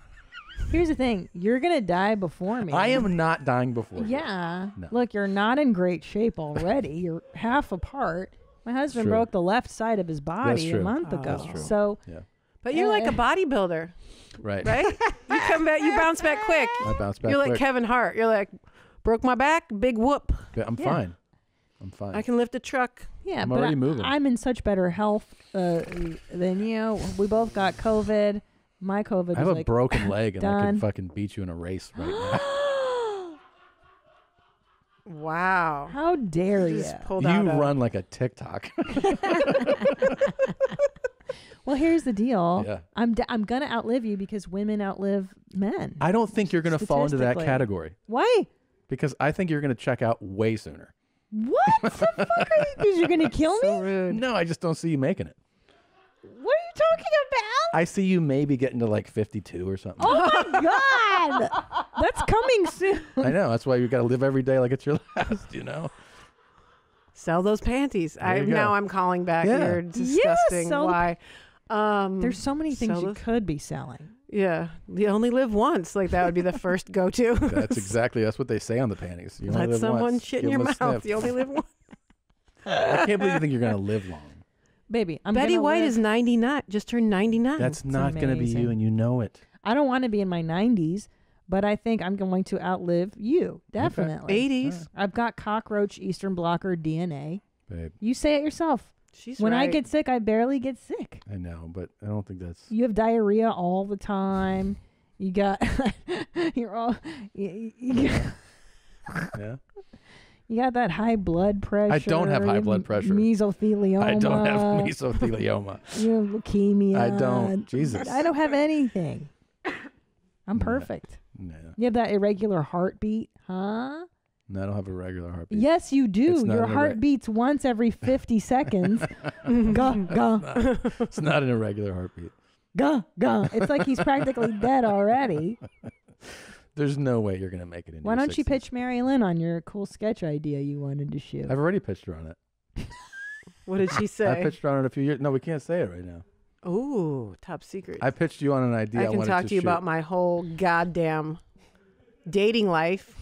Here's the thing. You're going to die before me. I am not dying before you. Yeah. No. Look, you're not in great shape already. You're half apart. My husband broke the left side of his body a month oh, ago. That's true. So, yeah. But you're like a bodybuilder. Right. Right? You come back, you bounce back quick. I bounce back you're quick. You're like Kevin Hart. You're like, broke my back, big whoop. Yeah, I'm yeah. fine. I'm fine. I can lift a truck. Yeah, I'm but already I, moving. I'm in such better health uh, than you. We both got COVID. My COVID I have was a like, broken leg and done. I can fucking beat you in a race right now. Wow. How dare you? Just pulled you out run a... like a TikTok. Well, here's the deal. Yeah. I'm d I'm gonna outlive you because women outlive men. I don't think you're gonna fall into that category. Why? Because I think you're gonna check out way sooner. What the fuck are you? Because you're gonna kill so me? Rude. No, I just don't see you making it. What are you talking about? I see you maybe getting to like fifty-two or something. Oh my god, that's coming soon. I know. That's why you got to live every day like it's your last. You know. Sell those panties. I go. Now I'm calling back. Yeah. You're disgusting. Yeah, so why? Um, there's so many things you could be selling. Yeah, you only live once. Like that would be the first go-to. That's exactly that's what they say on the panties. You only let live someone once. Shit in your mouth. Sniff. You only live once. I can't believe you think you're gonna live long. Baby, I'm Betty White live. Is ninety-nine. Just turned ninety-nine. That's it's not going to be you, and you know it. I don't want to be in my nineties, but I think I'm going to outlive you. Definitely. eighties. Right. I've got cockroach Eastern Blocker D N A. Babe. You say it yourself. She's when right. I get sick, I barely get sick. I know, but I don't think that's... You have diarrhea all the time. You got... You're all... You, you got, yeah. You got that high blood pressure. I don't have high blood pressure. Mesothelioma. I don't have mesothelioma. You have leukemia. I don't. Jesus. I don't have anything. I'm perfect. No. No. You have that irregular heartbeat, huh? No, I don't have a regular heartbeat. Yes, you do. Your heart beats once every fifty seconds. Gah, gah. It's, it's not an irregular heartbeat. Gah, gah. It's like he's practically dead already. There's no way you're going to make it in. Why don't sixties. You pitch Mary Lynn on your cool sketch idea you wanted to shoot? I've already pitched her on it. What did she say? I pitched her on it a few years. No, we can't say it right now. Ooh, top secret. I pitched you on an idea. I, I can wanted talk to, to you shoot. About my whole goddamn dating life.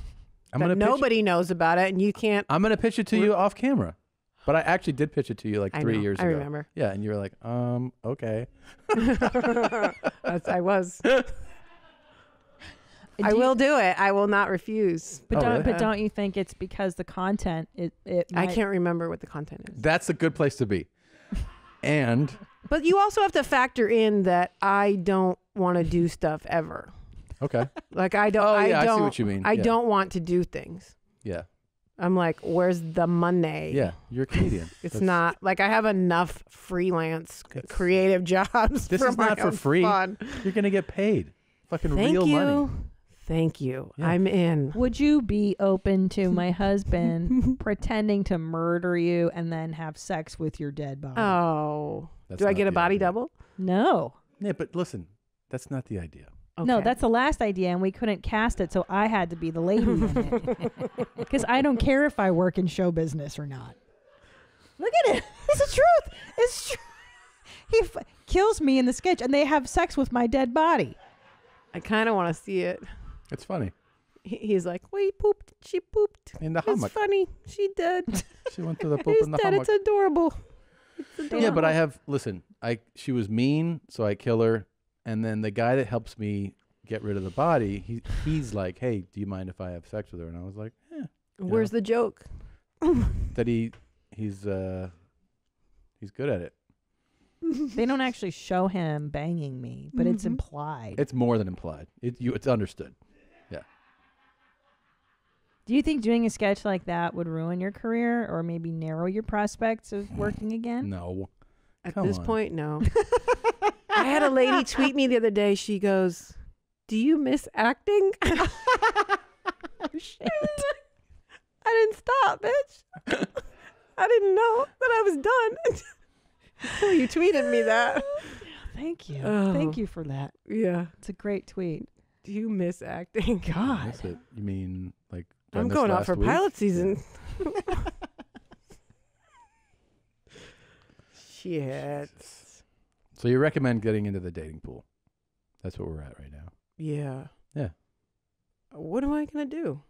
I'm but nobody pitch... knows about it, and you can't. I'm going to pitch it to you off camera. But I actually did pitch it to you like three I know, years I ago. I remember. Yeah, and you were like, um, okay. That's, I was. Do I will do it. I will not refuse. But oh, don't, really? But don't you think it's because the content? It, it I can't remember what the content is. That's a good place to be. And. But you also have to factor in that I don't want to do stuff ever. Okay. Like I don't. Oh, I yeah, don't, I see what you mean. I yeah. don't want to do things. Yeah. I'm like, where's the money? Yeah, you're a comedian. It's that's... not like I have enough freelance that's... creative jobs. This for is my not for free. Fun. You're gonna get paid. Fucking Thank real you. Money. Thank you. Yeah. I'm in. Would you be open to my husband pretending to murder you and then have sex with your dead body? Oh. That's Do I get a body idea. Double? No. Yeah, but listen, that's not the idea. Okay. No, that's the last idea, and we couldn't cast it, so I had to be the lady in it. Because I don't care if I work in show business or not. Look at it. It's the truth. It's true. He f kills me in the sketch, and they have sex with my dead body. I kind of want to see it. It's funny. He's like, we pooped. She pooped. In the hammock. It's funny. She did. She went to the poop in the dead. Hammock. It's adorable. It's adorable. Yeah, but I have, listen, I she was mean, so I kill her. And then the guy that helps me get rid of the body, he, he's like, hey, do you mind if I have sex with her? And I was like, yeah. Where's know, the joke? That he, he's, uh, he's good at it. They don't actually show him banging me, but mm-hmm. it's implied. It's more than implied. It, you, it's understood. Do you think doing a sketch like that would ruin your career or maybe narrow your prospects of working again? No. At Come this on. Point, no. I had a lady tweet me the other day. She goes, do you miss acting? Oh, shit. I didn't stop, bitch. I didn't know that I was done until you tweeted me that. Thank you. Oh. Thank you for that. Yeah. It's a great tweet. Do you miss acting? God. I miss it. You mean like... I'm going out for week. Pilot season. Shit. Jesus. So you recommend getting into the dating pool. That's what we're at right now. Yeah. Yeah. What am I going to do?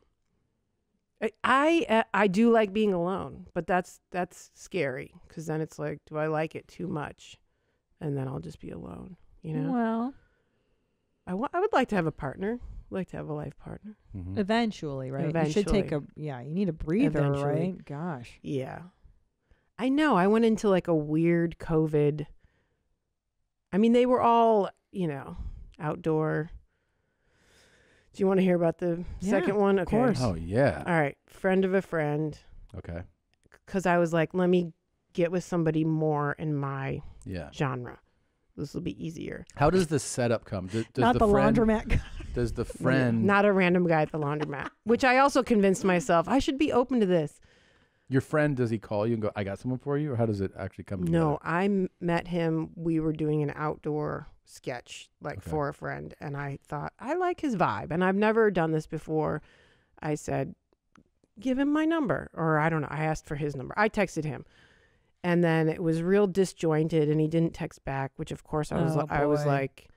I, I I do like being alone, but that's that's scary because then it's like, do I like it too much? And then I'll just be alone, you know? Well. I, wa- I would like to have a partner. I'd like to have a life partner. Mm-hmm. Eventually, right? Eventually. You should take a, yeah, you need a breather, Eventually. right? Gosh. Yeah. I know. I went into like a weird COVID. I mean, they were all, you know, outdoor. Do you want to hear about the yeah, second one? Of okay. course. Oh, yeah. All right. Friend of a friend. Okay. Because I was like, let me get with somebody more in my yeah. genre. This will be easier. How does the setup come? Does, does Not the, the friend, laundromat guy. Does the friend... Not a random guy at the laundromat, which I also convinced myself, I should be open to this. Your friend, does he call you and go, I got someone for you? Or how does it actually come together? No, I m- met him. We were doing an outdoor sketch, like okay. for a friend. And I thought, I like his vibe. And I've never done this before. I said, give him my number. Or I don't know. I asked for his number. I texted him. And then it was real disjointed. And he didn't text back, which of course I was, oh, I was like,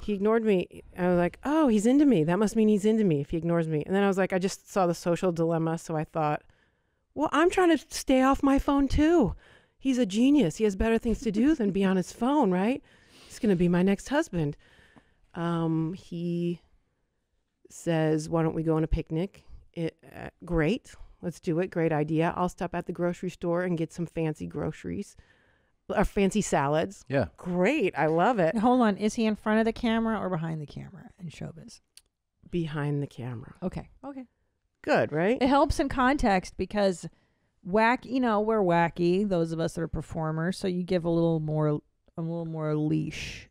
he ignored me. I was like, oh, he's into me. That must mean he's into me if he ignores me. And then I was like, I just saw the social dilemma. So I thought, well, I'm trying to stay off my phone, too. He's a genius. He has better things to do than be on his phone, right? He's going to be my next husband. Um, he says, why don't we go on a picnic? It, uh, great. Let's do it. Great idea. I'll stop at the grocery store and get some fancy groceries or fancy salads. Yeah. Great. I love it. Now, hold on. Is he in front of the camera or behind the camera in showbiz? Behind the camera. Okay. Okay. Good, right? It helps in context because wacky, you know, we're wacky, those of us that are performers, so you give a little more a little more leash,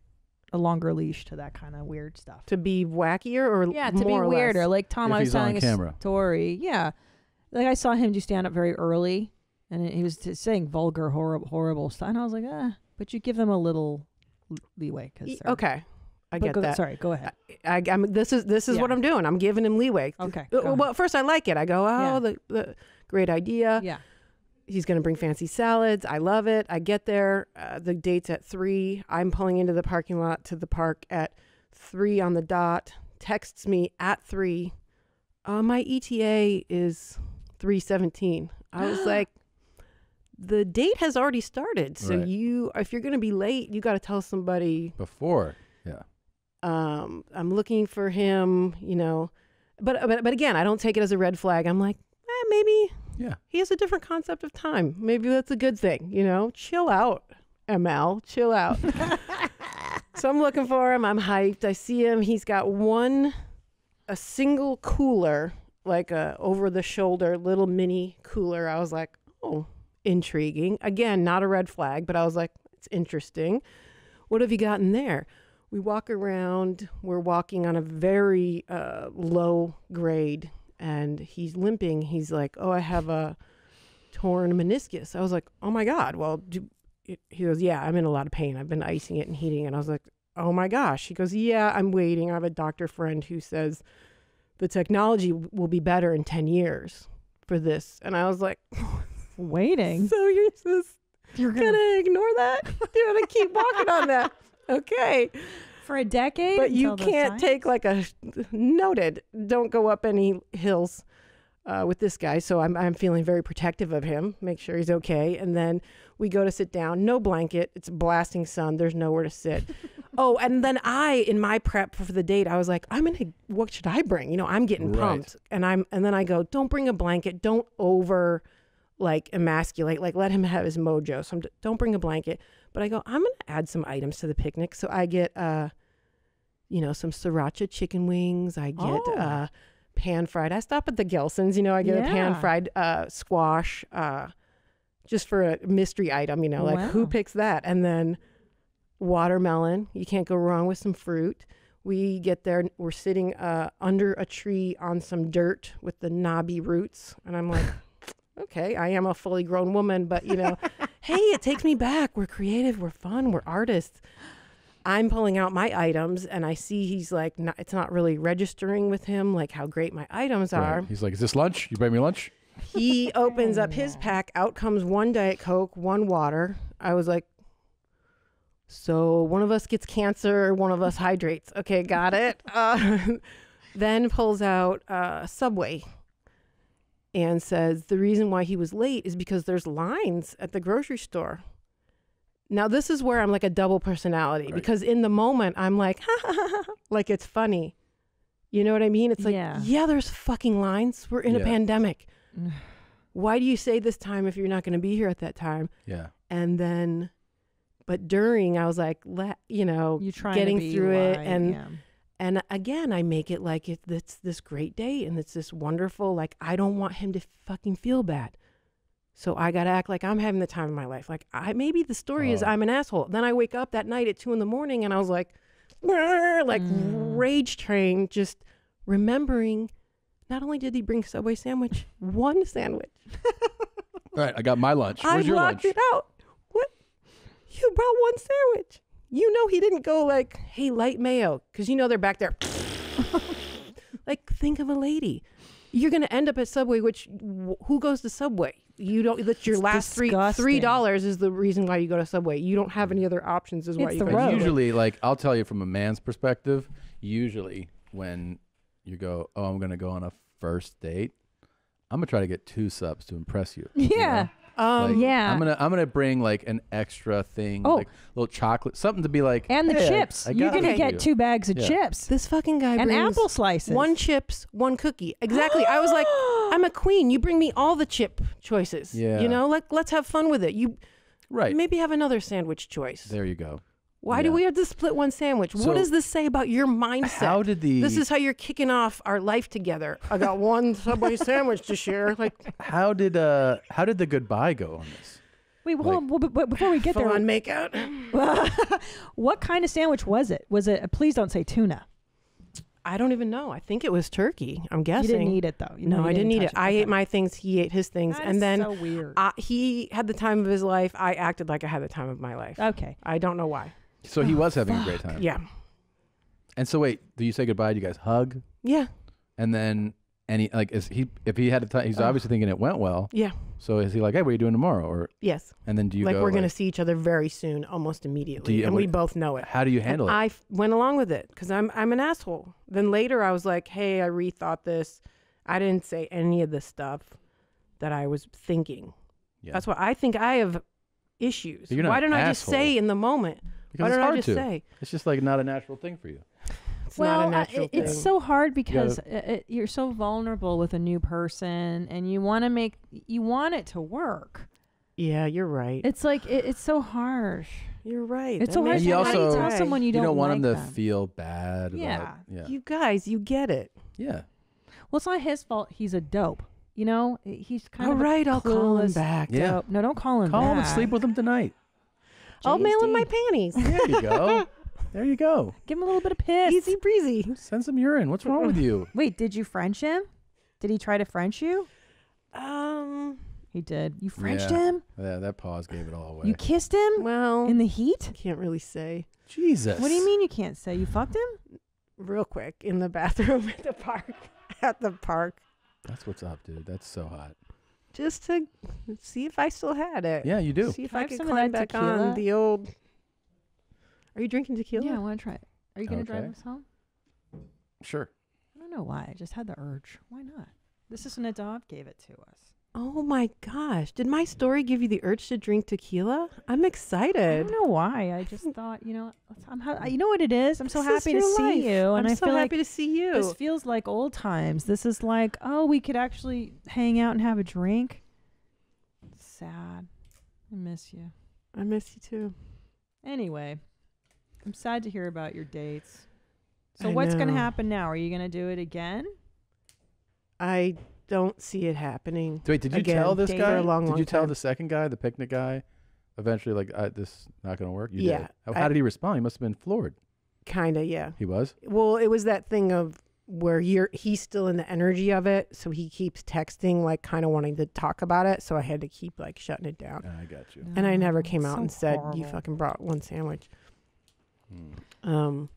a longer leash to that kind of weird stuff. To be wackier or yeah, to more be weirder. Less. Like Tom, if I was telling a camera. story. Yeah. Like I saw him do stand up very early and he was just saying vulgar, horrible horrible stuff. And I was like, "Ah, but you give them a little leeway cuz Okay. I but get go, that. Sorry, go ahead. I, I, I'm, this is this is yeah. what I'm doing. I'm giving him leeway. Okay. Well, well first I like it. I go, oh, yeah. the, the great idea. Yeah. He's going to bring fancy salads. I love it. I get there. Uh, the date's at three. I'm pulling into the parking lot to the park at three on the dot. Texts me at three. Uh, my E T A is three seventeen. I was like, the date has already started. So right. you, if you're going to be late, you got to tell somebody before. Yeah. Um, I'm looking for him, you know, but, but, but again, I don't take it as a red flag. I'm like, eh, maybe yeah. he has a different concept of time. Maybe that's a good thing, you know, chill out, M L, chill out. So I'm looking for him. I'm hyped. I see him. He's got one, a single cooler, like a over the shoulder, little mini cooler. I was like, oh, intriguing. Again, not a red flag, but I was like, it's interesting. What have you got in there? We walk around, we're walking on a very uh, low grade, and he's limping. He's like, oh, I have a torn meniscus. I was like, oh, my God. Well, do it, he goes, yeah, I'm in a lot of pain. I've been icing it and heating it. I was like, oh, my gosh. He goes, yeah, I'm waiting. I have a doctor friend who says the technology w- will be better in ten years for this. And I was like, waiting? So you're just you're gonna... gonna ignore that? You're gonna keep walking on that? Okay. For a decade? But you can't take like a noted, don't go up any hills uh, with this guy. So I'm I'm feeling very protective of him. Make sure he's okay. And then we go to sit down. No blanket. It's blasting sun. There's nowhere to sit. Oh, and then I, in my prep for the date, I was like, I'm gonna, what should I bring? You know, I'm getting right. pumped. And I'm and then I go, don't bring a blanket. Don't over like emasculate. Like let him have his mojo. So I'm, don't bring a blanket. But I go, I'm going to add some items to the picnic. So I get, uh, you know, some sriracha chicken wings. I get oh. uh, pan fried. I stop at the Gelson's, you know, I get yeah. a pan fried uh, squash uh, just for a mystery item, you know, like wow. who picks that? And then watermelon. You can't go wrong with some fruit. We get there. We're sitting uh, under a tree on some dirt with the knobby roots. And I'm like, okay, I am a fully grown woman, but, you know. Hey, it takes me back. We're creative. We're fun. We're artists. I'm pulling out my items, and I see he's like, not, it's not really registering with him, like how great my items are. Right. He's like, is this lunch? You bring me lunch? He opens up his pack. Out comes one Diet Coke, one water. I was like, So one of us gets cancer, one of us hydrates. Okay, got it. Uh, then pulls out uh, Subway and says the reason why he was late is because there's lines at the grocery store. Now, this is where I'm like a double personality, right? Because in the moment, I'm like, ha, ha, ha, ha, like it's funny. You know what I mean? It's like, yeah, yeah there's fucking lines. We're in yeah. a pandemic. Why do you say this time if you're not going to be here at that time? Yeah. And then, but during, I was like, let, you know, you're getting through it. And yeah. and again, I make it like it, it's this great day and it's this wonderful, like, I don't want him to fucking feel bad. So I got to act like I'm having the time of my life. Like, I maybe the story oh. is I'm an asshole. Then I wake up that night at two in the morning and I was like, like mm. rage train, just remembering not only did he bring Subway sandwich, one sandwich. All right, I got my lunch. Where's I your lunch? I blocked it out. What? You brought one sandwich. You know he didn't go like, hey, light mayo, because you know they're back there. Like, think of a lady. You're going to end up at Subway, which who goes to Subway? You don't. That's your it's last disgusting. three three dollars is the reason why you go to Subway. You don't have any other options. Is why it's you the go. Road. Usually, like I'll tell you from a man's perspective. Usually, when you go, oh, I'm going to go on a first date. I'm gonna try to get two subs to impress you. Yeah. You know? um, like, yeah. I'm gonna I'm gonna bring like an extra thing, oh. like a little chocolate, something to be like. And the hey, chips. You're gonna okay. get two bags of yeah. chips. This fucking guy and brings apple slices. One chips, one cookie. Exactly. I was like, I'm a queen. You bring me all the chip choices. Yeah. You know, like let's have fun with it. You, right? Maybe have another sandwich choice. There you go. Why yeah. do we have to split one sandwich? So what does this say about your mindset? How did the This is how you're kicking off our life together. I got one Subway sandwich to share. Like, how did uh, how did the goodbye go on this? Wait, well, like, well but before we get there, on makeout. What kind of sandwich was it? Was it? A, please don't say tuna. I don't even know. I think it was turkey. I'm guessing. You didn't eat it though. You no, know, I didn't, didn't eat it. it. I okay. ate my things. He ate his things. That and is then so weird. I, he had the time of his life. I acted like I had the time of my life. Okay. I don't know why. So he oh, was having fuck. a great time. Yeah. And so wait, do you say goodbye? Do you guys hug? Yeah. And then any like is he if he had a time he's oh. obviously thinking it went well. Yeah. So is he like, hey, what are you doing tomorrow? Or yes. And then do you like go, we're like, gonna see each other very soon, almost immediately, you, and we, we both know it. How do you handle and it? I f went along with it because I'm I'm an asshole. Then later I was like, hey, I rethought this. I didn't say any of the stuff that I was thinking. Yeah. That's why I think I have issues. You're not why don't I just say in the moment? Because it's hard to say. It's just like not a natural thing for you. It's well, not a natural uh, it, thing. It's so hard because you gotta, it, you're so vulnerable with a new person, and you want to make you want it to work. Yeah, you're right. It's like it, it's so harsh. You're right. It's that so hard. You also, how do you tell someone you, you don't, don't want like them to them. feel bad? Yeah. About, yeah. You guys, you get it. Yeah. Well, it's not his fault. He's a dope. You know, he's kind All of. All right, I'll call him back. Yeah. Dope. No, don't call him. Call back. Call him and sleep with him tonight. I'll mail in my panties. There you go. There you go. Give him a little bit of piss. Easy breezy. Send some urine. What's wrong with you? Wait, did you French him? Did he try to French you? Um, he did. You Frenched yeah. him? Yeah, that pause gave it all away. You kissed him? Well, in the heat? I can't really say. Jesus. What do you mean you can't say? You fucked him? Real quick in the bathroom at the park. At the park. That's what's up, dude. That's so hot. Just to see if I still had it. Yeah, you do. See if Can I, I could climb back tequila? on the old. Are you drinking tequila? Yeah, I want to try it. Are you going to okay. drive us home? Sure. I don't know why. I just had the urge. Why not? This is Nadav gave it to us. Oh my gosh! Did my story give you the urge to drink tequila? I'm excited. I don't know why. I just thought, you know, I'm ha you know what it is. I'm so this happy to see life. you, and I'm I so feel happy like to see you. This feels like old times. This is like, oh, we could actually hang out and have a drink. It's sad. I miss you. I miss you too. Anyway, I'm sad to hear about your dates. So I what's know. gonna happen now? Are you gonna do it again? I. Don't see it happening. Wait, did you Again, tell this guy? Long, did long you tell time. the second guy, the picnic guy? Eventually, like I, this is not going to work. You yeah. Did. How, I, how did he respond? He must have been floored. Kinda, yeah. He was. Well, it was that thing of where you're. He's still in the energy of it, so he keeps texting, like kind of wanting to talk about it. So I had to keep like shutting it down. I got you. And I never came That's out so and said, horrible. "You fucking brought one sandwich." Hmm. Um,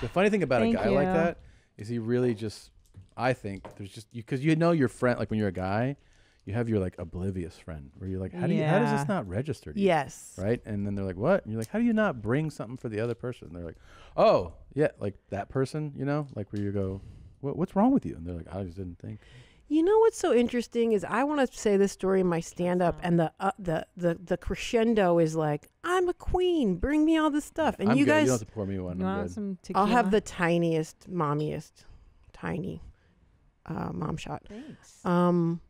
the funny thing about a guy you. like that is he really just. I think there's just because you, you know your friend, like when you're a guy, you have your like oblivious friend where you're like, how do yeah. you, how does this not register to you? Yes. Right. And then they're like, what? And you're like, how do you not bring something for the other person? And they're like, oh yeah. Like that person, you know, like where you go, what, what's wrong with you? And they're like, I just didn't think. You know what's so interesting is I want to say this story in my stand-up, and the, uh, the the the crescendo is like, I'm a queen, bring me all this stuff, and I'm you good. guys. You don't have to pour me one. You want some tequila? I'll have the tiniest, mommiest, tiny, uh, mom shot. Thanks. Um,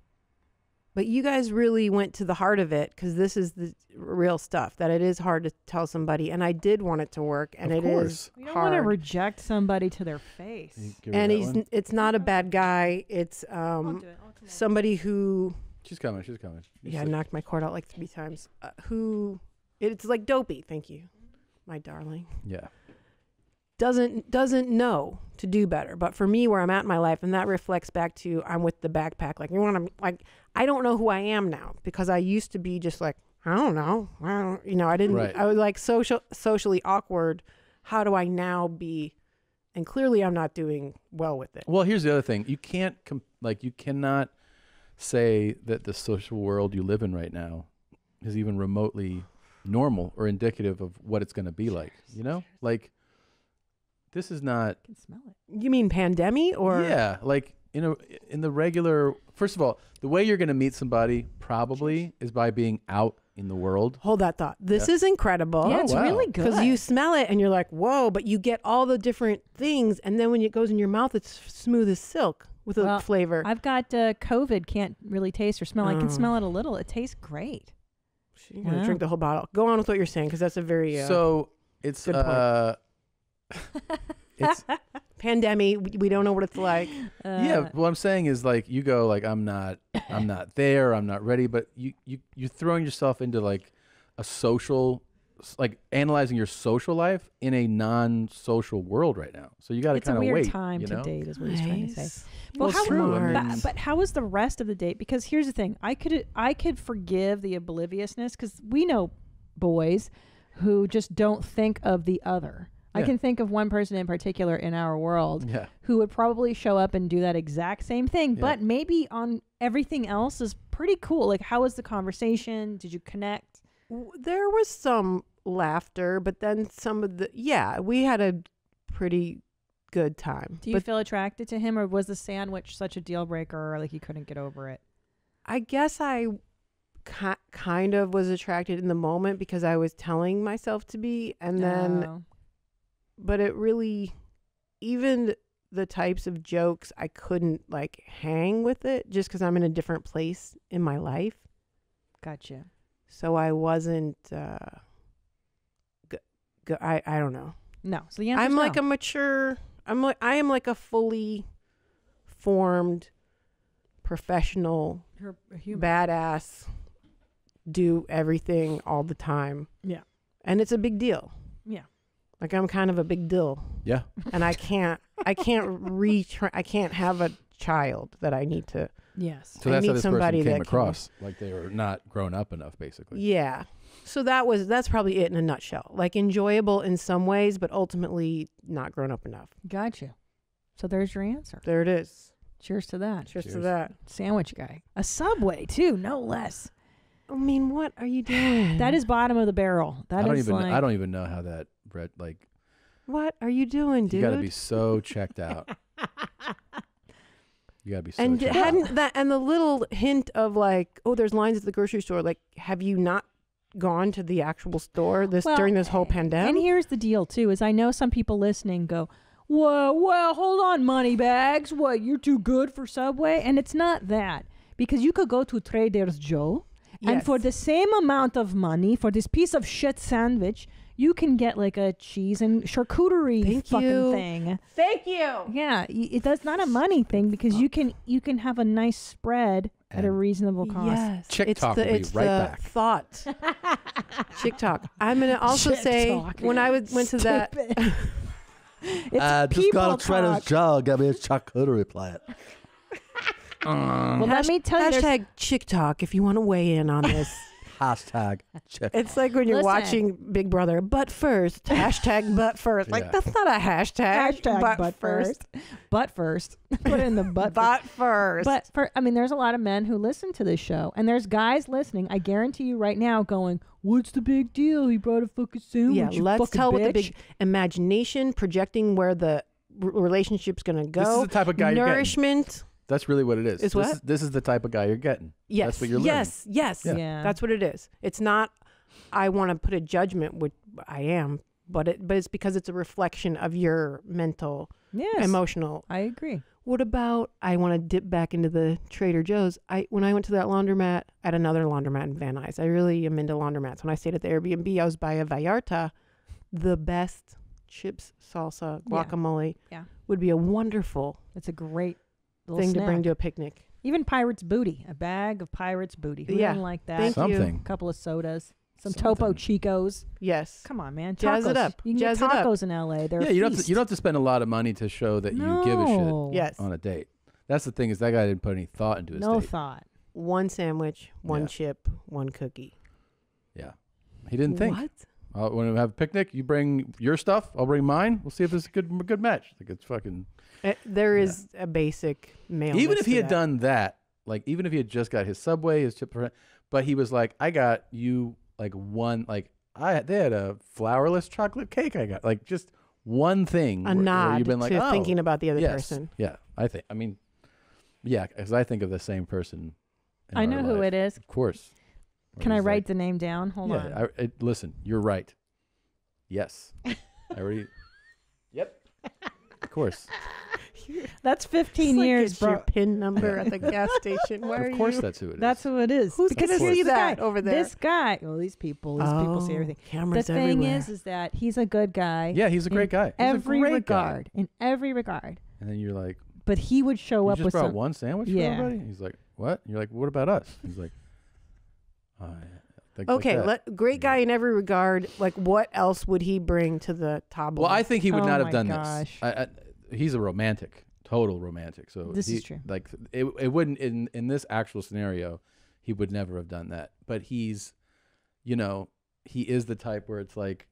but you guys really went to the heart of it, because this is the real stuff. That it is hard to tell somebody, and I did want it to work, and of it course. is hard. You don't want to reject somebody to their face. And he's one? it's not a bad guy. It's um, it. somebody who. She's coming. She's coming. She's yeah, sick. I knocked my cord out like three times. Uh, who, it's like dopey. Thank you, my darling. Yeah. Doesn't doesn't know to do better. But for me, where I'm at in my life, and that reflects back to I'm with the backpack. Like you want to like I don't know who I am now, because I used to be just like I don't know, I don't, you know I didn't right. I was like social socially awkward. How do I now be? And clearly, I'm not doing well with it. Well, here's the other thing: you can't comp like you cannot say that the social world you live in right now is even remotely normal or indicative of what it's going to be like. You know, like. This is not. I can smell it. You mean pandemic or? Yeah, like in a in the regular. First of all, the way you're going to meet somebody probably is by being out in the world. Hold that thought. This yeah. is incredible. Yeah, it's oh, wow. really good. Because you smell it and you're like, whoa! But you get all the different things, and then when it goes in your mouth, it's smooth as silk with well, a flavor. I've got uh, COVID. Can't really taste or smell. Oh. I can smell it a little. It tastes great. You're gonna yeah. drink the whole bottle. Go on with what you're saying, because that's a very uh, so it's good uh. point. It's pandemic. We, we don't know what it's like. Uh, yeah, what I'm saying is like you go like I'm not, I'm not there. I'm not ready. But you you you're throwing yourself into like a social, like analyzing your social life in a non-social world right now. So you got to kind of wait. It's a weird wait, time you know? to date, is what nice. he's trying to say. Well, well how, true. I mean, but how was the rest of the date? Because here's the thing. I could I could forgive the obliviousness, because we know boys who just don't think of the other. I yeah. can think of one person in particular in our world yeah. who would probably show up and do that exact same thing, yeah. but maybe on everything else is pretty cool. Like, how was the conversation? Did you connect? There was some laughter, but then some of the, yeah, we had a pretty good time. Do you but, feel attracted to him, or was the sandwich such a deal breaker, or like you couldn't get over it? I guess I ki kind of was attracted in the moment, because I was telling myself to be, and then... Oh. But it really, even the types of jokes, I couldn't like hang with it, just because I'm in a different place in my life. Gotcha. So I wasn't, uh, g g I, I don't know. No. So the I'm like no. a mature, I'm like, I am like a fully formed professional, Her, badass, do everything all the time. Yeah. And it's a big deal. Yeah. Like I'm kind of a big deal. Yeah. And I can't, I can't reach, I can't have a child that I need to. Yes. So I that's need how this somebody person came that across. Can, like they were not grown up enough, basically. Yeah. So that was, that's probably it in a nutshell. Like enjoyable in some ways, but ultimately not grown up enough. Gotcha. So there's your answer. There it is. Cheers to that. Cheers, Cheers. to that. Sandwich guy. A Subway too, no less. I mean, what are you doing? That is bottom of the barrel. That I don't is even, like, I don't even know how that read. Like, what are you doing, dude? You gotta be so checked out. You gotta be so. And checked hadn't out. that and the little hint of like, oh, there's lines at the grocery store. Like, have you not gone to the actual store this well, during this whole pandemic? And here's the deal, too: is I know some people listening go, "Whoa, well, hold on, money bags. What, you're too good for Subway?" And it's not that, because you could go to Trader Joe's. Yes. And for the same amount of money, for this piece of shit sandwich, you can get like a cheese and charcuterie Thank fucking you. thing. Thank you. Yeah, it, that's not a money thing, because you can you can have a nice spread and at a reasonable cost. Yes. Chick Talk will be right back. It's the thought. Chick Talk. I'm gonna also Chick say talk. when I was, went to that. It's uh, just got to try this job. Got me a charcuterie plant. Um, well, let me tell you, hashtag Chick Talk if you want to weigh in on this. Hashtag check. It's like when you're Listen. watching Big Brother, but first. Hashtag but first. Like, yeah. that's not a hashtag. Hashtag but, but first. first. But first. Put in the but But first. But for, I mean, there's a lot of men who listen to this show. And there's guys listening, I guarantee you right now, going, what's the big deal? He brought a fucking sandwich. Yeah, you let's tell bitch. What the big imagination, projecting where the relationship's going to go. This is the type of guy nourishment. You're That's really what it is. It's this, what? Is, this is the type of guy you're getting. Yes. That's what you're learning. Yes. Yes. Yeah. Yeah. That's what it is. It's not, I want to put a judgment, which I am, but it, but it's because it's a reflection of your mental, yes. emotional. I agree. What about, I want to dip back into the Trader Joe's. I When I went to that laundromat, at another laundromat in Van Nuys, I really am into laundromats. When I stayed at the Airbnb, I was by a Vallarta, the best chips, salsa, guacamole yeah. Yeah. would be a wonderful. It's a great thing snack. To bring to a picnic. Even Pirate's Booty, a bag of Pirate's Booty. Who yeah. didn't like that? Thank Something. You. A couple of sodas, some Something. Topo Chicos. Yes. Come on, man. Tacos. Jazz it up. You can Jazz get tacos in L A. They're yeah, you don't, have to, you don't have to spend a lot of money to show that no. you give a shit yes. on a date. That's the thing, is that guy didn't put any thought into his no date. No thought. One sandwich, one yeah. chip, one cookie. Yeah. He didn't think. What? Uh, when we have a picnic, you bring your stuff, I'll bring mine. We'll see if it's a good, a good match. Like, it's fucking... It, there yeah. is a basic male. Even if he had that. done that, like, even if he had just got his Subway, his chip, but he was like, I got you like one, like I they had a flourless chocolate cake. I got like just one thing. A where, nod where you've been like, to oh, thinking about the other yes, person. Yeah, I think. I mean, yeah, because I think of the same person. In I know who life. It is. Of course. Can I write like, the name down? Hold yeah, on. I, I, listen, you're right. Yes, I already. Yep. Of course. That's fifteen like years, bro. Your pin number at the gas station. Where of course, are you? That's who it is. That's who it is. Who's gonna see that guy, over there? This guy. Well, these people. These oh, people see everything. Cameras the thing everywhere. is, is that he's a good guy. Yeah, he's a great guy. He's every a great regard. Guy. In every regard. And then you're like. But he would show you up just with brought some, one sandwich yeah. for everybody. He's like, what? And you're like, what about us? He's like, oh, yeah. Like, okay, like let, great guy yeah. in every regard. Like, what else would he bring to the table? Well, I think he would oh not have done gosh. this. I, I, he's a romantic, total romantic. So this he, is true. Like, it, it wouldn't in in this actual scenario, he would never have done that. But he's, you know, he is the type where it's like,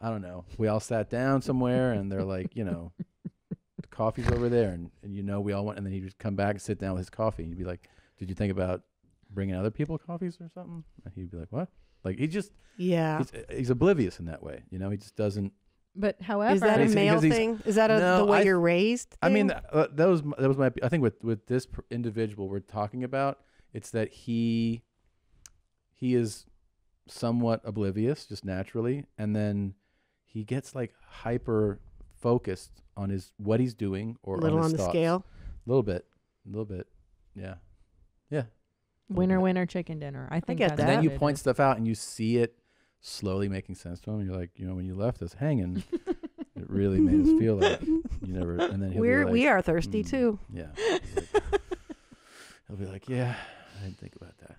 I don't know. We all sat down somewhere, and they're like, you know, the coffee's over there, and, and you know, we all went, and then he'd just come back and sit down with his coffee, and you'd be like, did you think about bringing other people coffees or something? And he'd be like, what? Like, he just, yeah, he's, he's oblivious in that way. You know, he just doesn't. But however, is that a male thing? Is that a, no, the way I, you're raised? Thing? I mean, uh, that was that was my. I think with with this individual we're talking about, it's that he he is somewhat oblivious, just naturally, and then he gets like hyper focused on his what he's doing or a little on, his on the thoughts. Scale, a little bit, a little bit, yeah, yeah. Winner, winner, chicken dinner. I think I get that's that. And then you point stuff out, and you see it slowly making sense to him. You're like, you know, when you left us hanging, it really made us feel like you never. And then he'll we're be like, we are thirsty mm, too. Yeah. He'll be, like, he'll be like, yeah, I didn't think about that.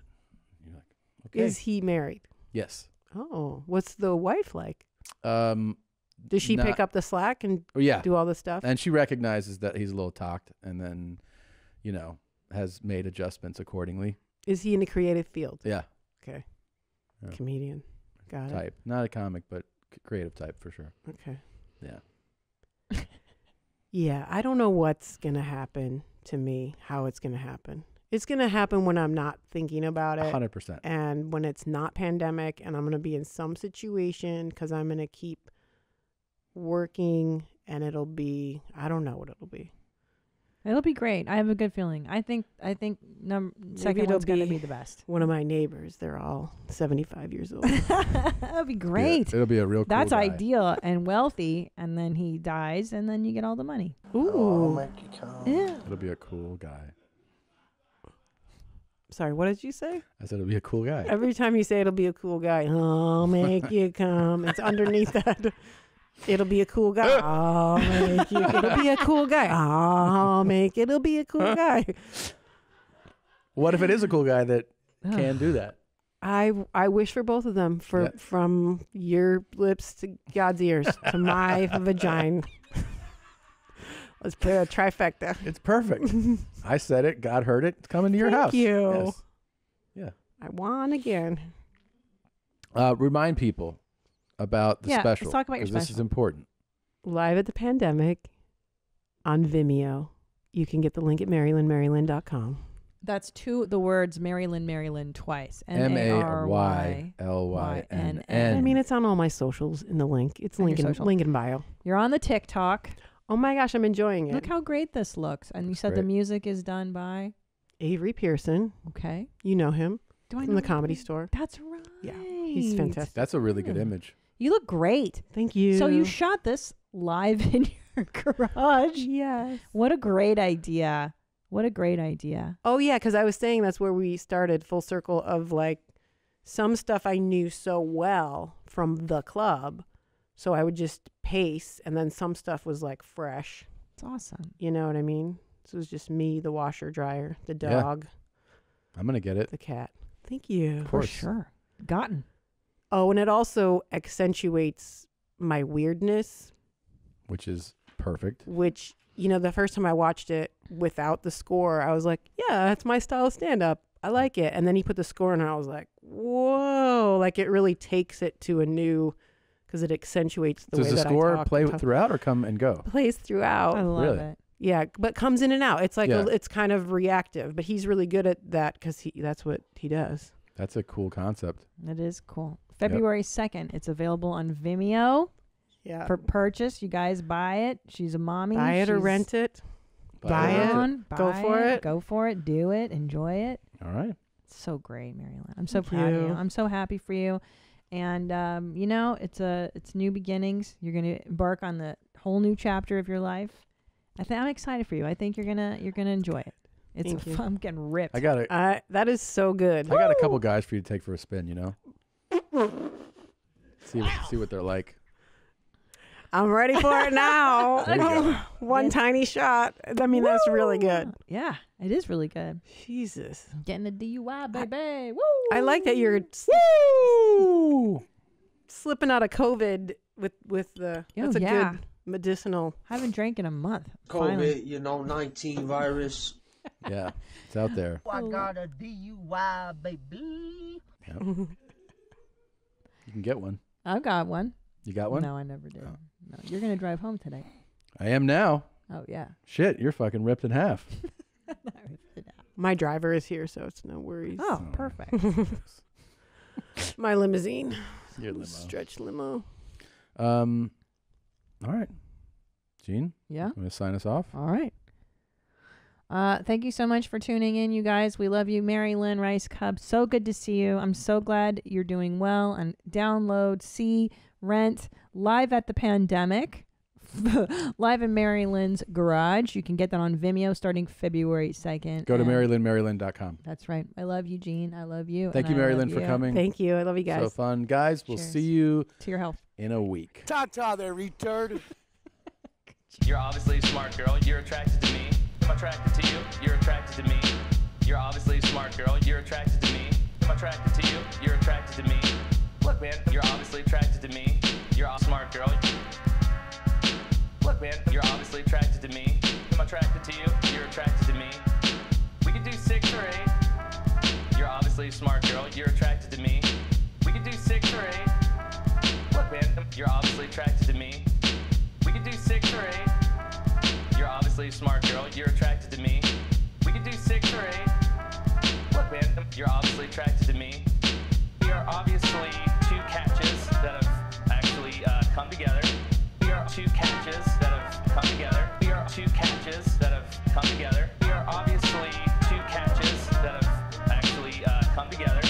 And you're like, okay. Is he married? Yes. Oh, what's the wife like? Um, does she not, pick up the slack and yeah. do all the stuff? And she recognizes that he's a little talked, and then, you know, has made adjustments accordingly. Is he in the creative field? Yeah. Okay. Yeah. Comedian. Got type. It. Not a comic, but creative type for sure. Okay. Yeah. Yeah. I don't know what's going to happen to me, how it's going to happen. It's going to happen when I'm not thinking about it. one hundred percent. And when it's not pandemic and I'm going to be in some situation because I'm going to keep working and it'll be, I don't know what it'll be. It'll be great. I have a good feeling. I think I think number second one's going to be the best. One of my neighbors, they're all seventy-five years old. That'll be great. Yeah, it'll be a real cool That's guy. Ideal and wealthy, and then he dies, and then you get all the money. Ooh. Oh, make you come. Yeah. It'll be a cool guy. Sorry, what did you say? I said it'll be a cool guy. Every time you say it'll be a cool guy, oh, make you come. It's underneath that. It'll be a cool guy. I'll make you. It'll be a cool guy. I'll make it. It'll be a cool guy. What if it is a cool guy that can do that? I I wish for both of them, for yeah. from your lips to God's ears to my vagina. Let's play a trifecta. It's perfect. I said it. God heard it. It's coming to your Thank house. Thank you. Yes. Yeah. I won again. Uh, remind people about the yeah, special. Let's talk about your special. This is important. Live at the Pandemic on Vimeo. You can get the link at Mary Lynn Mary Lynn dot com. That's two the words Mary Lynn Mary Lynn twice. M A R Y L Y N N. I mean, it's on all my socials in the link. It's link in, link in bio. You're on the TikTok. Oh my gosh, I'm enjoying it. Look how great this looks. And you said the music is done by Avery Pearson. Okay. You know him. Do I know him? From the Comedy Store. That's right. Yeah. He's fantastic. That's a really good image. You look great. Thank you. So you shot this live in your garage. Yes. What a great idea. What a great idea. Oh, yeah, because I was saying that's where we started, full circle of like some stuff I knew so well from the club. So I would just pace, and then some stuff was like fresh. It's awesome. You know what I mean? So it was just me, the washer, dryer, the dog. Yeah. I'm going to get it. The cat. Thank you. For sure. Gotten. Oh, and it also accentuates my weirdness. Which is perfect. Which, you know, the first time I watched it without the score, I was like, yeah, that's my style of stand-up. I like it. And then he put the score in, and I was like, whoa. Like, it really takes it to a new, because it accentuates the way that I talk. Does the score play throughout or come and go? Plays throughout. I love really? it. Yeah, but comes in and out. It's like, yeah. a, it's kind of reactive, but he's really good at that because he that's what he does. That's a cool concept. That is cool. February second, it's available on Vimeo. Yeah. For purchase, you guys buy it. She's a mommy. Buy it She's or rent it. Buy, buy it. On, buy go for it. it. Go for it. Do it. Enjoy it. All right. It's so great, Mary Lynn. I'm so Thank proud you. of you. I'm so happy for you. And um, you know, it's a it's new beginnings. You're gonna embark on the whole new chapter of your life. I think I'm excited for you. I think you're gonna you're gonna enjoy it. It's Thank a you. fun, I'm getting ripped. I got it. I, that is so good. I Woo! got a couple guys for you to take for a spin. You know, see what, see what they're like. I'm ready for it now. One yeah. tiny shot. I mean, Woo! That's really good. Yeah, it is really good. Jesus. Getting the D U I, baby. I, Woo! I like that you're Woo! slipping out of COVID with, with the, oh, that's a yeah. good medicinal. I haven't drank in a month. COVID, finally. You know, nineteen virus. Yeah, it's out there. I got a D U I, baby. Yep. You can get one. I've got one. You got one? No, I never did. Oh. No, you're going to drive home today. I am now. Oh, yeah. Shit, you're fucking ripped in half. My driver is here, so it's no worries. Oh, oh. perfect. My limousine. Your limo. Stretch limo. Um, all right. Gene? Yeah? I'm going to sign us off. All right. Uh, thank you so much for tuning in, you guys. We love you. Mary Lynn Rajskub, so good to see you. I'm so glad you're doing well. And download, see, rent, Live at the Pandemic, live in Mary Lynn's garage. You can get that on Vimeo starting February second. Go to Mary Lynn Mary Lynn dot com. That's right. I love you, Gene. I love you. Thank you, Mary Lynn, for coming. Thank you. I love you guys. So fun. Guys, we'll see you to your health in a week. Ta-ta there, retard. You're obviously a smart girl. You're attracted to me. I'm attracted to you. You're attracted to me. You're obviously a smart girl. You're attracted to me. I'm attracted to you. You're attracted to me. Look, man, you're obviously attracted to me. You're a smart girl. Look, man, you're obviously attracted to me. I'm attracted to you. You're attracted to me. We could do six or eight. You're obviously a smart girl. You're attracted to me. We could do six or eight. Look, man, you're obviously attracted to me. We could do six or eight. You're obviously a smart girl. You're attracted to me. We could do six or eight. Look, man, you're obviously attracted to me. We are obviously two catches that have actually uh, come together. We are two catches that have come together. We are two catches that have come together. We are obviously two catches that have actually uh, come together.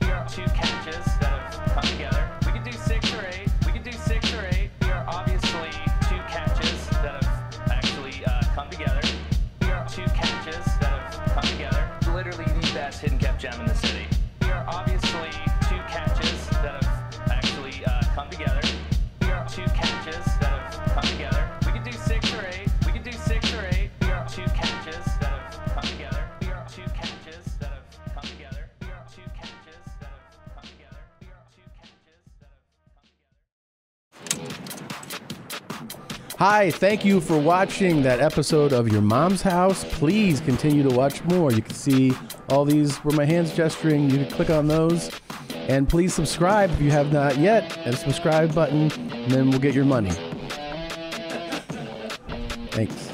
We are two catches that have come together. We could do six or eight. We could do six or eight. We are obviously two catches that have actually uh, come together. We are two catches that have come together. Literally the best hidden cap jam in the city. We are obviously two catches that have actually uh, come together. We are two catches that have come together. We could do six or eight. We could do six or eight. We are two catches. Hi, thank you for watching that episode of Your Mom's House. Please continue to watch more. You can see all these where my hand's gesturing. You can click on those. And please subscribe if you have not yet. And subscribe button, and then we'll get your money. Thanks.